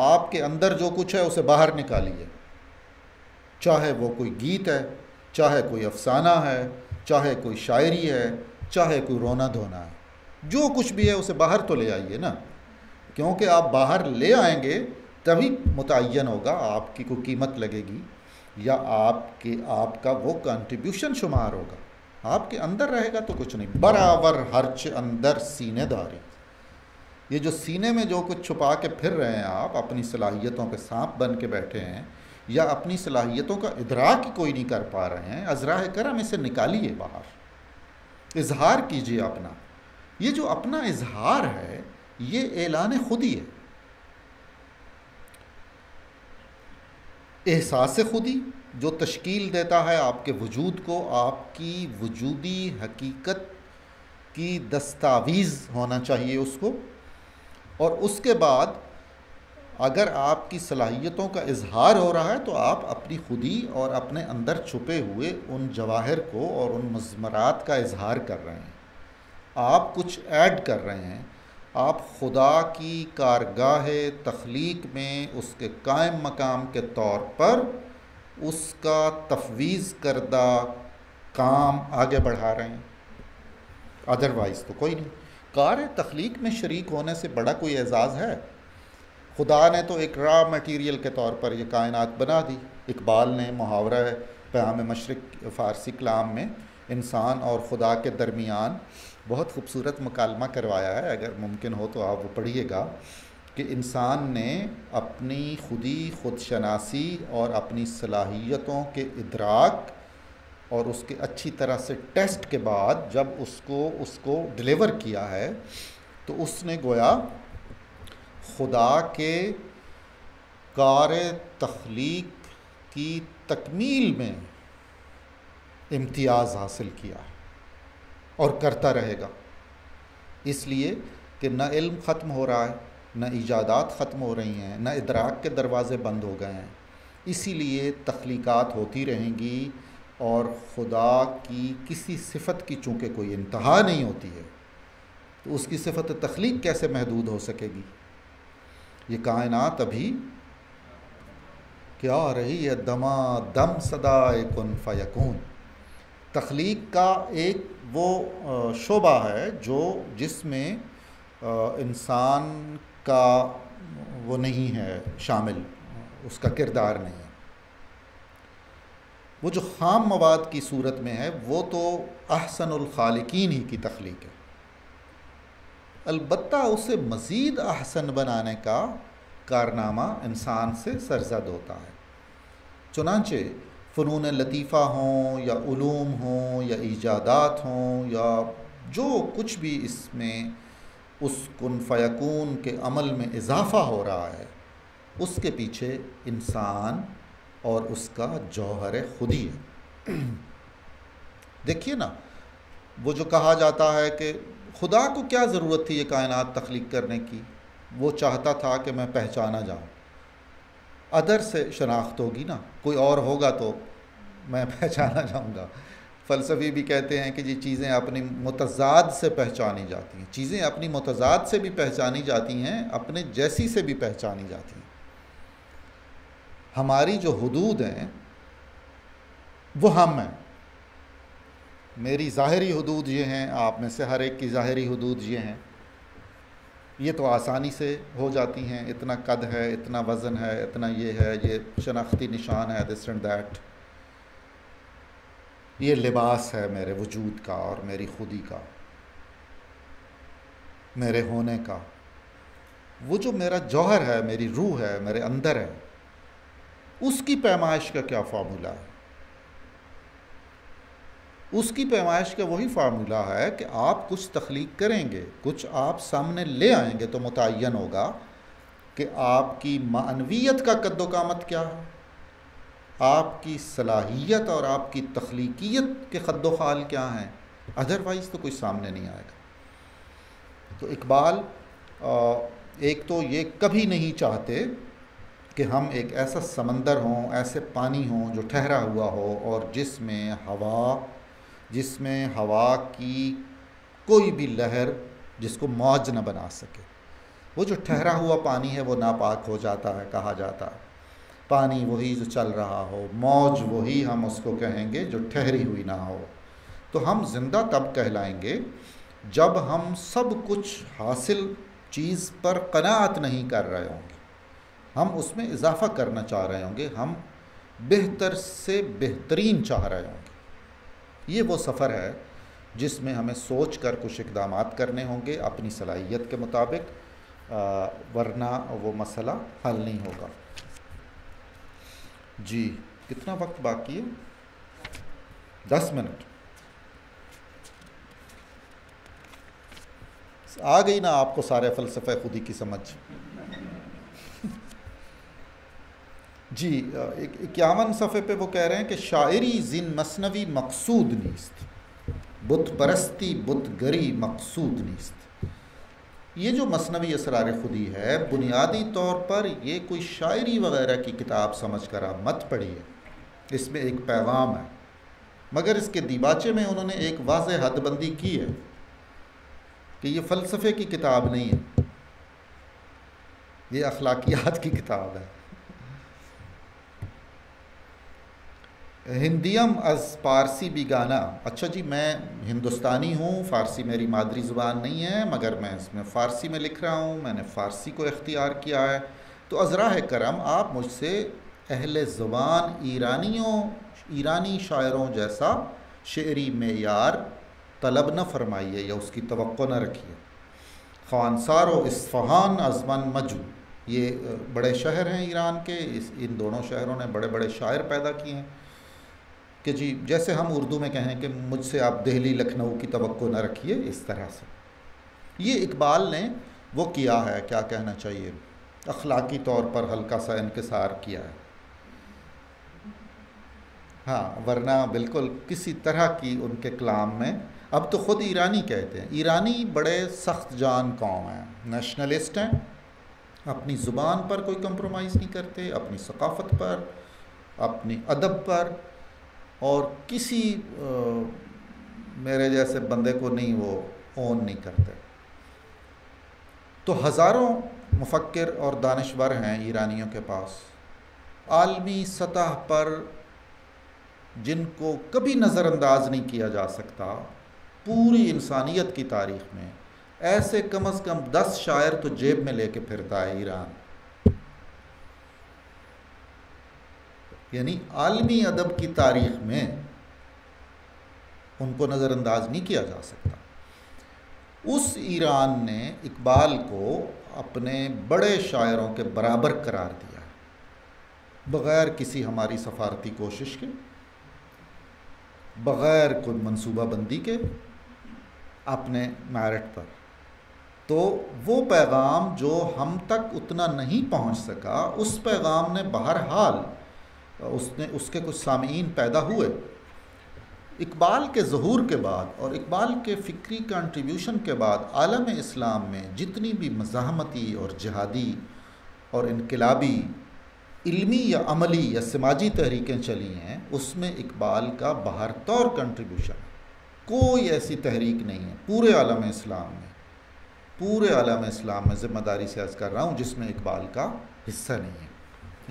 आपके अंदर जो कुछ है उसे बाहर निकालिए, चाहे वो कोई गीत है, चाहे कोई अफसाना है, चाहे कोई शायरी है, चाहे कोई रोना धोना है, जो कुछ भी है उसे बाहर तो ले आइए ना, क्योंकि आप बाहर ले आएंगे तभी मुतय्यन होगा, आपकी कोई कीमत लगेगी या आपके आपका वो कंट्रीब्यूशन शुमार होगा। आपके अंदर रहेगा तो कुछ नहीं। बराबर हर्च अंदर सीनेदारी, ये जो सीने में जो कुछ छुपा के फिर रहे हैं आप, अपनी सलाहियतों के सांप बन के बैठे हैं या अपनी सलाहियतों का इदराक कोई नहीं कर पा रहे हैं, अज़राए करम इसे निकालिए बाहर, इजहार कीजिए अपना। ये जो अपना इजहार है ये एलान खुदी है, एहसास खुदी जो तश्कील देता है आपके वजूद को, आपकी वजूदी हकीकत की दस्तावीज़ होना चाहिए उसको। और उसके बाद अगर आपकी सलाहियतों का इजहार हो रहा है तो आप अपनी खुदी और अपने अंदर छुपे हुए उन जवाहिर को और उन मज़मरात का इजहार कर रहे हैं, आप कुछ ऐड कर रहे हैं, आप खुदा की कारगाह तख्लीक में उसके कायम मकाम के तौर पर उसका तफवीज़ करदा काम आगे बढ़ा रहे हैं। अदरवाइज़ तो कोई नहीं। कार तख्लीक में शरीक होने से बड़ा कोई एजाज़ है? खुदा ने तो एक रॉ मटेरियल के तौर पर यह कायनात बना दी। इकबाल ने मुहावरा है पैगाम मशरिक फ़ारसी कलाम में इंसान और खुदा के दरमियान बहुत खूबसूरत मकालमा करवाया है, अगर मुमकिन हो तो आप वो पढ़िएगा, कि इंसान ने अपनी खुदी खुदशनासी और अपनी सलाहियतों के इदराक और उसके अच्छी तरह से टेस्ट के बाद जब उसको डिलीवर किया है तो उसने गोया खुदा के कार तख्लीक की तकमील में इम्तियाज़ हासिल किया और करता रहेगा, इसलिए कि न इल्म ख़त्म हो रहा है, न ईजादात ख़त्म हो रही हैं, न इदराक के दरवाज़े बंद हो गए हैं, इसीलिए तख्लीक़ात होती रहेंगी और खुदा की किसी सिफत की चूँकि कोई इंतहा नहीं होती है तो उसकी सिफत तख्लीक कैसे महदूद हो सकेगी। ये कायनात अभी क्या रही है, दमा दम सदाए कुन फ़यकून। तख्लीक का एक वो शोबा है जो जिसमें इंसान का वो नहीं है शामिल, उसका किरदार नहीं है। वो जो खाम मवाद की सूरत में है वो तो अहसनुल खालिकीन ही की तख्लीक है, अलबत्ता उसे मज़ीद अहसन बनाने का कारनामा इंसान से सरज़द होता है। चुनांचे फ़नून लतीफ़ा हों या उलूम हों या ईजादात हों या जो कुछ भी इसमें उस कुन फ़यकून के अमल में इजाफ़ा हो रहा है उसके पीछे इंसान और उसका जौहर खुदी है। देखिए ना, वो जो कहा जाता है कि खुदा को क्या ज़रूरत थी ये कायनात तख्लीक करने की, वो चाहता था कि मैं पहचाना जाऊँ, अदर से शनाख्त होगी ना, कोई और होगा तो मैं पहचाना जाऊँगा। फ़लसफ़ी भी कहते हैं कि जी चीज़ें अपनी मुतज़ाद से पहचानी जाती हैं, चीज़ें अपनी मुतज़ाद से भी पहचानी जाती हैं, अपने जैसी से भी पहचानी जाती हैं। हमारी जो हुदूद हैं वो हम हैं, मेरी ज़ाहरी हुदूद ये हैं, आप में से हर एक की ज़ाहरी हुदूद ये हैं। ये तो आसानी से हो जाती हैं, इतना कद है, इतना वज़न है, इतना ये है, ये शनाख्ती निशान है, दिस एंड दैट, ये लिबास है मेरे वजूद का और मेरी खुदी का, मेरे होने का। वो जो मेरा जौहर है, मेरी रूह है, मेरे अंदर है, उसकी पैमाइश का क्या फार्मूला है? उसकी पैमाइश का वही फार्मूला है कि आप कुछ तख्लीक करेंगे, कुछ आप सामने ले आएंगे तो मुतय्यन होगा कि आपकी मानवियत का कद्दोकामत क्या है, आपकी सलाहियत और आपकी तख्लीकियत के खद्दोखाल क्या हैं, अदरवाइज़ तो कोई सामने नहीं आएगा। तो इकबाल एक तो ये कभी नहीं चाहते कि हम एक ऐसा समंदर हों, ऐसे पानी हों जो ठहरा हुआ हो और जिसमें हवा की कोई भी लहर जिसको मौज न बना सके। वो जो ठहरा हुआ पानी है वो नापाक हो जाता है, कहा जाता है। पानी वही जो चल रहा हो, मौज वही हम उसको कहेंगे जो ठहरी हुई ना हो। तो हम जिंदा तब कहलाएंगे जब हम सब कुछ हासिल चीज़ पर कनाअत नहीं कर रहे होंगे, हम उसमें इजाफ़ा करना चाह रहे होंगे, हम बेहतर से बेहतरीन चाह रहे होंगे। ये वो सफ़र है जिसमें हमें सोच कर कुछ इक़दामात करने होंगे अपनी सलाहियत के मुताबिक, वरना वो मसला हल नहीं होगा। जी कितना वक्त बाकी है? 10 मिनट। आ गई ना आपको सारे फ़लसफ़े खुदी की समझ। जी 51 सफ़े पे वो कह रहे हैं कि शायरी जिन मसनवी मकसूद नीस्त, बुत परस्ती बुत गरी मकसूद नीस्त। ये जो मसनवी असरार खुदी है बुनियादी तौर पर ये कोई शायरी वगैरह की किताब समझ कर आप मत पढ़िए, इसमें एक पैगाम है। मगर इसके दीबाचे में उन्होंने एक वाज़ेह हदबंदी की है कि ये फ़लसफ़े की किताब नहीं है, ये अखलाकियात की किताब है। हिंदीम अज़ फ़ारसी भी गाना। अच्छा जी, मैं हिंदुस्तानी हूँ, फ़ारसी मेरी मादरी ज़ुबान नहीं है, मगर मैं इसमें फ़ारसी में लिख रहा हूँ, मैंने फ़ारसी को इख्तियार किया है, तो अज़राह करम आप मुझसे अहले ज़ुबान ईरानी शायरों जैसा शेरी मेयार तलब न फरमाइए या उसकी तवक्को न रखिए। ख़ानसारो इस्फ़हान अज़मन मजू, ये बड़े शहर हैं ईरान के, इन दोनों शहरों ने बड़े बड़े शायर पैदा किए हैं कि जी जैसे हम उर्दू में कहें कि मुझसे आप दिल्ली लखनऊ की तवक्को न रखिए, इस तरह से। ये इकबाल ने वो किया है, क्या कहना चाहिए, अखलाकी तौर पर हल्का सा इनकिसार किया है। हाँ, वरना बिल्कुल किसी तरह की उनके कलाम में, अब तो ख़ुद ईरानी कहते हैं, ईरानी बड़े सख्त जान कौम हैं, नेशनलिस्ट हैं, अपनी ज़ुबान पर कोई कंप्रोमाइज़ नहीं करते, अपनी सकाफ़त पर, अपनी अदब पर, और किसी मेरे जैसे बंदे को नहीं वो ओन नहीं करते। तो हज़ारों मुफक्किर और दानिश्वर हैं ईरानियों के पास आलमी सतह पर, जिनको कभी नज़रअंदाज नहीं किया जा सकता। पूरी इंसानियत की तारीख़ में ऐसे कम से कम 10 शायर तो जेब में लेके फिरता है ईरान। यानी आलमी अदब की तारीख़ में उनको नज़रअंदाज नहीं किया जा सकता। उस ईरान ने इकबाल को अपने बड़े शायरों के बराबर करार दिया, बग़ैर किसी हमारी सफ़ारती कोशिश के, बग़ैर कोई मंसूबाबंदी के, अपने मेरिट पर। तो वो पैगाम जो हम तक उतना नहीं पहुंच सका, उस पैगाम ने बहरहाल उसने उसके कुछ सामीन पैदा हुए। इकबाल के ज़हूर के बाद और इकबाल के फ़िक्री कंट्रीब्यूशन के बाद आलम इस्लाम में जितनी भी मज़ाहमती और जिहादी और इनकलाबी इल्मी या अमली या समाजी तहरीकें चली हैं, उसमें इकबाल का बाहर तौर कंट्रीब्यूशन है। कोई ऐसी तहरीक नहीं है पूरे आलम इस्लाम में, पूरे आलम इस्लाम में, ज़िम्मेदारी से अर्ज़ कर रहा हूँ, जिसमें इकबाल का हिस्सा नहीं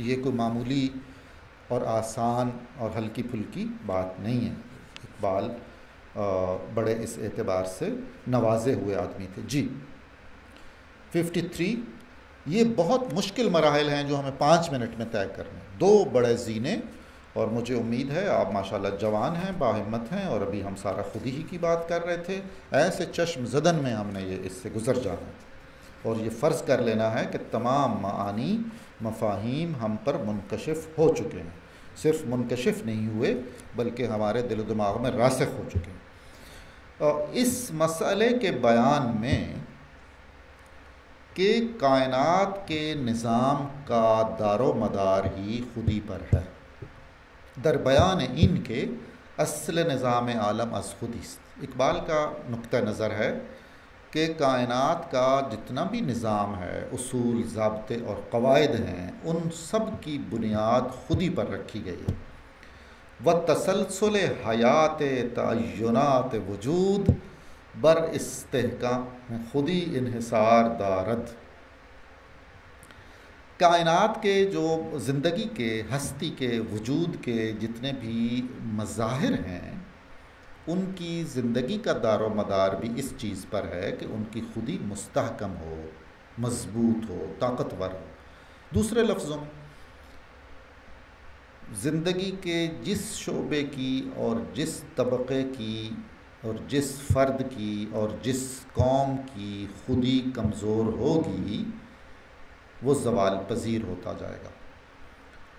है। ये कोई मामूली और आसान और हल्की फुल्की बात नहीं है। इकबाल बड़े इस एतबार से नवाजे हुए आदमी थे। जी 53 ये बहुत मुश्किल मराहिल हैं जो हमें 5 मिनट में तय करने, दो बड़े जीने, और मुझे उम्मीद है आप माशाल्लाह जवान हैं, बाहिम्मत हैं, और अभी हम सारा खुद ही की बात कर रहे थे, ऐसे चश्म ज़दन में हमने ये इससे गुज़र जाना और ये फ़र्ज़ कर लेना है कि तमाम मानी मफाहीम हम पर मुनकशिफ हो चुके हैं, सिर्फ मुनकशिफ नहीं हुए बल्कि हमारे दिल दिमाग में रासिख हो चुके हैं। और इस मसले के बयान में कि कायनात के निज़ाम का दारो मदार ही खुदी पर है, दरबयान इनके असल निज़ाम आलम अज़ खुदी। इकबाल का नुक्ता नज़र है कि कायनात का जितना भी निज़ाम है, उसूल, ज़ाब्ते और कवायद हैं, उन सब की बुनियाद खुदी पर रखी गई है। व तसलसल हयात तय्युनात वजूद बर इस्तेहकाम खुदी इन्हिसार दारद। कायनात के जो ज़िंदगी के, हस्ती के, वजूद के जितने भी मज़ाहिर हैं, उनकी ज़िंदगी का दारो मदार भी इस चीज़ पर है कि उनकी खुदी मुस्तहकम हो, मज़बूत हो, ताकतवर हो। दूसरे लफ्ज़ों में ज़िंदगी के जिस शोबे की और जिस तबक़े की और जिस फ़र्द की और जिस कौम की खुदी कमज़ोर होगी, वो ज़वाल पजीर होता जाएगा,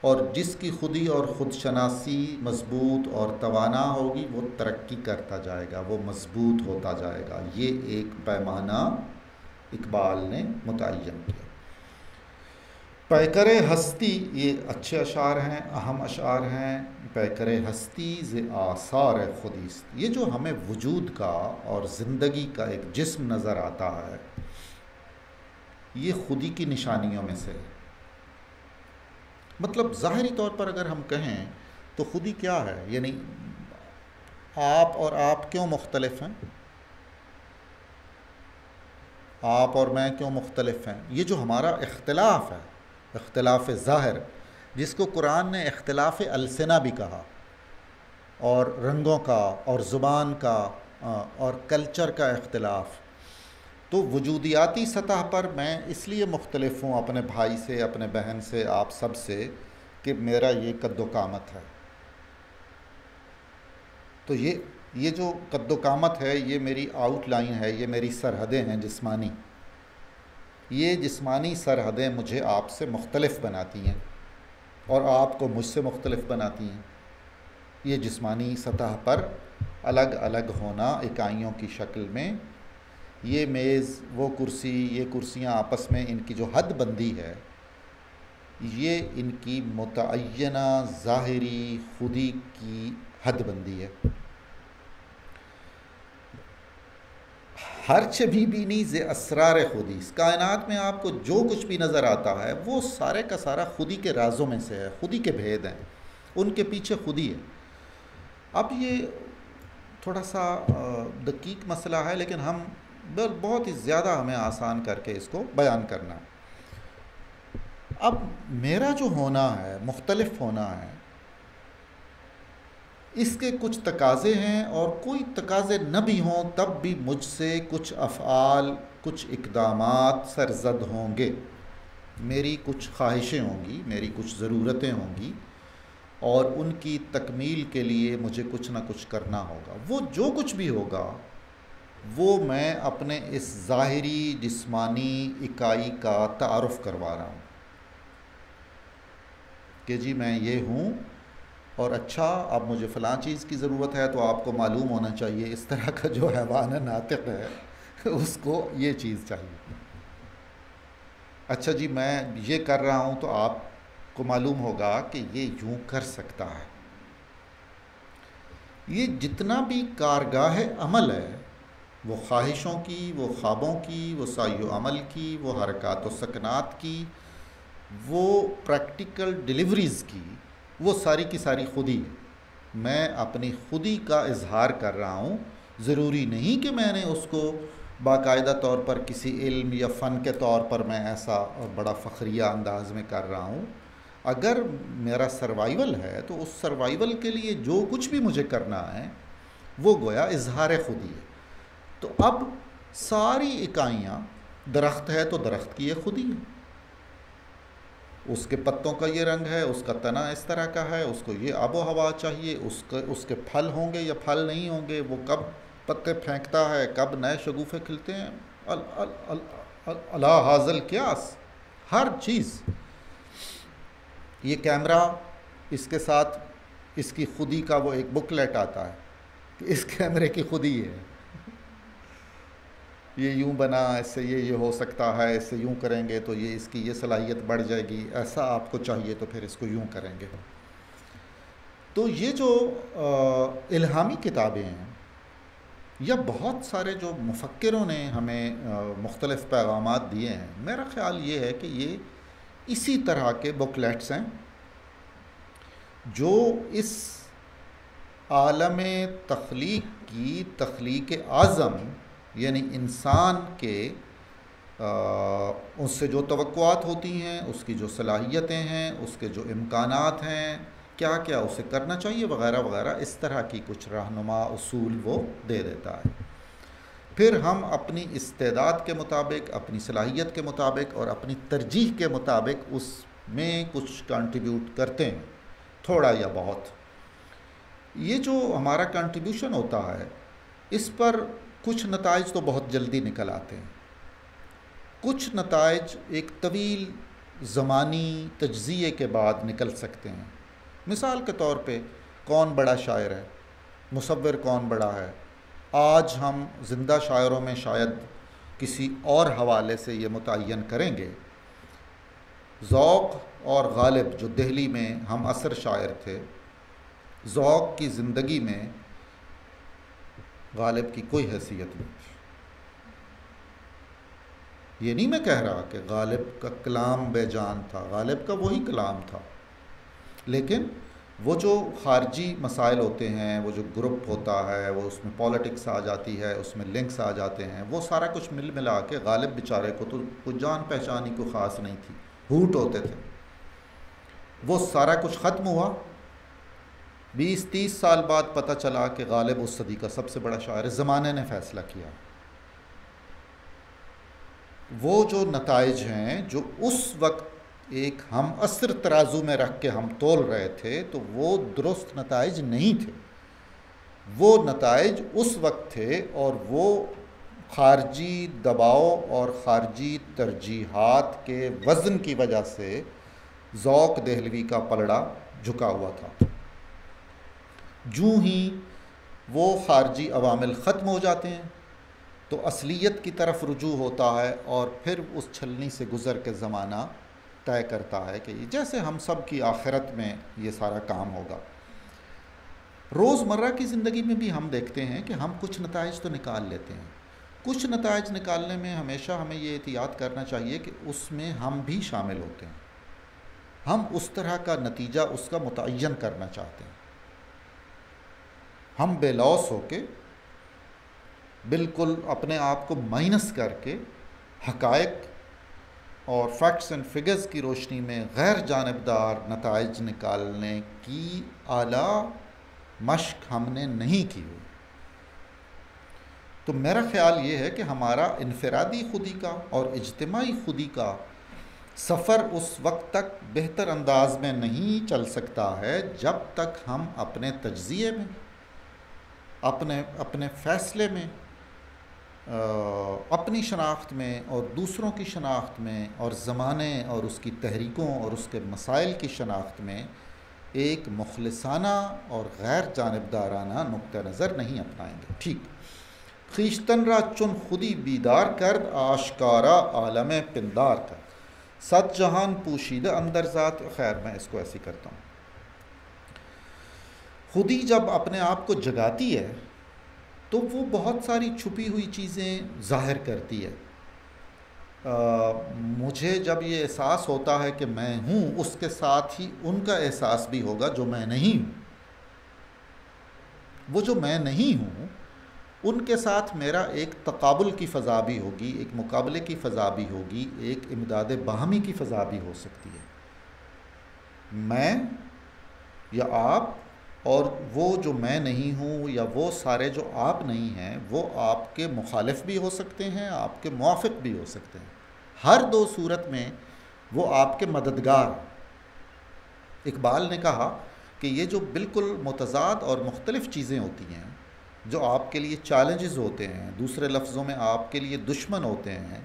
और जिसकी खुदी और ख़ुदशनासी मज़बूत और तवाना होगी, वो तरक्की करता जाएगा, वो मज़बूत होता जाएगा। ये एक पैमाना इकबाल ने मुतय्यन किया। पैकरे हस्ती, ये अच्छे अशार हैं, अहम अशार हैं। पैकरे हस्ती ज़े आसार खुदीस, ये जो हमें वजूद का और ज़िंदगी का एक जिस्म नज़र आता है, ये खुदी की निशानियों में से है। मतलब ज़ाहरी तौर पर अगर हम कहें तो खुदी क्या है, यानी आप और आप क्यों मुख्तलिफ हैं, आप और मैं क्यों मुख्तलिफ हैं, ये जो हमारा इख्तिलाफ़ है, इख्तिलाफ़ ज़ाहिर, जिसको कुरान ने इख्तिलाफ़ अलसना भी कहा, और रंगों का और ज़ुबान का और कल्चर का इख्तिलाफ़। तो वजूदियाती सतह पर मैं इसलिए मुख्तलिफ हूँ अपने भाई से, अपने बहन से, आप सब से, कि मेरा ये कद्दोकामत है। तो ये जो कद्दोकामत है, ये मेरी आउटलाइन है, ये मेरी सरहदें हैं जिस्मानी, ये जिस्मानी सरहदें मुझे आपसे मुख्तलिफ बनाती हैं और आपको मुझसे मुख्तलिफ बनाती हैं। ये जिस्मानी सतह पर अलग अलग होना इकाइयों की शक्ल में ये मेज़, वो कुर्सी, ये कुर्सियाँ आपस में इनकी जो हद बंदी है ये इनकी मुतअय्यना ज़ाहिरी खुदी की हद बंदी है। हर छबी बीनी ज़े असरार खुदी, इस कायनात में आपको जो कुछ भी नज़र आता है वो सारे का सारा खुदी के राज़ों में से है, खुदी के भेद हैं, उनके पीछे खुदी है। अब ये थोड़ा सा दकीक मसला है लेकिन हम बहुत ही ज़्यादा हमें आसान करके इसको बयान करना है। अब मेरा जो होना है, मुख्तलिफ होना है, इसके कुछ तकाज़े हैं और कोई तकाज़े न भी हों तब भी मुझसे कुछ अफ़आल, कुछ इक़दामात सरज़द होंगे, मेरी कुछ ख्वाहिशें होंगी, मेरी कुछ ज़रूरतें होंगी और उनकी तकमील के लिए मुझे कुछ ना कुछ करना होगा। वो जो कुछ भी होगा वो मैं अपने इस ज़ाहिरी जिस्मानी इकाई का तारुफ करवा रहा हूँ कि जी मैं ये हूँ और अच्छा अब मुझे फ़लाँ चीज़ की ज़रूरत है तो आपको मालूम होना चाहिए, इस तरह का जो हैवान नातिक है उसको ये चीज़ चाहिए। अच्छा जी मैं ये कर रहा हूँ तो आप को मालूम होगा कि ये यूँ कर सकता है। ये जितना भी कारगाह अमल है वो ख्वाहिशों की, वो ख्वाबों की, वो सायो अमल की, वो हरकत व सकनात की, वो प्रैक्टिकल डिलीवरीज़ की, वो सारी की सारी खुदी है। मैं अपनी खुदी का इजहार कर रहा हूँ। ज़रूरी नहीं कि मैंने उसको बाकायदा तौर पर किसी इल्म या फ़न के तौर पर मैं ऐसा बड़ा फ़खरिया अंदाज़ में कर रहा हूँ। अगर मेरा सर्वाइवल है तो उस सर्वाइवल के लिए जो कुछ भी मुझे करना है वो गोया इजहार खुदी है। तो अब सारी इकाइयाँ, दरख्त है तो दरख्त की ये खुदी है, उसके पत्तों का ये रंग है, उसका तना इस तरह का है, उसको ये आबो हवा चाहिए, उसके फल होंगे या फल नहीं होंगे, वो कब पत्ते फेंकता है, कब नए शगुफे खिलते हैं, अल अल अल अल अला हाजल क्यास, हर चीज़। ये कैमरा, इसके साथ इसकी खुदी का वो एक बुकलेट आता है कि इस कैमरे की खुदी है, ये यूँ बना, इससे ये हो सकता है, इससे यूँ करेंगे तो ये इसकी ये सलाहियत बढ़ जाएगी, ऐसा आपको चाहिए तो फिर इसको यूँ करेंगे। तो ये जो इल्हामी किताबें हैं या बहुत सारे जो मुफक्किरों ने हमें मुख्तलिफ़ पैगामात दिए हैं, मेरा ख़्याल ये है कि ये इसी तरह के बुकलेट्स हैं जो इस आलम तख्लीक की तख्लीक आज़म यानी इंसान के उससे जो तवक्कुआत होती हैं, उसकी जो सलाहियतें हैं, उसके जो इम्कानात हैं, क्या क्या उसे करना चाहिए वगैरह वगैरह, इस तरह की कुछ रहनुमा उसूल वो दे देता है। फिर हम अपनी इस्तेदाद के मुताबिक, अपनी सलाहियत के मुताबिक और अपनी तरजीह के मुताबिक उसमें कुछ कंट्रीब्यूट करते हैं, थोड़ा या बहुत। ये जो हमारा कंट्रीब्यूशन होता है इस पर कुछ नताइज तो बहुत जल्दी निकल आते हैं, कुछ नताइज एक तवील ज़मानी तज्ज़िये के बाद निकल सकते हैं। मिसाल के तौर पे कौन बड़ा शायर है, मुसव्विर कौन बड़ा है, आज हम ज़िंदा शायरों में शायद किसी और हवाले से ये मुतय्यन करेंगे। ज़ौक़ और गालिब जो दिल्ली में हम असर शायर थे, ज़ौक़ की ज़िंदगी में गालिब की कोई हैसियत नहीं थी। ये नहीं मैं कह रहा कि गालिब का कलाम बेजान था, गालिब का वही कलाम था, लेकिन वो जो ख़ारजी मसाइल होते हैं, वो जो ग्रुप होता है, वो उसमें पॉलिटिक्स आ जाती है, उसमें लिंक्स आ जाते हैं, वो सारा कुछ मिल मिला के गालिब बेचारे को तो कोई जान पहचान ही कोई ख़ास नहीं थी, हूट होते थे। वो सारा कुछ ख़त्म हुआ, 20-30 साल बाद पता चला कि गालिब उस सदी का सबसे बड़ा शायर है। ज़माने ने फ़ैसला किया। वो जो नताइज हैं जो उस वक्त एक हम असर तराजू में रख के हम तोल रहे थे तो वो दुरुस्त नताइज नहीं थे, वो नताइज उस वक्त थे और वो ख़ारजी दबाव और ख़ारजी तरजीहात के वज़न की वजह से ज़ौक़ दहलवी का पलड़ा झुका हुआ था। जूँ ही वो ख़ारजी अवामिल ख़त्म हो जाते हैं तो असलियत की तरफ रुजू होता है और फिर उस छलनी से गुज़र के ज़माना तय करता है कि जैसे हम सब की आखिरत में ये सारा काम होगा। रोज़मर्रा की ज़िंदगी में भी हम देखते हैं कि हम कुछ नताइज तो निकाल लेते हैं, कुछ नताइज निकालने में हमेशा हमें ये एहतियात करना चाहिए कि उसमें हम भी शामिल होते हैं, हम उस तरह का नतीजा उसका मुतय्यन करना चाहते हैं, हम बेलौस होके बिल्कुल अपने आप को माइनस करके हकायक और फैक्ट्स एंड फिगर्स की रोशनी में गैर जानबदार नताइज निकालने की आला मश्क हमने नहीं की हुई। तो मेरा ख़्याल ये है कि हमारा इनफरादी खुदी का और इज्तिमाई खुदी का सफ़र उस वक्त तक बेहतर अंदाज में नहीं चल सकता है जब तक हम अपने तज्ज़िए में, अपने फ़ैसले में, अपनी शनाख्त में और दूसरों की शनाख्त में और ज़माने और उसकी तहरीकों और उसके मसाइल की शनाख्त में एक मुखलिसाना और गैर जानबदाराना नुक़्ता नज़र नहीं अपनाएंगे। ठीक, खीश्तन रा चुन खुदी बीदार कर, आशकारा आलम पिंदार कर, सत जहान पोशीदा अंदर ज़ात। खैर मैं इसको ऐसे करता हूँ। खुदी जब अपने आप को जगाती है तो वो बहुत सारी छुपी हुई चीज़ें ज़ाहिर करती है। मुझे जब ये एहसास होता है कि मैं हूँ, उसके साथ ही उनका एहसास भी होगा जो मैं नहीं हूँ। वो जो मैं नहीं हूँ उनके साथ मेरा एक तकाबुल की फ़ज़ा भी होगी, एक मुकाबले की फ़ज़ा भी होगी, एक इमदाद बाहमी की फ़ज़ा भी हो सकती है। मैं या आप और वो जो मैं नहीं हूँ या वो सारे जो आप नहीं हैं, वो आपके मुखालिफ भी हो सकते हैं, आपके मुवाफिक भी हो सकते हैं। हर दो सूरत में वो आपके मददगार। इकबाल ने कहा कि ये जो बिल्कुल मुतज़ाद और मुख्तलिफ़ चीज़ें होती हैं, जो आपके लिए चैलेंजेस होते हैं, दूसरे लफ्ज़ों में आपके लिए दुश्मन होते हैं,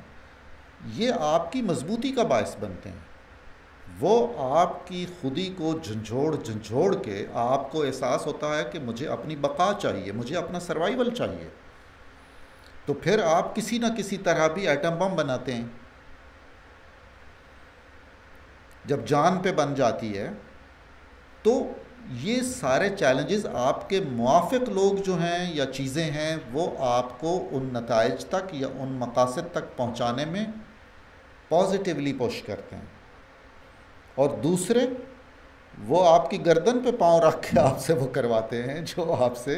ये आपकी मजबूती का बायस बनते हैं। वो आपकी खुदी को झंझोड़ के आपको एहसास होता है कि मुझे अपनी बका चाहिए, मुझे अपना सर्वाइवल चाहिए। तो फिर आप किसी ना किसी तरह भी एटम बम बनाते हैं। जब जान पे बन जाती है तो ये सारे चैलेंजेस आपके मुवाफिक लोग जो हैं या चीज़ें हैं, वो आपको उन नताइज तक या उन मकासद तक पहुँचाने में पॉजिटिवली पुश करते हैं। और दूसरे वो आपकी गर्दन पे पाँव रख के आपसे वो करवाते हैं जो आपसे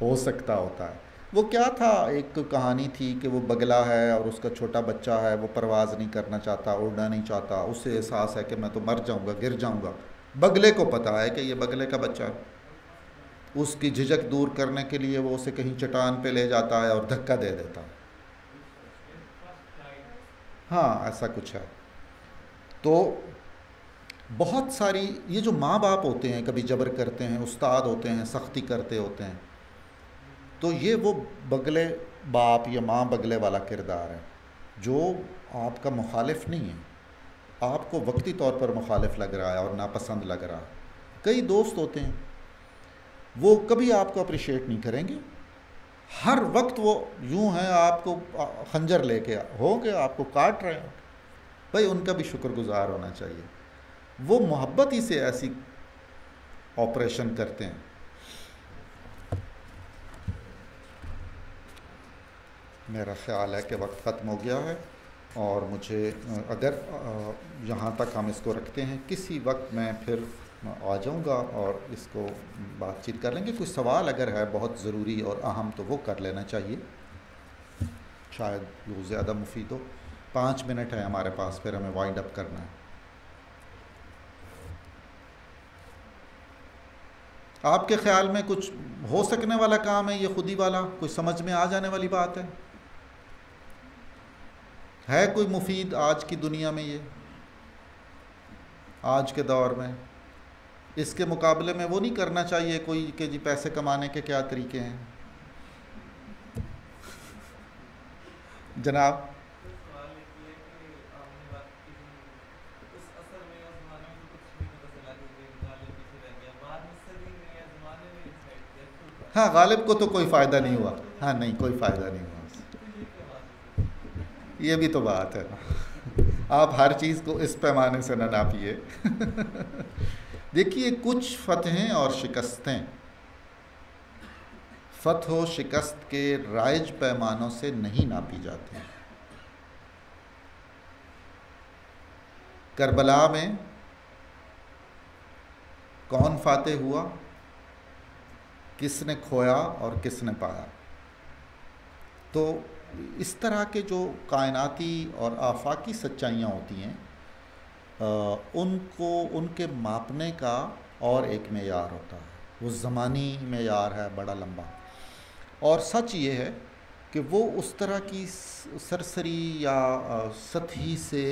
हो सकता होता है। वो क्या था, एक कहानी थी कि वो बगला है और उसका छोटा बच्चा है, वो परवाज़ नहीं करना चाहता, उड़ना नहीं चाहता, उसे एहसास है कि मैं तो मर जाऊंगा, गिर जाऊंगा। बगले को पता है कि ये बगले का बच्चा है। उसकी झिझक दूर करने के लिए वो उसे कहीं चट्टान पर ले जाता है और धक्का दे देता है। हाँ, ऐसा कुछ है। तो बहुत सारी ये जो माँ बाप होते हैं, कभी जबर करते हैं, उस्ताद होते हैं, सख्ती करते होते हैं, तो ये वो बगले बाप या माँ बगले वाला किरदार है जो आपका मुखालिफ नहीं है, आपको वक्ती तौर पर मुखालिफ लग रहा है और नापसंद लग रहा है। कई दोस्त होते हैं वो कभी आपको अप्रिशिएट नहीं करेंगे, हर वक्त वो यूँ हैं आपको खंजर लेके होंगे, आपको काट रहे हो। भाई उनका भी शुक्रगुजार होना चाहिए, वो मोहब्बत ही से ऐसी ऑपरेशन करते हैं। मेरा ख़्याल है कि वक्त ख़त्म हो गया है और मुझे अगर यहाँ तक हम इसको रखते हैं, किसी वक्त मैं फिर आ जाऊँगा और इसको बातचीत कर लेंगे। कोई सवाल अगर है बहुत ज़रूरी और अहम तो वो कर लेना चाहिए, शायद वो ज़्यादा मुफीद हो। 5 मिनट है हमारे पास, फिर हमें वाइंड अप करना है। आपके ख्याल में कुछ हो सकने वाला काम है ये खुदी वाला, कोई समझ में आ जाने वाली बात है कोई मुफीद आज की दुनिया में, ये आज के दौर में? इसके मुकाबले में वो नहीं करना चाहिए कोई कि जी पैसे कमाने के क्या तरीके हैं? जनाब हाँ, गालिब को तो कोई फ़ायदा नहीं हुआ। हाँ नहीं, कोई फ़ायदा नहीं हुआ। ये भी तो बात है ना, आप हर चीज़ को इस पैमाने से ना नापिए। देखिए, कुछ फतहें और शिकस्तें फतह शिकस्त के राइज पैमानों से नहीं नापी जाती। करबला में कौन फातह हुआ, किसने खोया और किसने पाया, तो इस तरह के जो कायनाती और आफाकी सच्चाइयाँ होती हैं उनको उनके मापने का और एक मेयार होता है, वो ज़मानी मेयार है बड़ा लंबा। और सच ये है कि वो उस तरह की सरसरी या सतही से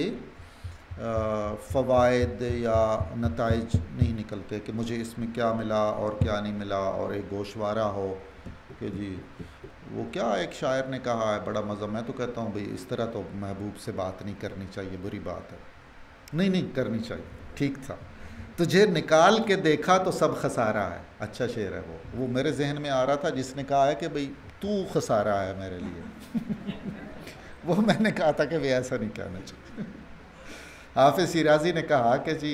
फ़वायद या नताइज नहीं निकलते कि मुझे इसमें क्या मिला और क्या नहीं मिला, और एक गोशवारा हो कि जी वो क्या एक शायर ने कहा है बड़ा मज़ा, मैं तो कहता हूँ भाई इस तरह तो महबूब से बात नहीं करनी चाहिए, बुरी बात है। नहीं नहीं करनी चाहिए, ठीक था, तुझे निकाल के देखा तो सब खसारा है, अच्छा शेर है वो मेरे जहन में आ रहा था जिसने कहा है कि भाई तू खसारा है मेरे लिए। वो मैंने कहा था कि भाई ऐसा नहीं कहना चाहिए। हाफिज शिराज़ी ने कहा कि जी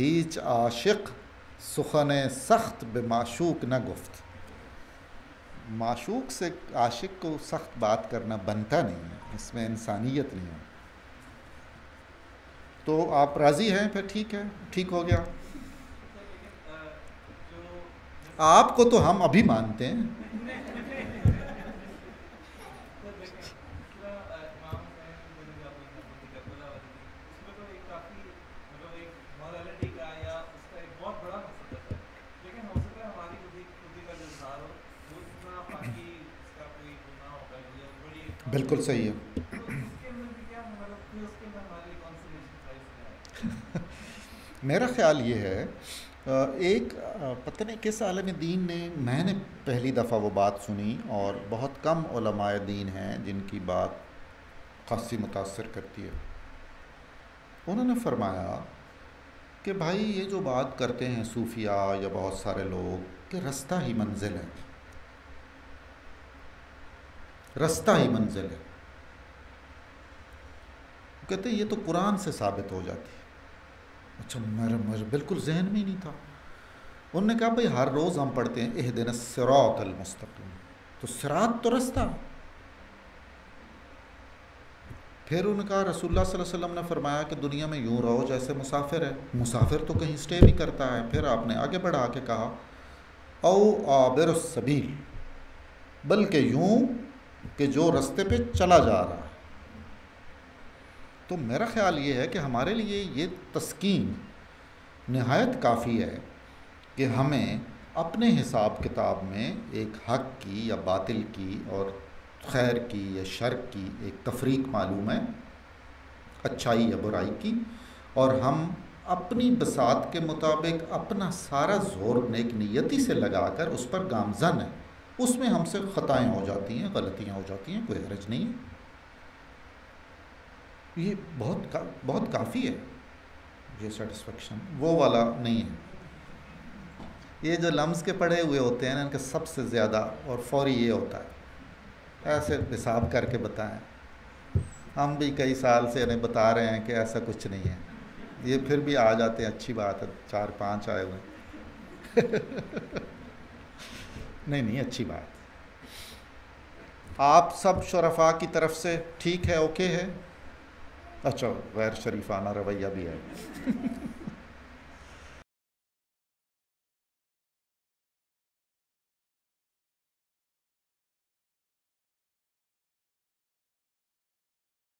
हीच आशिक सुखने सख्त बेमाशूक न गुफ्त, माशूक से आशिक को सख्त बात करना बनता नहीं है, इसमें इंसानियत नहीं है। तो आप राज़ी हैं, फिर ठीक है, ठीक हो गया। आपको तो हम अभी मानते हैं। बिल्कुल सही है। मेरा ख़्याल ये है, एक पता नहीं किस आलम दीन ने, मैंने पहली दफ़ा वो बात सुनी और बहुत कम उलमाए दीन हैं जिनकी बात खासी मुतासर करती है, उन्होंने फरमाया कि भाई ये जो बात करते हैं सूफिया या बहुत सारे लोग कि रास्ता ही मंजिल है, रास्ता ही मंजिल है, कहते ये तो कुरान से साबित हो जाती है। अच्छा, मेरे बिल्कुल जहन में ही नहीं था। उन्होंने कहा भाई हर रोज़ हम पढ़ते हैं इहदिनस सिरातल मुस्तकीम, तो सिरात तो रास्ता। फिर उन्होंने कहा रसूलुल्लाह सल्लल्लाहु अलैहि वसल्लम ने फरमाया कि दुनिया में यूँ रहो जैसे मुसाफिर है, मुसाफिर तो कहीं स्टे भी करता है। फिर आपने आगे बढ़ा के कहा औ आबिरुस सबील, बल्कि यूँ कि जो रास्ते पे चला जा रहा है। तो मेरा ख़्याल ये है कि हमारे लिए ये तस्कीन नहायत काफ़ी है कि हमें अपने हिसाब किताब में एक हक़ की या बातिल की और खैर की या शर की एक तफरीक मालूम है, अच्छाई या बुराई की, और हम अपनी बसात के मुताबिक अपना सारा जोर नेक नियति से लगाकर उस पर गामज़न है। उसमें हमसे ख़ताएँ हो जाती हैं, गलतियाँ हो जाती हैं, कोई हर्ज नहीं है, ये बहुत काफ़ी है। ये सेटिस्फेक्शन वो वाला नहीं है, ये जो लम्स के पढ़े हुए होते हैं ना, इनका सबसे ज़्यादा और फौरी ये होता है। ऐसे हिसाब करके बताएं, हम भी कई साल से इन्हें बता रहे हैं कि ऐसा कुछ नहीं है, ये फिर भी आ जाते हैं, अच्छी बात है, 4-5 आए हुए हैं। नहीं, अच्छी बात। आप सब शरफा की तरफ से ठीक है, ओके है, अच्छा गैर शरीफाना रवैया भी है।